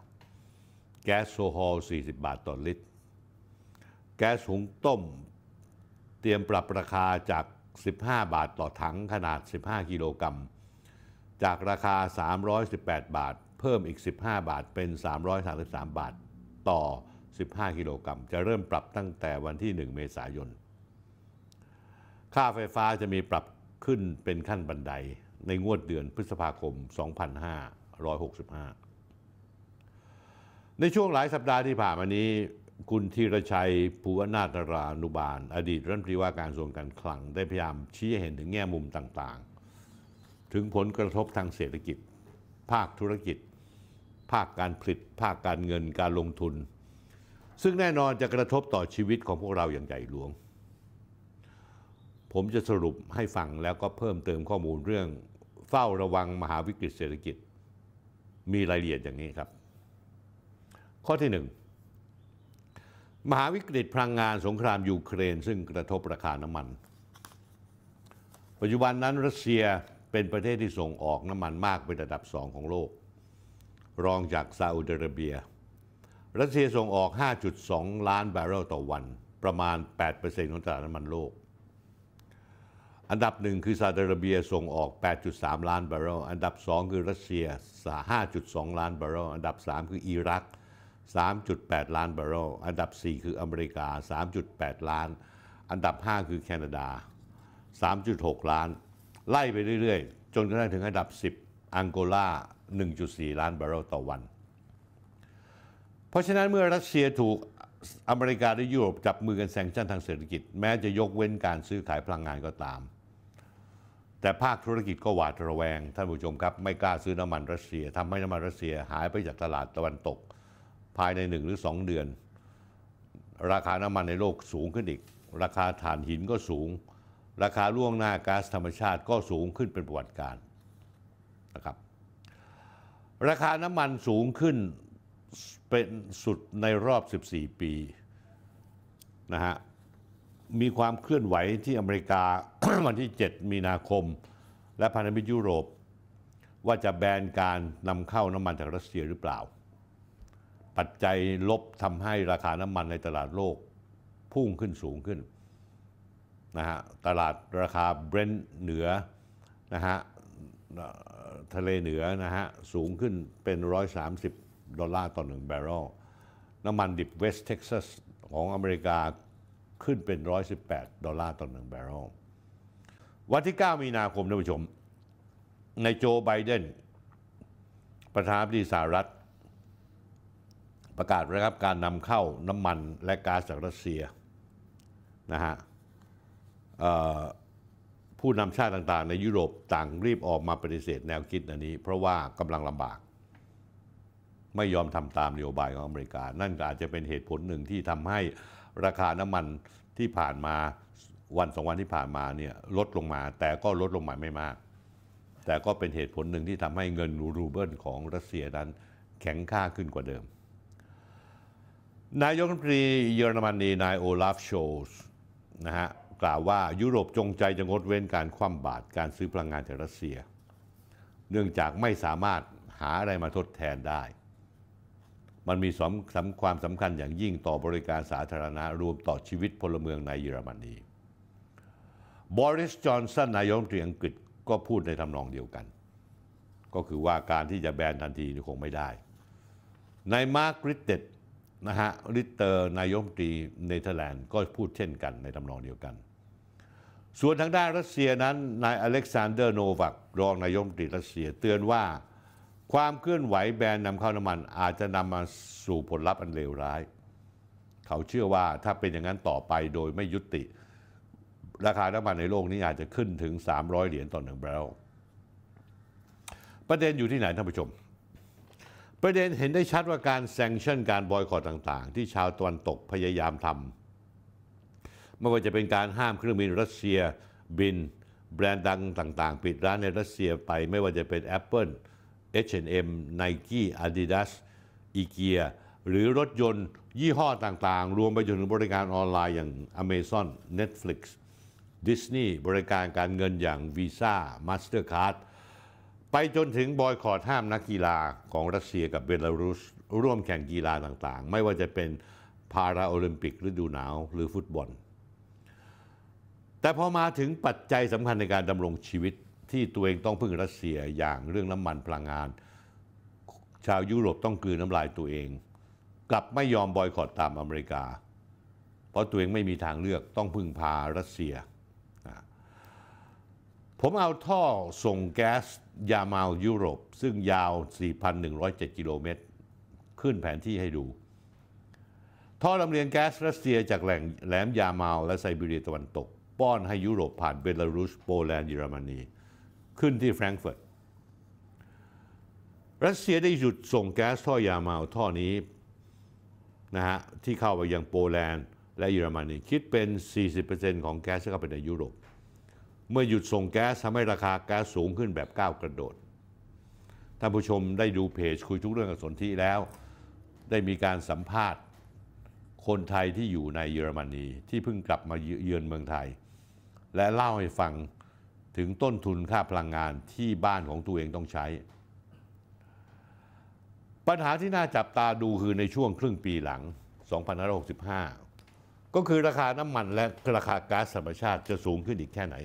แก๊สโซฮอล40 บาทต่อลิตรแก๊สหุงต้มเตรียมปรับราคาจาก15 บาทต่อถังขนาด15 กิโลกรัมจากราคา318 บาทเพิ่มอีก15 บาทเป็น333 บาทต่อ15 กิโลกรัมจะเริ่มปรับตั้งแต่วันที่1 เมษายนค่าไฟฟ้าจะมีปรับขึ้นเป็นขั้นบันไดในงวดเดือนพฤษภาคม 2565 ในช่วงหลายสัปดาห์ที่ผ่านมานี้คุณธีรชัยภูวนาถรานุบาลอดีตรัฐมนตรีว่าการกระทรวงการคลังได้พยายามชี้ให้เห็นถึงแง่มุมต่างๆถึงผลกระทบทางเศรษฐกิจภาคธุรกิจภาคการผลิตภาคการเงินการลงทุนซึ่งแน่นอนจะกระทบต่อชีวิตของพวกเราอย่างใหญ่หลวงผมจะสรุปให้ฟังแล้วก็เพิ่มเติมข้อมูลเรื่องเฝ้าระวังมหาวิกฤตเศรษฐกิจมีรายละเอียดอย่างนี้ครับข้อที่1มหาวิกฤตพลังงานสงครามยูเครนซึ่งกระทบราคาน้ำมันปัจจุบันนั้นรัสเซียเป็นประเทศที่ส่งออกน้ำมันมากเป็นระดับ2ของโลกรองจากซาอุดิอาระเบียรัสเซียส่งออก 5.2 ล้านบาร์เรลต่อวันประมาณ 8% ของตลาดน้ำมันโลกอันดับ1คือซาอุดิอาระเบียส่งออก 8.3 ล้านบาร์เรลอันดับ2คือรัสเซีย 5.2 ล้านบาร์เรลอันดับ3คืออิรัก 3.8 ล้านบาร์เรลอันดับ4คืออเมริกา 3.8 ล้านอันดับ5คือแคนาดา 3.6 ล้านไล่ไปเรื่อยๆจนกระทั่งถึงอันดับ10อังโกลา 1.4 ล้านบาร์เรลต่อวันเพราะฉะนั้นเมื่อรัสเซียถูกอเมริกาและยุโรปจับมือกันแซงชั่นทางเศรษฐกิจแม้จะยกเว้นการซื้อขายพลังงานก็ตามแต่ภาคธุรกิจก็หวาดระแวงท่านผู้ชมครับไม่กล้าซื้อน้ำมันรัสเซียทำให้น้ำมันรัสเซียหายไปจากตลาดตะวันตกภายใน1 หรือ 2 เดือนราคาน้ำมันในโลกสูงขึ้นอีกราคาถ่านหินก็สูงราคาล่วงหน้าก๊าซธรรมชาติก็สูงขึ้นเป็นประวัติการณ์นะครับราคาน้ำมันสูงขึ้นเป็นสุดในรอบ14 ปีนะฮะมีความเคลื่อนไหวที่อเมริกา วันที่7 มีนาคมและพันธมิตรยุโรปว่าจะแบนการนำเข้าน้ำมันจากรัสเซียหรือเปล่าปัจจัยลบทำให้ราคาน้ำมันในตลาดโลกพุ่งขึ้นสูงขึ้น นะฮะตลาดราคาเบรนท์เหนือนะฮะทะเลเหนือนะฮะสูงขึ้นเป็น$130ต่อ1แบรลน้ำมันดิบเวสต์เท็กซัสของอเมริกาขึ้นเป็น$118ต่อ1แบรลวันที่9มีนาคมท่านผู้ชมนายโจไบเดนประธานาธิบดีสหรัฐประกาศระงับการนำเข้าน้ำมันและก๊าซจากรัสเซียนะฮะผู้นำชาติต่างๆในยุโรปต่างรีบออกมาปฏิเสธแนวคิดอันนี้เพราะว่ากำลังลำบากไม่ยอมทำตามนโยบายของอเมริกานั่นก็อาจจะเป็นเหตุผลหนึ่งที่ทำให้ราคาน้ำมันที่ผ่านมาวันสองวันที่ผ่านมาเนี่ยลดลงมาแต่ก็ลดลงมาไม่มากแต่ก็เป็นเหตุผลหนึ่งที่ทำให้เงินรูเบิลของรัสเซียนั้นแข็งค่าขึ้นกว่าเดิมนายกรัฐมนตรีเยอรมนีนายโอลาฟโชลส์นะฮะกล่าวว่ายุโรปจงใจจะงดเว้นการคว่ำบาตรการซื้อพลังงานจากรัสเซียเนื่องจากไม่สามารถหาอะไรมาทดแทนได้มันมีความสำคัญอย่างยิ่งต่อบริการสาธารณะรวมต่อชีวิตพลเมืองในเยอรมนีบอริสจอนสันนายกรัฐมนตรีอังกฤษก็พูดในทำนองเดียวกันก็คือว่าการที่จะแบนทันทีนี่คงไม่ได้นายมาร์กริตเต็ดนะฮะริตเตอร์นายกรัฐมนตรีเนเธอร์แลนด์ก็พูดเช่นกันในทำนองเดียวกันส่วนทางด้านรัสเซียนั้นนายอเล็กซานเดอร์โนวักรองนายกรัฐมนตรีรัสเซียเตือนว่าความเคลื่อนไหวแบนนำเข้าน้ำมันอาจจะนำมาสู่ผลลัพธ์อันเลวร้ายเขาเชื่อว่าถ้าเป็นอย่างนั้นต่อไปโดยไม่ยุติราคาน้ำมันในโลกนี้อาจจะขึ้นถึง$300ต่อ1แบรลประเด็นอยู่ที่ไหนท่านผู้ชมประเด็นเห็นได้ชัดว่าการแซงชั่นการบอยคอตต่างๆที่ชาวตะวันตกพยายามทำไม่ว่าจะเป็นการห้ามเครื่องบินรัสเซียบินแบรนด์ดังต่างๆปิดร้านในรัสเซียไปไม่ว่าจะเป็น Apple H&M Nike Adidas IKEA หรือรถยนต์ยี่ห้อต่างๆรวมไปจนถึงบริการออนไลน์อย่าง Amazon Netflix Disney บริการการเงินอย่าง Visa Mastercard ไปจนถึงบอยคอตห้ามนักกีฬาของรัสเซียกับเบลารุสร่วมแข่งกีฬาต่างๆไม่ว่าจะเป็นพาราโอลิมปิกฤดูหนาวหรือฟุตบอลแต่พอมาถึงปัจจัยสำคัญในการดำรงชีวิตที่ตัวเองต้องพึ่งรัสเซียอย่างเรื่องน้ำมันพลังงานชาวยุโรปต้องกลืนน้ำลายตัวเองกลับไม่ยอมบอยคอตตามอเมริกาเพราะตัวเองไม่มีทางเลือกต้องพึ่งพารัสเซียผมเอาท่อส่งแก๊สยามาลยุโรปซึ่งยาว 4,107 กิโลเมตรขึ้นแผนที่ให้ดูท่อลำเลียงแก๊สรัสเซียจากแหลมยามาลและไซบีเรียตะวันตกป้อนให้ยุโรปผ่านเบลารุสโปแลนด์เยอรมนีขึ้นที่แฟรงก์เฟิร์ตรัสเซียได้หยุดส่งแก๊สท่อยามาลท่อนี้นะฮะที่เข้าไปยังโปแลนด์และเยอรมนีคิดเป็น 40% ของแก๊สที่เข้าไปในยุโรปเมื่อหยุดส่งแก๊สทำให้ราคาแก๊สสูงขึ้นแบบก้าวกระโดดท่านผู้ชมได้ดูเพจคุยทุกเรื่องกับสนธิแล้วได้มีการสัมภาษณ์คนไทยที่อยู่ในเยอรมนีที่เพิ่งกลับมาเยือนเมืองไทยและเล่าให้ฟังถึงต้นทุนค่าพลังงานที่บ้านของตัวเองต้องใช้ปัญหาที่น่าจับตาดูคือในช่วงครึ่งปีหลัง 2565 ก็คือราคาน้ำมันและราคาก๊าซธรรมชาติจะสูงขึ้นอีกแค่ไหน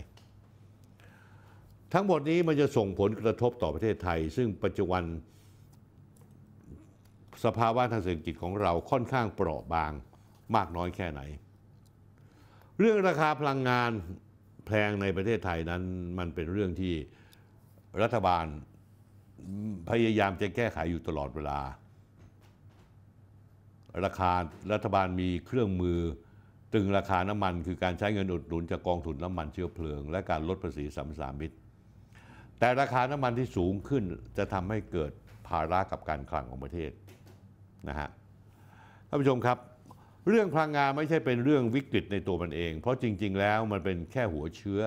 ทั้งหมดนี้มันจะส่งผลกระทบต่อประเทศไทยซึ่งปัจจุบันสภาวะทางเศรษฐกิจของเราค่อนข้างเปราะบางมากน้อยแค่ไหนเรื่องราคาพลังงานแพงในประเทศไทยนั้นมันเป็นเรื่องที่รัฐบาลพยายามจะแก้ไขอยู่ตลอดเวลาราคารัฐบาลมีเครื่องมือตึงราคาน้ำมันคือการใช้เงินอุดหนุนจากกองทุนน้ำมันเชื้อเพลิงและการลดภาษีสรรพสามิตแต่ราคาน้ำมันที่สูงขึ้นจะทำให้เกิดภาระกับการคลังของประเทศนะฮะท่านผู้ชมครับเรื่องพลังงานไม่ใช่เป็นเรื่องวิกฤตในตัวมันเองเพราะจริงๆแล้วมันเป็นแค่หัวเชื้อ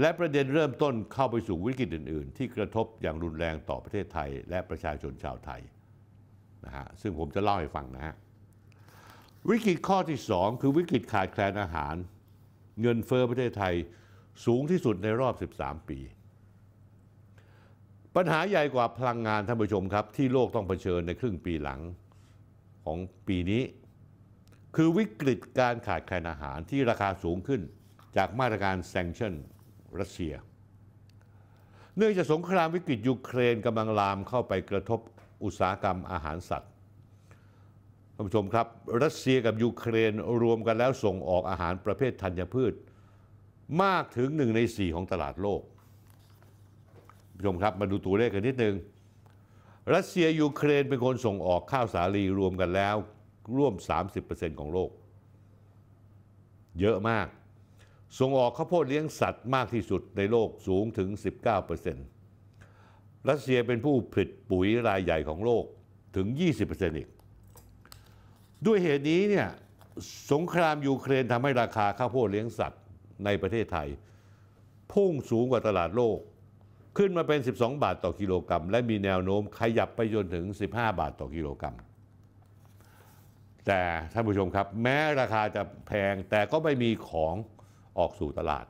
และประเด็นเริ่มต้นเข้าไปสู่วิกฤตอื่นๆที่กระทบอย่างรุนแรงต่อประเทศไทยและประชาชนชาวไทยนะฮะซึ่งผมจะเล่าให้ฟังนะฮะวิกฤตข้อที่2คือวิกฤตขาดแคลนอาหารเงินเฟ้อประเทศไทยสูงที่สุดในรอบ13ปีปัญหาใหญ่กว่าพลังงานท่านผู้ชมครับที่โลกต้องเผชิญในครึ่งปีหลังของปีนี้ คือวิกฤตการขาดแคลนอาหารที่ราคาสูงขึ้นจากมาตรการแซงชั่นรัสเซียเนื่องจากสงครามวิกฤตยูเครนกำลังลามเข้าไปกระทบอุตสาหกรรมอาหารสัตว์ท่านผู้ชมครับรัสเซียกับยูเครนรวมกันแล้วส่งออกอาหารประเภทธัญพืชมากถึง1 ใน 4ของตลาดโลกท่านผู้ชมครับมาดูตัวเลขกันนิดนึงรัสเซียยูเครนเป็นคนส่งออกข้าวสาลีรวมกันแล้วร่วม 30% ของโลกเยอะมากส่งออกข้าวโพดเลี้ยงสัตว์มากที่สุดในโลกสูงถึง 19% รัสเซียเป็นผู้ผลิตปุ๋ยรายใหญ่ของโลกถึง 20% อีกด้วยเหตุนี้เนี่ยสงครามยูเครนทำให้ราคาข้าวโพดเลี้ยงสัตว์ในประเทศไทยพุ่งสูงกว่าตลาดโลกขึ้นมาเป็น12 บาทต่อกิโลกรัมและมีแนวโน้มขยับไปจนถึง15 บาทต่อกิโลกรัมแต่ท่านผู้ชมครับแม้ราคาจะแพงแต่ก็ไม่มีของออกสู่ตลาด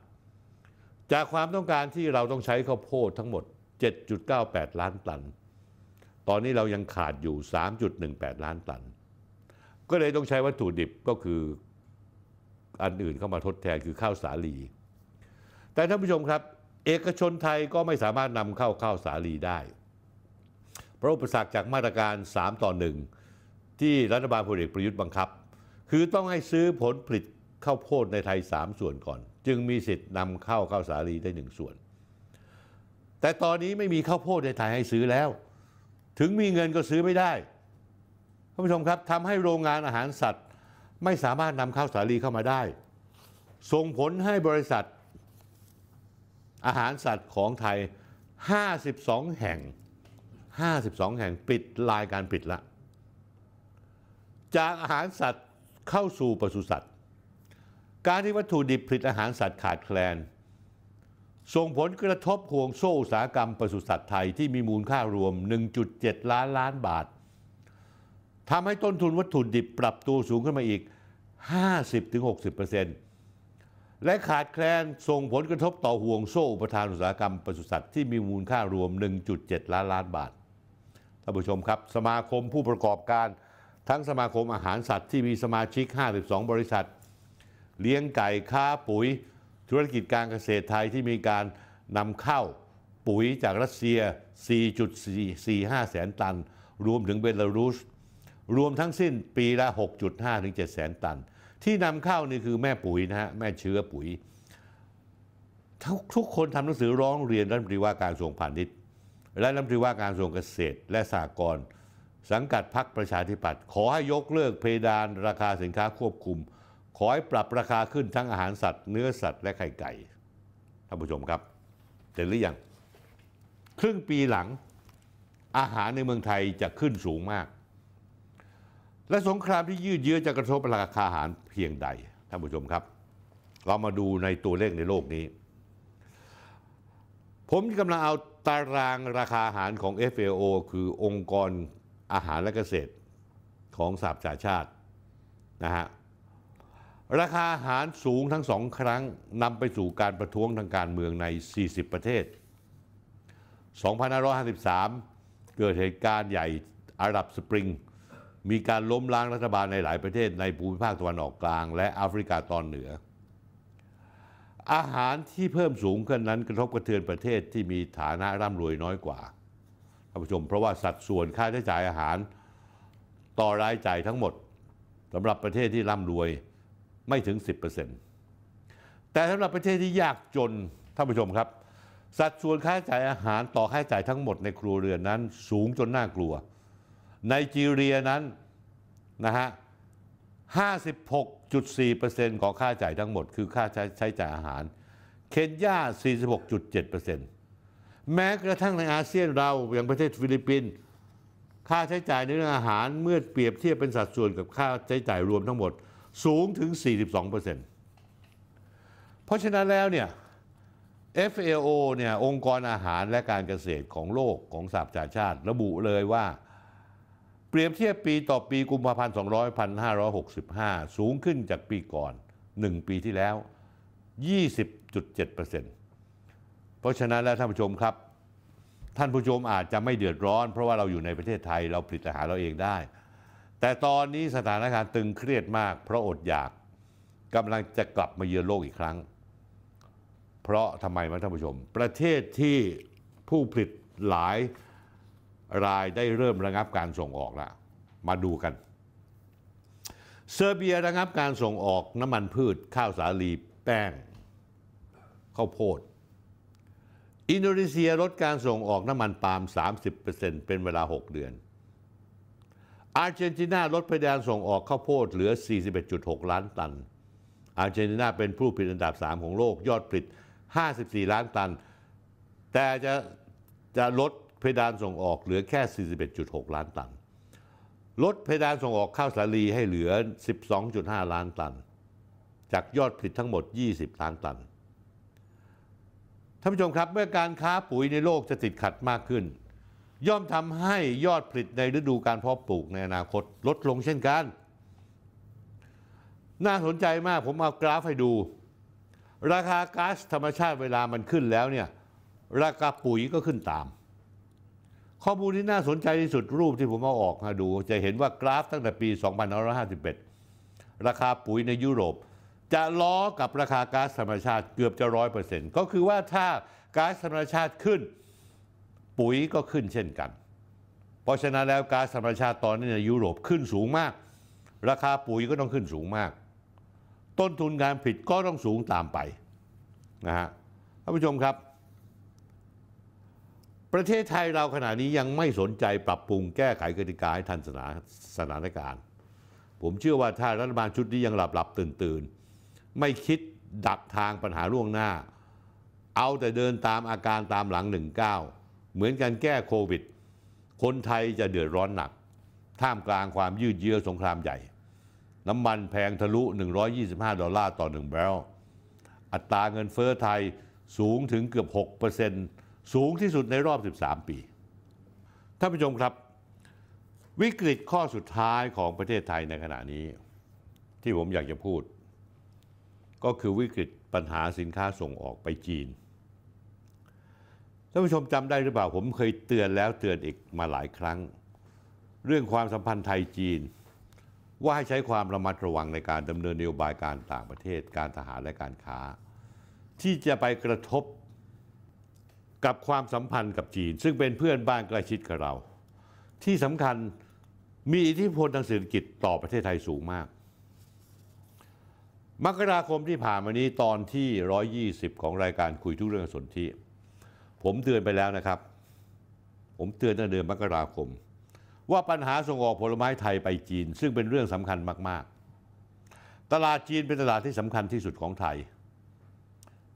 จากความต้องการที่เราต้องใช้ข้าวโพดทั้งหมด 7.98 ล้านตันตอนนี้เรายังขาดอยู่ 3.18 ล้านตันก็เลยต้องใช้วัตถุดิบก็คืออันอื่นเข้ามาทดแทนคือข้าวสาลีแต่ท่านผู้ชมครับเอกชนไทยก็ไม่สามารถนำเข้าข้าวสาลีได้เพราะอุปสรรคจากมาตรการ3 ต่อ 1ที่รัฐบาลพลเอกประยุทธ์บังคับคือต้องให้ซื้อผลผลิตข้าวโพดในไทย3 ส่วนก่อนจึงมีสิทธิ์นำเข้าข้าวสาลีได้1 ส่วนแต่ตอนนี้ไม่มีข้าวโพดในไทยให้ซื้อแล้วถึงมีเงินก็ซื้อไม่ได้ท่านผู้ชมครับทำให้โรงงานอาหารสัตว์ไม่สามารถนำข้าวสาลีเข้ามาได้ส่งผลให้บริษัทอาหารสัตว์ของไทย52 แห่งปิดรายการปิดละจากอาหารสัตว์เข้าสู่ปศุสัตว์การที่วัตถุดิบผลิตอาหารสัตว์ขาดแคลนส่งผลกระทบห่วงโซ่อุตสาหกรรมปศุสัตว์ไทยที่มีมูลค่ารวม 1.7 ล้านบาททำให้ต้นทุนวัตถุดิบปรับตัวสูงขึ้นมาอีก 50-60% และขาดแคลนส่งผลกระทบต่อห่วงโซ่อุปทานอุตสาหกรรมปศุสัตว์ที่มีมูลค่ารวม 1.7 ล้านบาทท่านผู้ชมครับสมาคมผู้ประกอบการทั้งสมาคมอาหารสัตว์ที่มีสมาชิก52 บริษัทเลี้ยงไก่ค้าปุ๋ยธุรกิจการเกษตรไทยที่มีการนำเข้าปุ๋ยจากรัสเซีย 4.45 แสนตันรวมถึงเบลารุสรวมทั้งสิ้นปีละ 6.5 ถึง 7 แสนตันที่นำเข้านี่คือแม่ปุ๋ยนะฮะแม่เชื้อปุ๋ยทุกคนทำหนังสือร้องเรียนรัฐมนตรีว่าการกระทรวงพาณิชย์และรัฐมนตรีว่าการกระทรวงเกษตรและสหกรณ์สังกัดพรรคประชาธิปัตย์ขอให้ยกเลิกเพดานราคาสินค้าควบคุมขอให้ปรับราคาขึ้นทั้งอาหารสัตว์เนื้อสัตว์และไข่ไก่ท่านผู้ชมครับเห็นหรือยังครึ่งปีหลังอาหารในเมืองไทยจะขึ้นสูงมากและสงครามที่ยืดเยื้อจะกระทบราคาอาหารเพียงใดท่านผู้ชมครับเรามาดูในตัวเลขในโลกนี้ผมกำลังเอาตารางราคาอาหารของ FAO คือองค์กรอาหารและเกษตรของสหประชาชาตินะฮะราคาอาหารสูงทั้ง2 ครั้งนำไปสู่การประท้วงทางการเมืองใน40 ประเทศ 2553 เกิดเหตุการณ์ใหญ่อาหรับสปริงมีการล้มล้างรัฐบาลในหลายประเทศในภูมิภาคตะวันออกกลางและแอฟริกาตอนเหนืออาหารที่เพิ่มสูงขึ้นนั้นกระทบกระเทือนประเทศที่มีฐานะร่ำรวยน้อยกว่าท่านผู้ชมเพราะว่าสัดส่วนค่าใช้จ่ายอาหารต่อรายจ่ายทั้งหมดสำหรับประเทศที่ร่ำรวยไม่ถึง 10% แต่สำหรับประเทศที่ยากจนท่านผู้ชมครับสัดส่วนค่าใช้จ่ายอาหารต่อค่าใช้จ่ายทั้งหมดในครัวเรือนนั้นสูงจนน่ากลัวไนจีเรียนั้นนะฮะ 56.4% ของค่าใช้จ่ายทั้งหมดคือค่าใช้จ่ายอาหารเคนยา 46.7%แม้กระทั่งในอาเซียนเราอย่างประเทศฟิลิปปินส์ค่าใช้จ่ายในเรื่องอาหารเมื่อเปรียบเทียบเป็นสัดส่วนกับค่าใช้จ่ายรวมทั้งหมดสูงถึง 42% เพราะฉะนั้นแล้วเนี่ย FAO เนี่ยองค์กรอาหารและการเกษตรของโลกของสหประชาชาติระบุเลยว่าเปรียบเทียบปีต่อปีกุมภาพันธ์ 2565 สูงขึ้นจากปีก่อน1 ปีที่แล้ว 20.7%เพราะฉะนั้นแล้วท่านผู้ชมครับท่านผู้ชมอาจจะไม่เดือดร้อนเพราะว่าเราอยู่ในประเทศไทยเราผลิตอาหารเราเองได้ แต่ตอนนี้สถานการณ์ตึงเครียดมากเพราะอดอยากกำลังจะกลับมาเยือนโลกอีกครั้งเพราะทำไมท่านผู้ชมประเทศที่ผู้ผลิตหลายรายได้เริ่มระงับการส่งออกแล้วมาดูกันเซอร์เบียระงับการส่งออกน้ำมันพืชข้าวสาลีแป้งข้าวโพดอินโดนีเซียลดการส่งออกน้ำมันปาล์ม 30% เป็นเวลา 6 เดือนอาร์เจนตินาลดเพดานส่งออกข้าวโพดเหลือ 41.6 ล้านตันอาร์เจนตินาเป็นผู้ผลิตอันดับ 3 ของโลกยอดผลิต 54 ล้านตันแต่จะลดเพดานส่งออกเหลือแค่ 41.6 ล้านตันลดเพดานส่งออกข้าวสาลีให้เหลือ 12.5 ล้านตันจากยอดผลิตทั้งหมด 20 ล้านตันท่านผู้ชมครับเมื่อการค้าปุ๋ยในโลกจะติดขัดมากขึ้นย่อมทำให้ยอดผลิตในฤดูการเพาะปลูกในอนาคตลดลงเช่นกันน่าสนใจมากผมเอากราฟให้ดูราคาก๊าซธรรมชาติเวลามันขึ้นแล้วเนี่ยราคาปุ๋ยก็ขึ้นตามข้อมูลที่น่าสนใจที่สุดรูปที่ผมเอาออกมาดูจะเห็นว่ากราฟตั้งแต่ปี 2551 ราคาปุ๋ยในยุโรปจะล้อกับราคาก๊าซธรรมชาติเกือบจะ 100% ก็คือว่าถ้าก๊าซธรรมชาติขึ้นปุ๋ยก็ขึ้นเช่นกันเพราะฉะนั้นแล้วก๊าซธรรมชาติตอนนี้ในยุโรปขึ้นสูงมากราคาปุ๋ยก็ต้องขึ้นสูงมากต้นทุนการผลิตก็ต้องสูงตามไปนะฮะท่านผู้ชมครับประเทศไทยเราขณะนี้ยังไม่สนใจปรับปรุงแก้ไขกติกาให้ทันสถานการณ์ผมเชื่อว่าถ้ารัฐบาลชุดนี้ยังหลับตื่นไม่คิดดักทางปัญหาล่วงหน้าเอาแต่เดินตามอาการตามหลัง 19เหมือนกันแก้โควิดคนไทยจะเดือดร้อนหนักท่ามกลางความยืดเยื้อสงครามใหญ่น้ำมันแพงทะลุ$125ต่อ1แบรลอัตราเงินเฟ้อไทยสูงถึงเกือบ 6% สูงที่สุดในรอบ 13 ปีท่านผู้ชมครับวิกฤตข้อสุดท้ายของประเทศไทยในขณะนี้ที่ผมอยากจะพูดก็คือวิกฤตปัญหาสินค้าส่งออกไปจีนท่านผู้ชมจำได้หรือเปล่าผมเคยเตือนแล้วเตือนอีกมาหลายครั้งเรื่องความสัมพันธ์ไทยจีนว่าให้ใช้ความระมัดระวังในการดำเนินนโยบายการต่างประเทศการทหารและการค้าที่จะไปกระทบกับความสัมพันธ์กับจีนซึ่งเป็นเพื่อนบ้านใกล้ชิดกับเราที่สำคัญมีอิทธิพลทางเศรษฐกิจต่อประเทศไทยสูงมากมกราคมที่ผ่านมานี้ตอนที่120ของรายการคุยทุกเรื่องสนธิผมเตือนไปแล้วนะครับผมเตือนตั้งแต่เดือนมกราคมว่าปัญหาส่งออกผลไม้ไทยไปจีนซึ่งเป็นเรื่องสำคัญมากๆตลาดจีนเป็นตลาดที่สำคัญที่สุดของไทย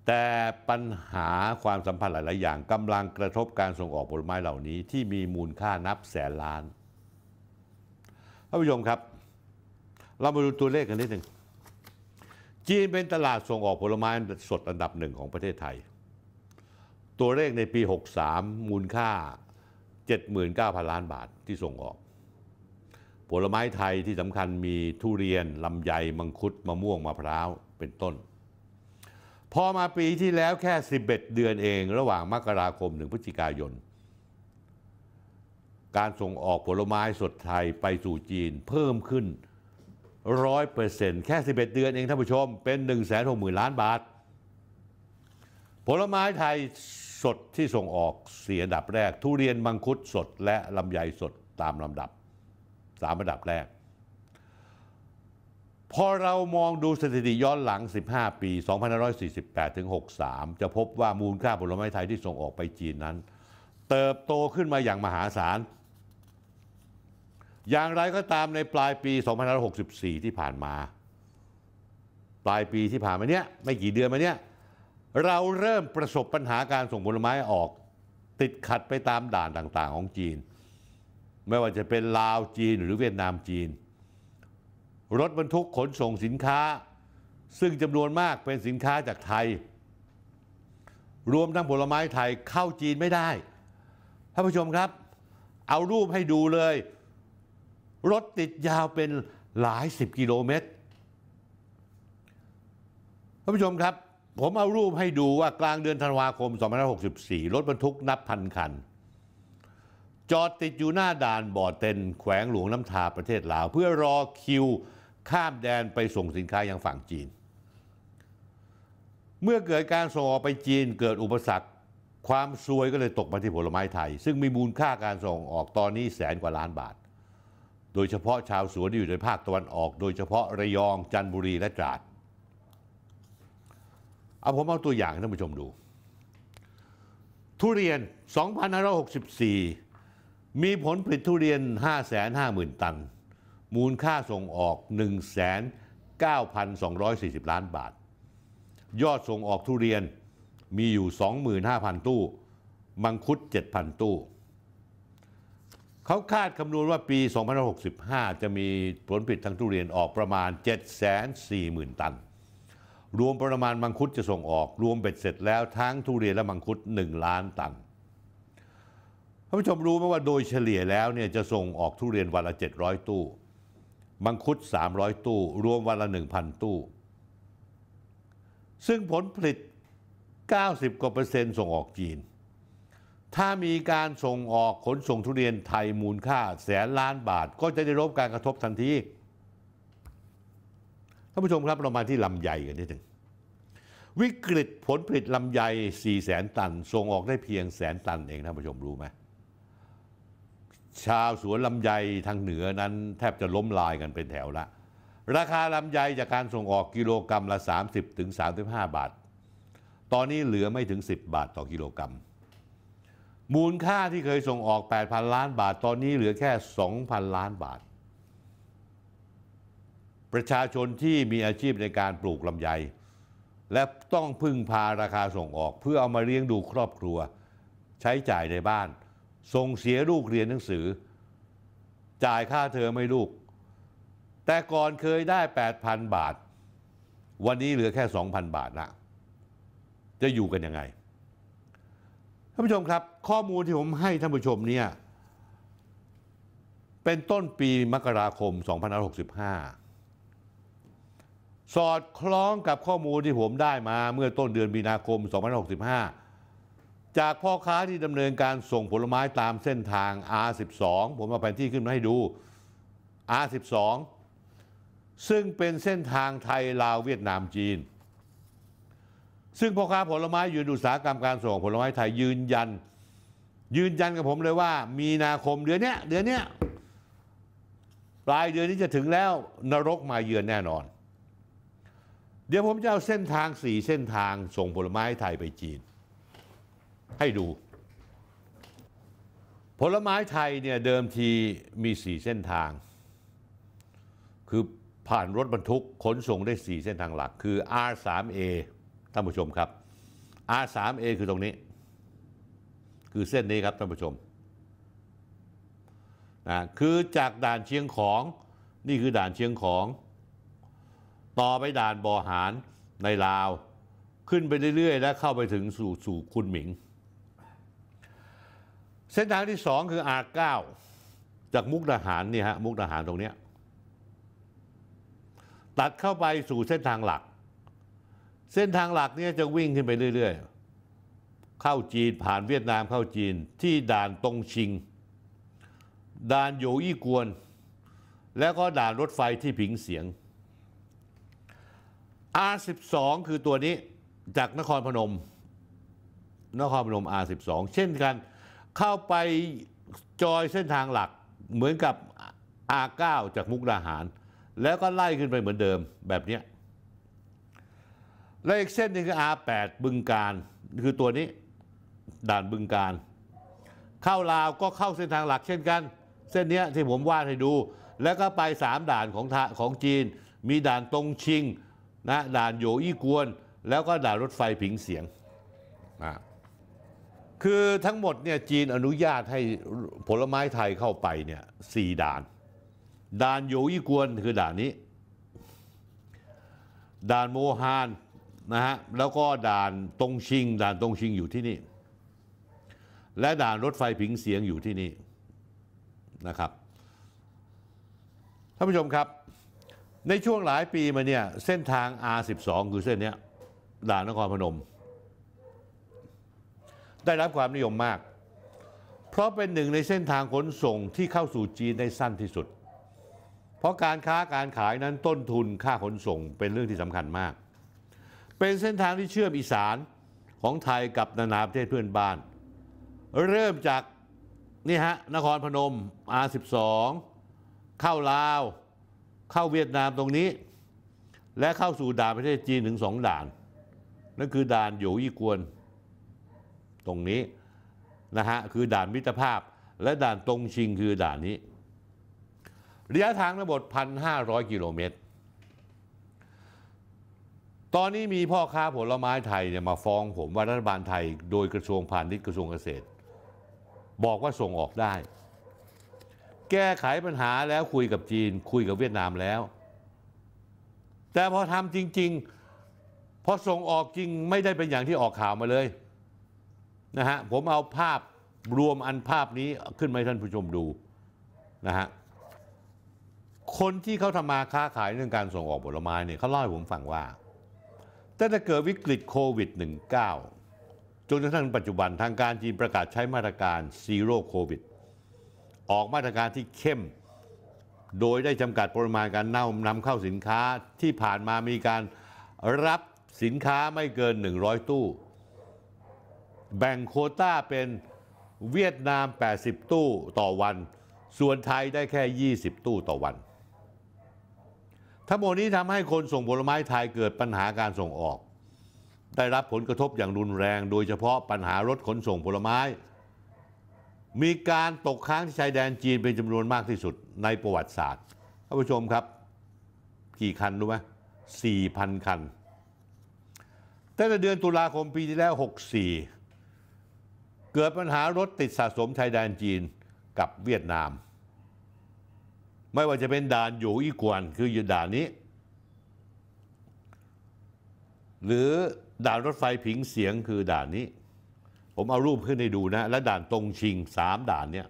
แต่ปัญหาความสัมพันธ์หลายๆอย่างกำลังกระทบการส่งออกผลไม้เหล่านี้ที่มีมูลค่านับแสนล้านท่านผู้ชมครับเรามาดูตัวเลขกันนิดหนึ่งจีนเป็นตลาดส่งออกผลไม้สดอันดับหนึ่งของประเทศไทยตัวเลขในปี 63 มูลค่า 79,000 ล้านบาทที่ส่งออกผลไม้ไทยที่สำคัญมีทุเรียนลำไยมังคุดมะม่วงมะพร้าวเป็นต้นพอมาปีที่แล้วแค่11เดือนเองระหว่างมกราคมถึงพฤศจิกายนการส่งออกผลไม้สดไทยไปสู่จีนเพิ่มขึ้น 100% แค่11เดือนเองท่านผู้ชมเป็น 160,000 ล้านบาทผลไม้ไทยสดที่ส่งออก4อันดับแรกทุเรียนมังคุดสดและลำไยสดตามลำดับ3อันดับแรกพอเรามองดูสถิติย้อนหลัง15ปี2548ถึง63จะพบว่ามูลค่าผลไม้ไทยที่ส่งออกไปจีนนั้นเติบโตขึ้นมาอย่างมหาศาลอย่างไรก็ตามในปลายปี2564ที่ผ่านมาปลายปีที่ผ่านมาเนี้ยไม่กี่เดือนมาเนี้ยเราเริ่มประสบปัญหาการส่งผลไม้ออกติดขัดไปตามด่านต่างๆของจีนไม่ว่าจะเป็นลาวจีนหรือเวียดนามจีนรถบรรทุกขนส่งสินค้าซึ่งจำนวนมากเป็นสินค้าจากไทยรวมทั้งผลไม้ไทยเข้าจีนไม่ได้ท่านผู้ชมครับเอารูปให้ดูเลยรถติดยาวเป็นหลาย10กิโลเมตรท่านผู้ชมครับผมเอารูปให้ดูว่ากลางเดือนธันวาคม2564รถบรรทุกนับพันคัน จอดติดอยู่หน้าด่านบ่อเต็นแขวงหลวงน้ำทาประเทศลาวเพื่อรอคิวข้ามแดนไปส่งสินค้ายังฝั่งจีนเมื่อเกิดการส่งออกไปจีนเกิดอุปสรรคความซวยก็เลยตกมาที่ผลไม้ไทยซึ่งมีมูลค่าการส่งออกตอนนี้100,000 กว่าล้านบาทโดยเฉพาะชาวสวนที่อยู่ในภาคตะวันออกโดยเฉพาะระยองจันทบุรีและตราดเอาผมเอาตัวอย่างให้ท่านผู้ชมดูทุเรียน2564มีผลผลิตทุเรียน 550,000 ตันมูลค่าส่งออก 1,9240 ล้านบาทยอดส่งออกทุเรียนมีอยู่ 25,000 ตู้มังคุด 7,000 ตู้เขาคาดคำนวณว่าปี2565จะมีผลผลิตทางทุเรียนออกประมาณ 740,000 ตันรวมประมาณมังคุดจะส่งออกรวมเบ็ดเสร็จแล้วทั้งทุเรียนและมังคุด1,000,000 ตันท่านผู้ชมรู้ไหมว่าโดยเฉลี่ยแล้วเนี่ยจะส่งออกทุเรียนวันละ700ตู้มังคุด300ตู้รวมวันละ 1,000 ตู้ซึ่งผลผลิต 90% กว่าส่งออกจีนถ้ามีการส่งออกขนส่งทุเรียนไทยมูลค่า100,000,000 ล้านบาทก็จะได้รับการกระทบทันทีท่านผู้ชมครับเรามาที่ลำไยกันนิดหนึ่งวิกฤตผลผลิตลำไย 400,000 ตันส่งออกได้เพียง100,000 ตันเองท่านผู้ชมรู้ไหมชาวสวนลำไยทางเหนือนั้นแทบจะล้มลายกันเป็นแถวละราคาลำไยจากการส่งออกกิโลกรัมละ 30-35 บาทตอนนี้เหลือไม่ถึง10 บาทต่อกิโลกรัมมูลค่าที่เคยส่งออก 8,000 ล้านบาทตอนนี้เหลือแค่ 2,000 ล้านบาทประชาชนที่มีอาชีพในการปลูกลำไยและต้องพึ่งพาราคาส่งออกเพื่อเอามาเลี้ยงดูครอบครัวใช้จ่ายในบ้านส่งเสียลูกเรียนหนังสือจ่ายค่าเทอมให้ลูกแต่ก่อนเคยได้ 8,000 บาทวันนี้เหลือแค่ 2,000 บาทนะจะอยู่กันยังไงท่านผู้ชมครับข้อมูลที่ผมให้ท่านผู้ชมเนี่ยเป็นต้นปีมกราคม 2565สอดคล้องกับข้อมูลที่ผมได้มาเมื่อต้นเดือนมีนาคม 2565 จากพ่อค้าที่ดำเนินการส่งผลไม้ตามเส้นทาง R12 ผมเอาแผนที่ขึ้นมาให้ดู R12 ซึ่งเป็นเส้นทางไทยลาวเวียดนามจีนซึ่งพ่อค้าผลไม้อยู่ในอุตสาหกรรมการส่งผลไม้ไทยยืนยันกับผมเลยว่ามีนาคมเดือนเนี้ยปลายเดือนนี้จะถึงแล้วนรกมาเยือนแน่นอนเดี๋ยวผมจะเอาเส้นทาง4เส้นทางส่งผลไม้ไทยไปจีนให้ดูผลไม้ไทยเนี่ยเดิมทีมี4เส้นทางคือผ่านรถบรรทุกขนส่งได้4เส้นทางหลักคือ R3A ท่านผู้ชมครับ R3A คือตรงนี้คือเส้นนี้ครับท่านผู้ชมคือจากด่านเชียงของนี่คือด่านเชียงของต่อไปด่านบ่อหานในลาวขึ้นไปเรื่อยๆและเข้าไปถึงสู่คุนหมิงเส้นทางที่2คือ R9 จากมุกดาหารนี่ฮะมุกดาหารตรงนี้ตัดเข้าไปสู่เส้นทางหลักเส้นทางหลักเนี่ยจะวิ่งขึ้นไปเรื่อยๆเข้าจีนผ่านเวียดนามเข้าจีนที่ด่านตงชิงด่านโยอี้กวนแล้วก็ด่านรถไฟที่ผิงเสียงR12 คือตัวนี้จากนครพนม R12 เช่นกันเข้าไปจอยเส้นทางหลักเหมือนกับ R9 จากมุกดาหารแล้วก็ไล่ขึ้นไปเหมือนเดิมแบบนี้และอีกเส้นนึงคือ R8 บึงการคือตัวนี้ด่านบึงการเข้าลาวก็เข้าเส้นทางหลักเช่นกันเส้นนี้ที่ผมวาดให้ดูแล้วก็ไป3ด่านของจีนมีด่านตงชิงด่านโยอี้กวนแล้วก็ด่านรถไฟผิงเสียงคือทั้งหมดเนี่ยจีนอนุญาตให้ผลไม้ไทยเข้าไปเนี่ย4 ด่านด่านโยอี้กวนคือด่านนี้ด่านโมฮานนะฮะแล้วก็ด่านตงชิงอยู่ที่นี่และด่านรถไฟผิงเสียงอยู่ที่นี่นะครับท่านผู้ชมครับในช่วงหลายปีมาเนี่ยเส้นทาง R12 คือเส้นนี้ด่านนครพนมได้รับความนิยมมาก เพราะเป็นหนึ่งในเส้นทางขนส่งที่เข้าสู่จีนได้สั้นที่สุดเพราะการค้าการขายนั้นต้นทุนค่าขนส่งเป็นเรื่องที่สำคัญมากเป็นเส้นทางที่เชื่อมอีสานของไทยกับนานาประเทศเพื่อนบ้านเริ่มจากนี่ฮะนครพนม R12 เข้าลาวเข้าเวียดนามตรงนี้และเข้าสู่ด่านประเทศจีนถึง2ด่านนั่นคือด่านหยู่ยี่กวนตรงนี้นะฮะคือด่านมิตรภาพและด่านตงชิงคือด่านนี้ระยะทางทั้งหมด 1,500 กิโลเมตรตอนนี้มีพ่อค้าผลไม้ไทยเนี่ยมาฟ้องผมว่ารัฐบาลไทยโดยกระทรวงพาณิชย์กระทรวงเกษตรบอกว่าส่งออกได้แก้ไขปัญหาแล้วคุยกับจีนคุยกับเวียดนามแล้วแต่พอทำจริงๆพอส่งออกจริงไม่ได้เป็นอย่างที่ออกข่าวมาเลยนะฮะผมเอาภาพรวมอันภาพนี้ขึ้นมาให้ท่านผู้ชมดูนะฮะคนที่เขาทำมาค้าขายเรื่องการส่งออกผลไม้เนี่ยเขาเล่าให้ผมฟังว่าตั้งแต่เกิดวิกฤตโควิด -19 จนกระทั่งปัจจุบันทางการจีนประกาศใช้มาตรการซีโร่โควิดออกมาตรการที่เข้มโดยได้จำกัดปริมาณการนำเข้าสินค้าที่ผ่านมามีการรับสินค้าไม่เกิน100ตู้แบ่งโควต้าเป็นเวียดนาม80ตู้ต่อวันส่วนไทยได้แค่20ตู้ต่อวันทั้งหมดนี้ทำให้คนส่งผลไม้ไทยเกิดปัญหาการส่งออกได้รับผลกระทบอย่างรุนแรงโดยเฉพาะปัญหารถขนส่งผลไม้มีการตกค้างที่ชายแดนจีนเป็นจำนวนมากที่สุดในประวัติศาสตร์ท่านผู้ชมครับกี่คันรู้ไหม 4,000 คันตั้งแต่เดือนตุลาคมปีที่แล้ว64เกิดปัญหารถติดสะสมชายแดนจีนกับเวียดนามไม่ว่าจะเป็นด่านหยู่ยี่กวนคืออยู่ด่านนี้หรือด่านรถไฟผิงเสียงคือด่านนี้ผมเอารูปขึ้นให้ดูนะและด่านตงชิง3ด่านเนี่ย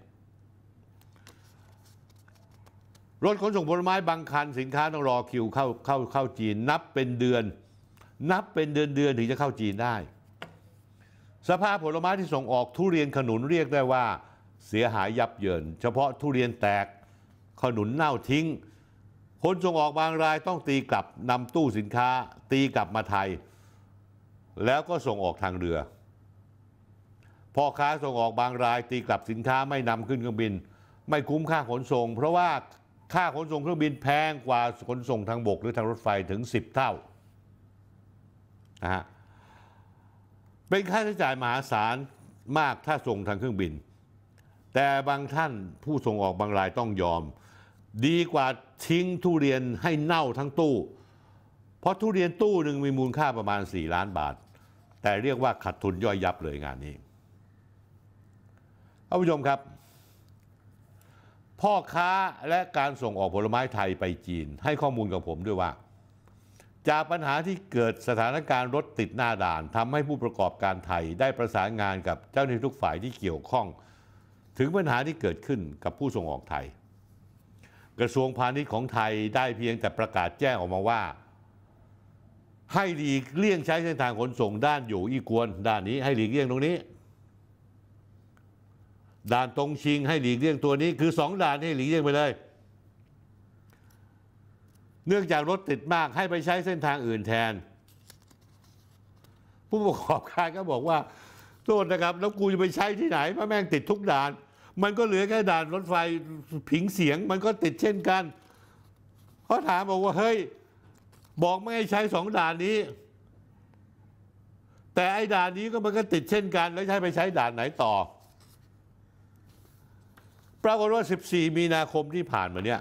รถขนส่งผลไม้บางคันสินค้าต้องรอคิวเข้าจีนนับเป็นเดือนถึงจะเข้าจีนได้สภาพผลไม้ที่ส่งออกทุเรียนขนุนเรียกได้ว่าเสียหายยับเยินเฉพาะทุเรียนแตกขนุนเน่าทิ้งคนส่งออกบางรายต้องตีกลับนำตู้สินค้าตีกลับมาไทยแล้วก็ส่งออกทางเรือพ่อค้าส่งออกบางรายตีกลับสินค้าไม่นำขึ้นเครื่องบินไม่คุ้มค่าขนส่งเพราะว่าค่าขนส่งเครื่องบินแพงกว่าขนส่งทางบกหรือทางรถไฟถึง10เท่านะฮะเป็นค่าใช้จ่ายมหาศาลมากถ้าส่งทางเครื่องบินแต่บางท่านผู้ส่งออกบางรายต้องยอมดีกว่าทิ้งทุเรียนให้เน่าทั้งตู้เพราะทุเรียนตู้หนึ่งมีมูลค่าประมาณ4 ล้านบาทแต่เรียกว่าขาดทุนย่อยยับเลยงานนี้ท่านผู้ชมครับพ่อค้าและการส่งออกผลไม้ไทยไปจีนให้ข้อมูลกับผมด้วยว่าจากปัญหาที่เกิดสถานการณ์รถติดหน้าด่านทำให้ผู้ประกอบการไทยได้ประสานงานกับเจ้าหน้าที่ทุกฝ่ายที่เกี่ยวข้องถึงปัญหาที่เกิดขึ้นกับผู้ส่งออกไทยกระทรวงพาณิชย์ของไทยได้เพียงแต่ประกาศแจ้งออกมาว่าให้หลีกเลี่ยงใช้เส้นทางขนส่งด้านอยู่อีกวนด้านนี้ให้หลีกเลี่ยงตรงนี้ด่านตงชิงให้หลีกเลี่ยงตัวนี้คือ2ด่านให้หลีกเลี่ยงไปเลยเนื่องจากรถติดมากให้ไปใช้เส้นทางอื่นแทนผู้ประกอบการก็บอกว่าโทษนะครับแล้วกูจะไปใช้ที่ไหนพ่อแม่งติดทุกด่านมันก็เหลือแค่ด่านรถไฟผิงเสียงมันก็ติดเช่นกันเขาถามบอกว่าเฮ้ยบอกไม่ให้ใช้2ด่านนี้แต่ไอ้ด่านนี้ก็มันก็ติดเช่นกันแล้วใช้ไปใช้ด่านไหนต่อปรากฏว่า14มีนาคมที่ผ่านมาเนี่ย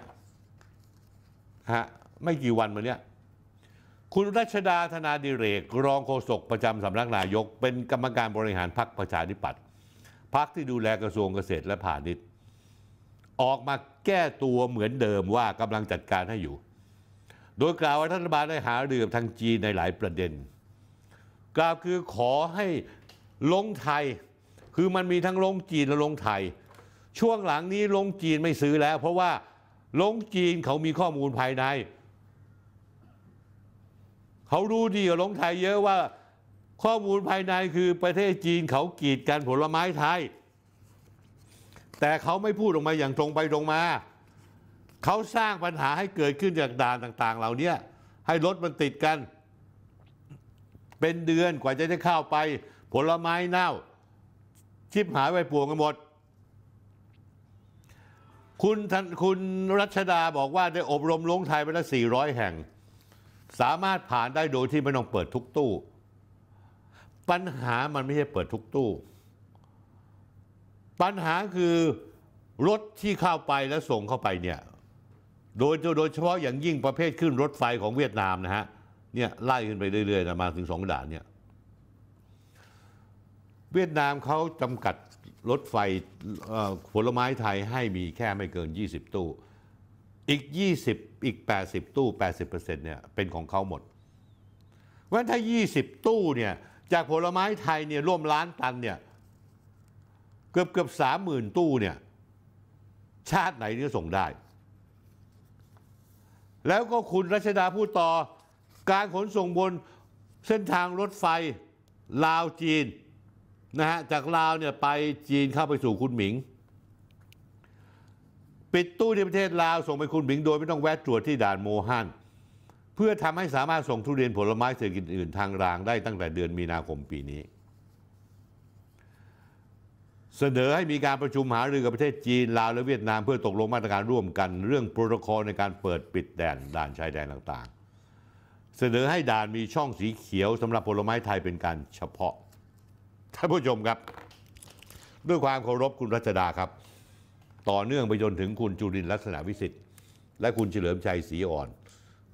ฮะไม่กี่วันมาเนี่ยคุณรัชดาธนาดิเรกรองโฆษกประจำสำนักนายกเป็นกรรมการบริหารพรรคประชาธิปัตย์พรรคที่ดูแลกระทรวงเกษตรและพาณิชย์ออกมาแก้ตัวเหมือนเดิมว่ากำลังจัดการให้อยู่โดยกล่าวว่ารัฐบาลได้หารือกับทางจีนในหลายประเด็นกล่าวคือขอให้ลงไทยคือมันมีทั้งลงจีนและลงไทยช่วงหลังนี้ลงจีนไม่ซื้อแล้วเพราะว่าลงจีนเขามีข้อมูลภายในเขารู้ดีกว่าลงไทยเยอะว่าข้อมูลภายในคือประเทศจีนเขากีดกันผลไม้ไทย แต่เขาไม่พูดออกมาอย่างตรงไปตรงมาเขาสร้างปัญหาให้เกิดขึ้นจากด่านต่างๆเหล่านี้ให้รถมันติดกันเป็นเดือนกว่าจะได้เข้าไปผลไม้เน่าชิบหายไปป่วงกันหมดคุณรัชดาบอกว่าได้อบรมลงไทยไปแล้ว400แห่งสามารถผ่านได้โดยที่ไม่ต้องเปิดทุกตู้ปัญหามันไม่ใช่เปิดทุกตู้ปัญหาคือรถที่เข้าไปและส่งเข้าไปเนี่ยโดยเฉพาะอย่างยิ่งประเภทขึ้นรถไฟของเวียดนามนะฮะเนี่ยไล่ขึ้นไปเรื่อยๆนะมาถึง2ด่านเนี่ยเวียดนามเขาจำกัดรถไฟผลไม้ไทยให้มีแค่ไม่เกิน20ตู้อีก20อีก80ตู้ 80% เนี่ยเป็นของเขาหมดเพราะฉะนั้นถ้า20ตู้เนี่ยจากผลไม้ไทยเนี่ยร่วมล้านตันเนี่ยเกือบ 30,000 ตู้เนี่ยชาติไหนที่ส่งได้แล้วก็คุณรัชดาพูดต่อการขนส่งบนเส้นทางรถไฟลาวจีนนะฮะจากลาวเนี่ยไปจีนเข้าไปสู่คุณหมิงปิดตู้ที่ประเทศลาวส่งไปคุณหมิงโดยไม่ต้องแวะตรวจที่ด่านโมฮันเพื่อทำให้สามารถส่งทุเรียนผลไม้เศรษฐกิจอื่นทางรางได้ตั้งแต่เดือนมีนาคมปีนี้เสนอให้มีการประชุมหารือกับประเทศจีนลาวและเวียดนามเพื่อตกลงมาตรการร่วมกันเรื่องโปรโตคอลในการเปิดปิดด่านชายแดนต่างๆเสนอให้ด่านมีช่องสีเขียวสำหรับผลไม้ไทยเป็นการเฉพาะท่านผู้ชมครับด้วยความเคารพคุณรัชดาครับต่อเนื่องไปจนถึงคุณจุรินทร์ลักษณะวิสิทธิ์และคุณเฉลิมชัยศรีอ่อน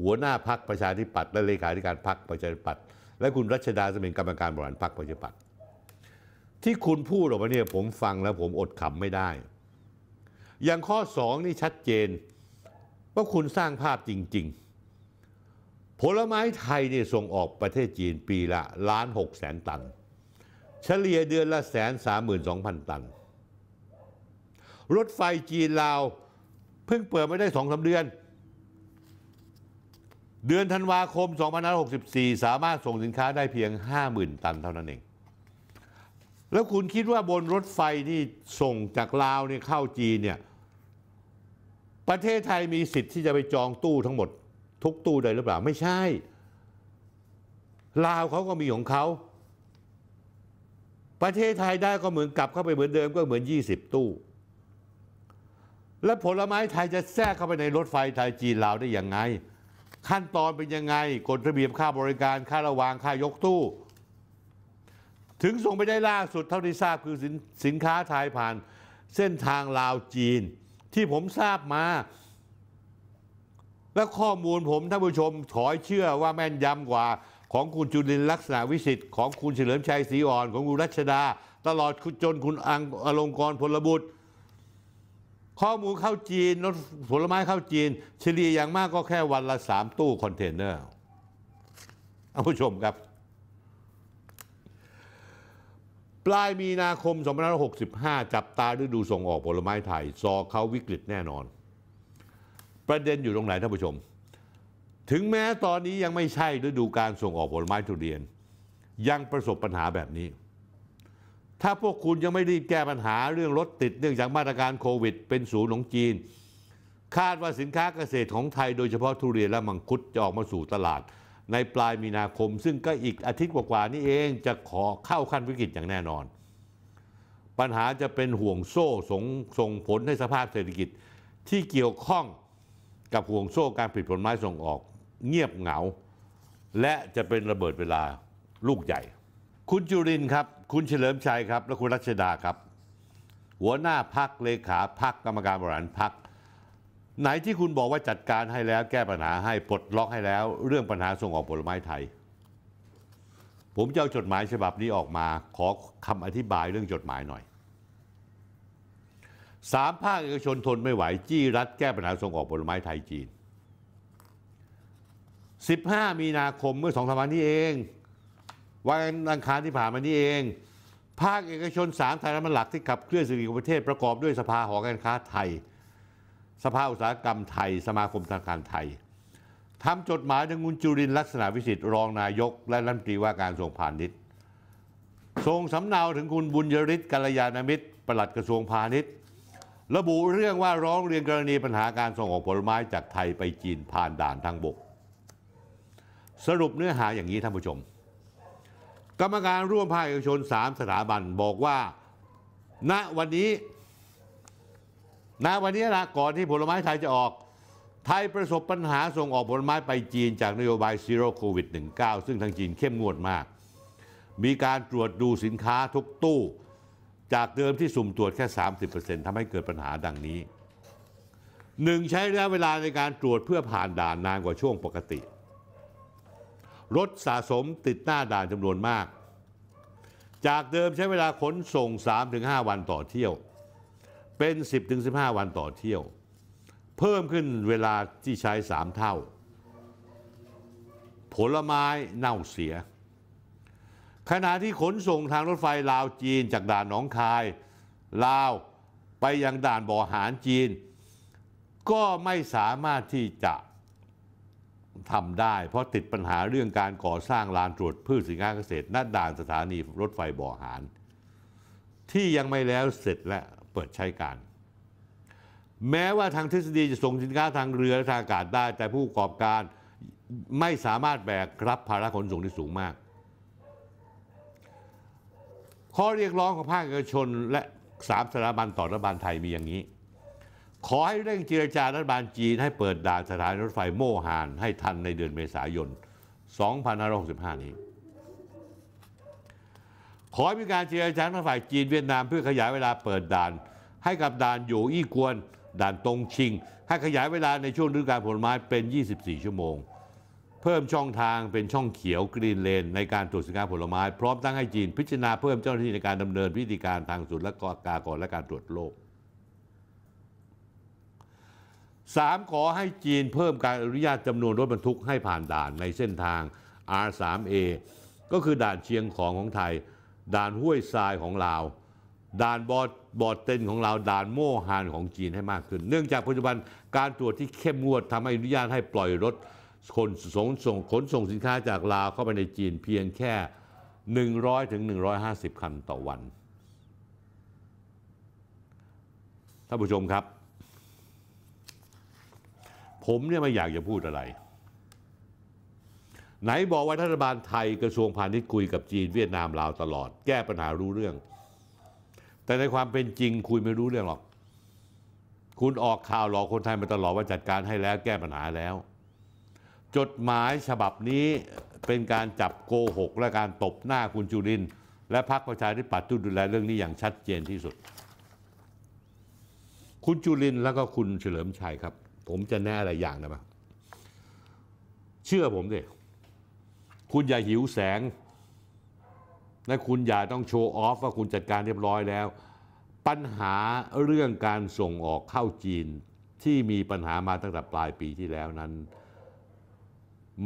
หัวหน้าพรรคประชาธิปัตย์และเลขาธิการพรรคประชาธิปัตย์และคุณรัชดาซึ่งเป็นกรรมการบริหารพรรคประชาธิปัตย์ที่คุณพูดออกมาเนี่ยผมฟังแล้วผมอดขำไม่ได้อย่างข้อ2นี่ชัดเจนว่าคุณสร้างภาพจริงๆผลไม้ไทยเนี่ยส่งออกประเทศจีนปีละ1,600,000 ตันเฉลี่ยเดือนละ132,000 ตันรถไฟจีนลาวเพิ่งเปิดไม่ได้ 2-3 เดือนธันวาคม2564สามารถส่งสินค้าได้เพียง 50,000 ตันเท่านั้นเองแล้วคุณคิดว่าบนรถไฟที่ส่งจากลาวเนี่ยเข้าจีนเนี่ยประเทศไทยมีสิทธิ์ที่จะไปจองตู้ทั้งหมดทุกตู้ได้หรือเปล่าไม่ใช่ลาวเขาก็มีของเขาประเทศไทยได้ก็เหมือนกลับเข้าไปเหมือนเดิมก็เหมือน20ตู้และผลไม้ไทยจะแทรกเข้าไปในรถไฟไทยจีนลาวได้อย่างไงขั้นตอนเป็นยังไงกฎระเบียบค่าบริการค่าระวางค่ายกตู้ถึงส่งไปได้ล่าสุดเท่าที่ทราบคือสินค้าไทยผ่านเส้นทางลาวจีนที่ผมทราบมาและข้อมูลผมท่านผู้ชมขอเชื่อว่าแม่นยำกว่าของคุณจุรินทร์ลักษณะวิสิทธิ์ของคุณเฉลิมชัยศรีอ่อนของคุณรัชดาตลอดจนคุณอลงกรณ์พลบุตรข้อมูลเข้าจีนรถผลไม้เข้าจีนเฉลี่ยอย่างมากก็แค่วันละ3ตู้คอนเทนเนอร์ท่านผู้ชมครับปลายมีนาคม2565จับตาฤดูส่งออกผลไม้ไทยซอเขาวิกฤตแน่นอนประเด็นอยู่ตรงไหนท่านผู้ชมถึงแม้ตอนนี้ยังไม่ใช่ฤดูการส่งออกผลไม้ทุเรียนยังประสบปัญหาแบบนี้ถ้าพวกคุณยังไม่รีบแก้ปัญหาเรื่องรถติดเนื่องจากมาตรการโควิดเป็นศูนย์ของจีนคาดว่าสินค้าเกษตรของไทยโดยเฉพาะทุเรียนและมังคุดจะออกมาสู่ตลาดในปลายมีนาคมซึ่งก็อีกอาทิตย์กว่าๆนี้เองจะขอเข้าขั้นวิกฤตอย่างแน่นอนปัญหาจะเป็นห่วงโซ่ส่งผลให้สภาพเศรษฐกิจที่เกี่ยวข้องกับห่วงโซ่การผลิตผลไม้ส่งออกเงียบเหงาและจะเป็นระเบิดเวลาลูกใหญ่คุณจุรินทร์ครับคุณเฉลิมชัยครับและคุณรัชดาครับหัวหน้าพรรคเลขาพรรคกรรมการบริหารพรรคไหนที่คุณบอกว่าจัดการให้แล้วแก้ปัญหาให้ปลดล็อกให้แล้วเรื่องปัญหาส่งออกผลไม้ไทยผมจะเอาจดหมายฉบับนี้ออกมาขอคำอธิบายเรื่องจดหมายหน่อย3 ภาคเอกชนทนไม่ไหวจี้รัฐแก้ปัญหาส่งออกผลไม้ไทยจีน15 มีนาคมเมื่อ2-3 วันนี้เองวันอังคารที่ผ่านมานี้เองภาคเอกชน3 ไทยเป็นหลักที่ขับเคลื่อนเศรษฐกิจของประเทศประกอบด้วยสภาหอการค้าไทยสภาอุตสาหกรรมไทยสมาคมธนาคารไทยทำจดหมายถึงคุณจุรินทร์ลักษณะวิสิทธิ์รองนายกและรัฐมนตรีว่าการกระทรวงพาณิชย์ส่งสำเนาถึงคุณบุญยฤทธิ์กัลยาณมิตรปลัดกระทรวงพาณิชย์ ระบุเรื่องว่าร้องเรียนกรณีปัญหาการส่งออกผลไม้จากไทยไปจีนผ่านด่านทางบกสรุปเนื้อหาอย่างนี้ท่านผู้ชมกรรมการร่วมภาคเอกชน3สถาบันบอกว่าณวันนี้นะก่อนที่ผลไม้ไทยจะออกไทยประสบปัญหาส่งออกผลไม้ไปจีนจากนโยบายซีโร่โควิด -19 ซึ่งทางจีนเข้มงวดมากมีการตรวจดูสินค้าทุกตู้จากเดิมที่สุ่มตรวจแค่ 30% ทำให้เกิดปัญหาดังนี้ 1. ใช้ระยะเวลาในการตรวจเพื่อผ่านด่านนานกว่าช่วงปกติรถสะสมติดหน้าด่านจำนวนมากจากเดิมใช้เวลาขนส่ง 3-5 วันต่อเที่ยวเป็น 10-15 วันต่อเที่ยวเพิ่มขึ้นเวลาที่ใช้3เท่าผลไม้เน่าเสียขณะที่ขนส่งทางรถไฟลาวจีนจากด่านหนองคายลาวไปยังด่านบ่อหานจีนก็ไม่สามารถที่จะทำได้เพราะติดปัญหาเรื่องการก่อสร้างลานตรวจพืชสินค้าเกษตรณด่านสถานีรถไฟบ่อหานที่ยังไม่แล้วเสร็จและเปิดใช้การแม้ว่าทางทฤษฎีจะส่งสินค้าทางเรือและทางอากาศได้แต่ผู้ประกอบการไม่สามารถแบกรับภาระขนส่งที่สูงมากข้อเรียกร้องของภาคเอกชนและ3สถาบันต่อรัฐบาลไทยมีอย่างนี้ขอให้เร่งเจรจารัฐบาลจีนให้เปิดด่านสถานีรถไฟโมฮานให้ทันในเดือนเมษายน 2565 นี้ขอให้มีการเจรจากับฝ่ายจีนเวียดนามเพื่อขยายเวลาเปิดด่านให้กับด่านโยอี้กวนด่านตงชิงให้ขยายเวลาในช่วงฤดูกาลผลไม้เป็น24ชั่วโมงเพิ่มช่องทางเป็นช่องเขียวกรีนเลนในการตรวจสินค้าผลไม้พร้อมตั้งให้จีนพิจารณาเพิ่มเจ้าหน้าที่ในการดำเนินวิธีการทางศุลกากรและการตรวจโรค 3. ขอให้จีนเพิ่มการอนุญาตจำนวนรถบรรทุกให้ผ่านด่านในเส้นทาง R3A ก็คือด่านเชียงของของไทยด่านห้วยทรายของลาวด่านบอดเต้นของลาวด่านโมฮานของจีนให้มากขึ้นเนื่องจากปัจจุบันการตรวจที่เข้มงวดทำให้อนุญาตให้ปล่อยรถขนส่งสินค้าจากลาวเข้าไปในจีนเพียงแค่ 100-150 คันต่อวันท่านผู้ชมครับผมเนี่ยไม่อยากจะพูดอะไรไหนบอกว่ารัฐบาลไทยกระทรวงพาณิชย์คุยกับจีนเวียดนามลาวตลอดแก้ปัญหารู้เรื่องแต่ในความเป็นจริงคุยไม่รู้เรื่องหรอกคุณออกข่าวหลอกคนไทยมาตลอดว่าจัดการให้แล้วแก้ปัญหาแล้วจดหมายฉบับนี้เป็นการจับโกหกและการตบหน้าคุณจุรินทร์และพรรคประชาธิปัตย์ดูแลเรื่องนี้อย่างชัดเจนที่สุดคุณจุรินทร์และก็คุณเฉลิมชัยครับผมจะแน่อะไรอย่างนะบ้างเชื่อผมดิคุณอย่าหิวแสงและคุณอย่าต้องโชว์ออฟว่าคุณจัดการเรียบร้อยแล้วปัญหาเรื่องการส่งออกเข้าจีนที่มีปัญหามาตั้งแต่ปลายปีที่แล้วนั้น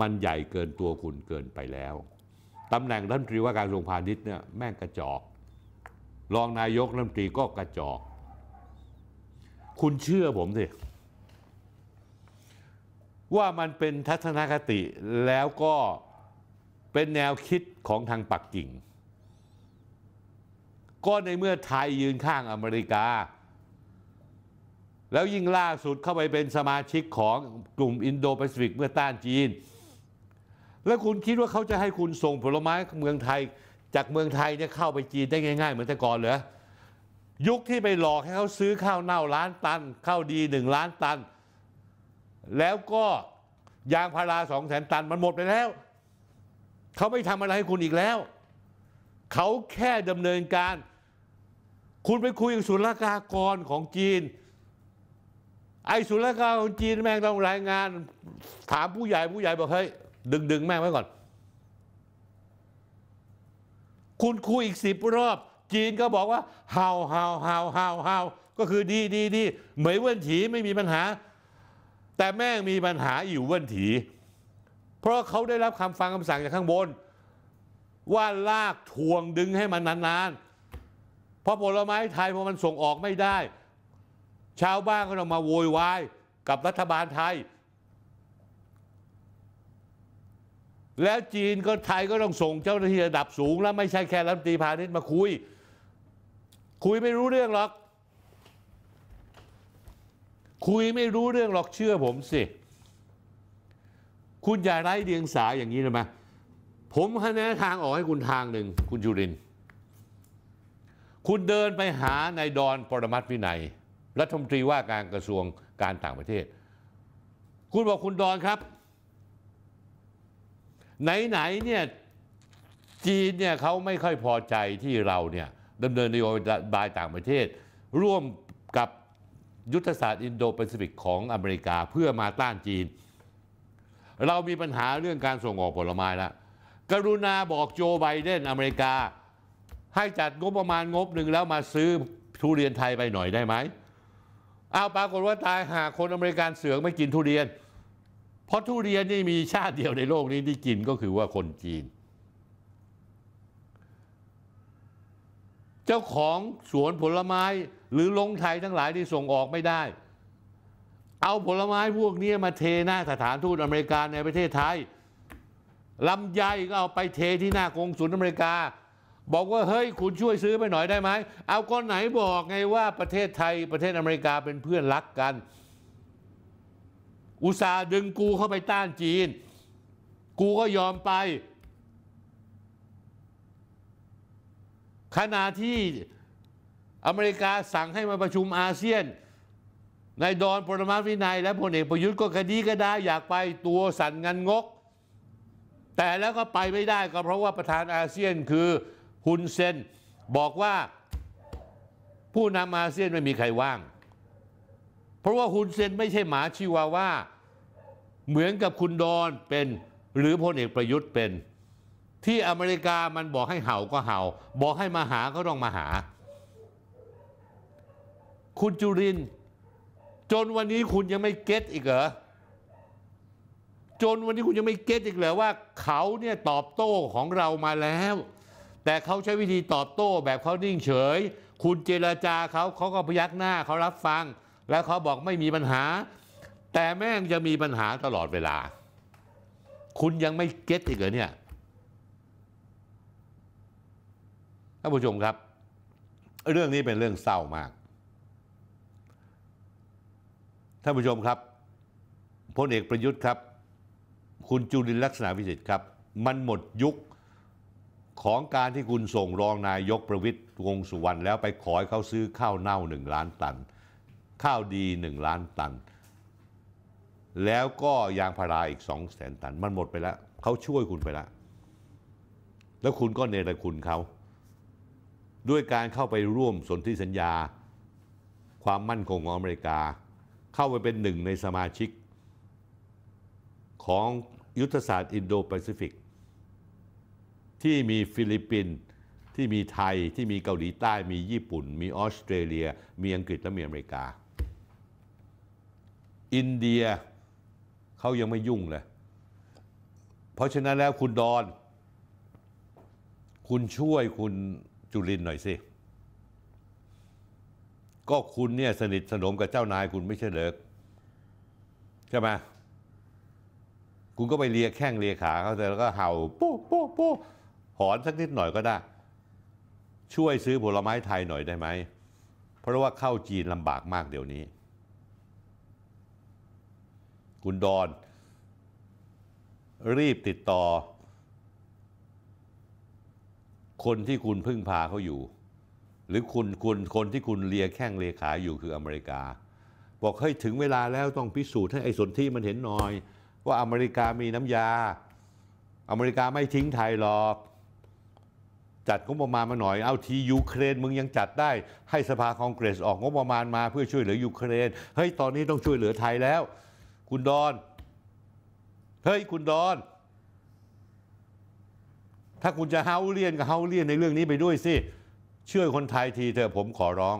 มันใหญ่เกินตัวคุณเกินไปแล้วตำแหน่งรัฐมนตรีว่าการกระทรวงพาณิชย์เนี่ยแม่งกระจอกรองนายกรัฐมนตรีก็กระจอกคุณเชื่อผมสิว่ามันเป็นทัศนคติแล้วก็เป็นแนวคิดของทางปักกิ่งก็ในเมื่อไทยยืนข้างอเมริกาแล้วยิ่งล่าสุดเข้าไปเป็นสมาชิกของกลุ่มอินโดแปซิฟิกเมื่อต้านจีนแล้วคุณคิดว่าเขาจะให้คุณส่งผลไม้เมืองไทยจากเมืองไทยเนี่ยเข้าไปจีนได้ง่ายๆเหมือนแต่ก่อนเหรอยุคที่ไปหลอกให้เขาซื้อข้าวเน่าล้านตันข้าวดี1ล้านตันแล้วก็ยางพารา 200,000 ตันมันหมดไปแล้วเขาไม่ทำอะไรให้คุณอีกแล้วเขาแค่ดำเนินการคุณไปคุยกับศุลกากรของจีนไอ้ศุลกากรของจีนแม่งต้องรายงานถามผู้ใหญ่บอกเฮ้ยดึงแม่งไว้ก่อนคุณคุยอีก10 รอบจีนก็บอกว่าเฮาก็คือดีเหมยเว่นถีไม่มีปัญหาแต่แม่งมีปัญหาอยู่เว่นถีเพราะเขาได้รับคำฟังคำสั่งจากข้างบนว่าลากทวงดึงให้มันนานๆเพราะผลไม้ไทยพอมันส่งออกไม่ได้ชาวบ้านก็ต้องมาโวยวายกับรัฐบาลไทยแล้วจีนก็ไทยก็ต้องส่งเจ้าหน้าที่ระดับสูงแล้วไม่ใช่แค่รัฐมนตรีพาณิชย์มาคุยไม่รู้เรื่องหรอก คุยไม่รู้เรื่องหรอกเชื่อผมสิคุณอย่าไร้เดียงสาอย่างนี้เลยไหมผมให้แนวทางออกให้คุณทางหนึ่งคุณจุรินทร์คุณเดินไปหานายดอนปรมัตถ์วินัยรัฐมนตรีว่าการกระทรวงการต่างประเทศคุณบอกคุณดอนครับไหนๆเนี่ยจีนเนี่ยเขาไม่ค่อยพอใจที่เราเนี่ยดำเนินนโยบายต่างประเทศร่วมกับยุทธศาสตร์อินโดแปซิฟิกของอเมริกาเพื่อมาต้านจีนเรามีปัญหาเรื่องการส่งออกผลไม้แล้วกรุณาบอกโจไบเดนอเมริกาให้จัดงบประมาณงบหนึ่งแล้วมาซื้อทุเรียนไทยไปหน่อยได้ไหมเอาปรากฏว่าตายหาคนอเมริกันเสือกไม่กินทุเรียนเพราะทุเรียนนี่มีชาติเดียวในโลกนี้ที่กินก็คือว่าคนจีนเจ้าของสวนผลไม้หรือลงไทยทั้งหลายที่ส่งออกไม่ได้เอาผลไม้พวกนี้มาเทหน้าสถานทูตอเมริกันในประเทศไทยลำไยก็เอาไปเทที่หน้ากงสุลอเมริกาบอกว่าเฮ้ยคุณช่วยซื้อไปหน่อยได้ไหมเอาก้อนไหนบอกไงว่าประเทศไทยประเทศอเมริกาเป็นเพื่อนรักกันอุตส่าห์ดึงกูเข้าไปต้านจีนกูก็ยอมไปขณะที่อเมริกาสั่งให้มาประชุมอาเซียนนายดอนปรมัตถ์วินัยและพลเอกประยุทธ์ก็กระดี้กระดาอยากไปตัวสั่นงันงกแต่แล้วก็ไปไม่ได้ก็เพราะว่าประธานอาเซียนคือฮุนเซนบอกว่าผู้นำอาเซียนไม่มีใครว่างเพราะว่าฮุนเซนไม่ใช่หมาชิวาว่าเหมือนกับคุณดอนเป็นหรือพลเอกประยุทธ์เป็นที่อเมริกามันบอกให้เห่าก็เห่าบอกให้มาหาก็ต้องมาหาคุณจุรินทร์จนวันนี้คุณยังไม่เก็ตอีกเหรอจนวันนี้คุณยังไม่เก็ตอีกเหรอว่าเขาเนี่ยตอบโต้ของเรามาแล้วแต่เขาใช้วิธีตอบโต้แบบเขานิ่งเฉยคุณเจรจาเขาก็พยักหน้าเขารับฟังแล้วเขาบอกไม่มีปัญหาแต่แม่งจะมีปัญหาตลอดเวลาคุณยังไม่เก็ตอีกเหรอเนี่ยท่านผู้ชมครับเรื่องนี้เป็นเรื่องเศร้ามากท่านผู้ชมครับพลเอกประยุทธ์ครับคุณจุรินทร์ลักษณะวิสิทธิ์ครับมันหมดยุคของการที่คุณส่งรองนายกประวิตรวงษ์สุวรรณแล้วไปขอให้เขาซื้อข้าวเน่า1 ล้านตันข้าวดี1 ล้านตันแล้วก็ยางพาราอีก200,000 ตันมันหมดไปแล้วเขาช่วยคุณไปแล้วแล้วคุณก็เนรคุณเขาด้วยการเข้าไปร่วมสนธิสัญญาความมั่นคงของอเมริกาเข้าไปเป็นหนึ่งในสมาชิกของยุทธศาสตร์อินโดแปซิฟิกที่มีฟิลิปปินส์ที่มีไทยที่มีเกาหลีใต้มีญี่ปุ่นมีออสเตรเลียมีอังกฤษและมีอเมริกาอินเดียเขายังไม่ยุ่งเลยเพราะฉะนั้นแล้วคุณดอนคุณช่วยคุณจุรินทร์หน่อยสิก็คุณเนี่ยสนิทสนมกับเจ้านายคุณไม่ใช่เหรอใช่ไหมคุณก็ไปเลียแข้งเลียขาเขาแล้วก็เห่าโป๊ะโป๊ะโป๊ะหอนสักนิดหน่อยก็ได้ช่วยซื้อผลไม้ไทยหน่อยได้ไหมเพราะว่าเข้าจีนลำบากมากเดี๋ยวนี้คุณดอนรีบติดต่อคนที่คุณพึ่งพาเขาอยู่หรือคนที่คุณเลียแข้งเลียขาอยู่คืออเมริกาบอกเฮ้ยถึงเวลาแล้วต้องพิสูจน์ให้ไอ้สนธิมันเห็นหน่อยว่าอเมริกามีน้ำยาอเมริกาไม่ทิ้งไทยหรอกจัดงบประมาณมาหน่อยเอาทียูเครนมึงยังจัดได้ให้สภาคองเกรสออกงบประมาณมาเพื่อช่วยเหลือยูเครนเฮ้ยตอนนี้ต้องช่วยเหลือไทยแล้วคุณดอนเฮ้ยคุณดอนถ้าคุณจะเฮาเลียนก็เฮาเลียนในเรื่องนี้ไปด้วยสิเชื่อคนไทยทีเถอะผมขอร้อง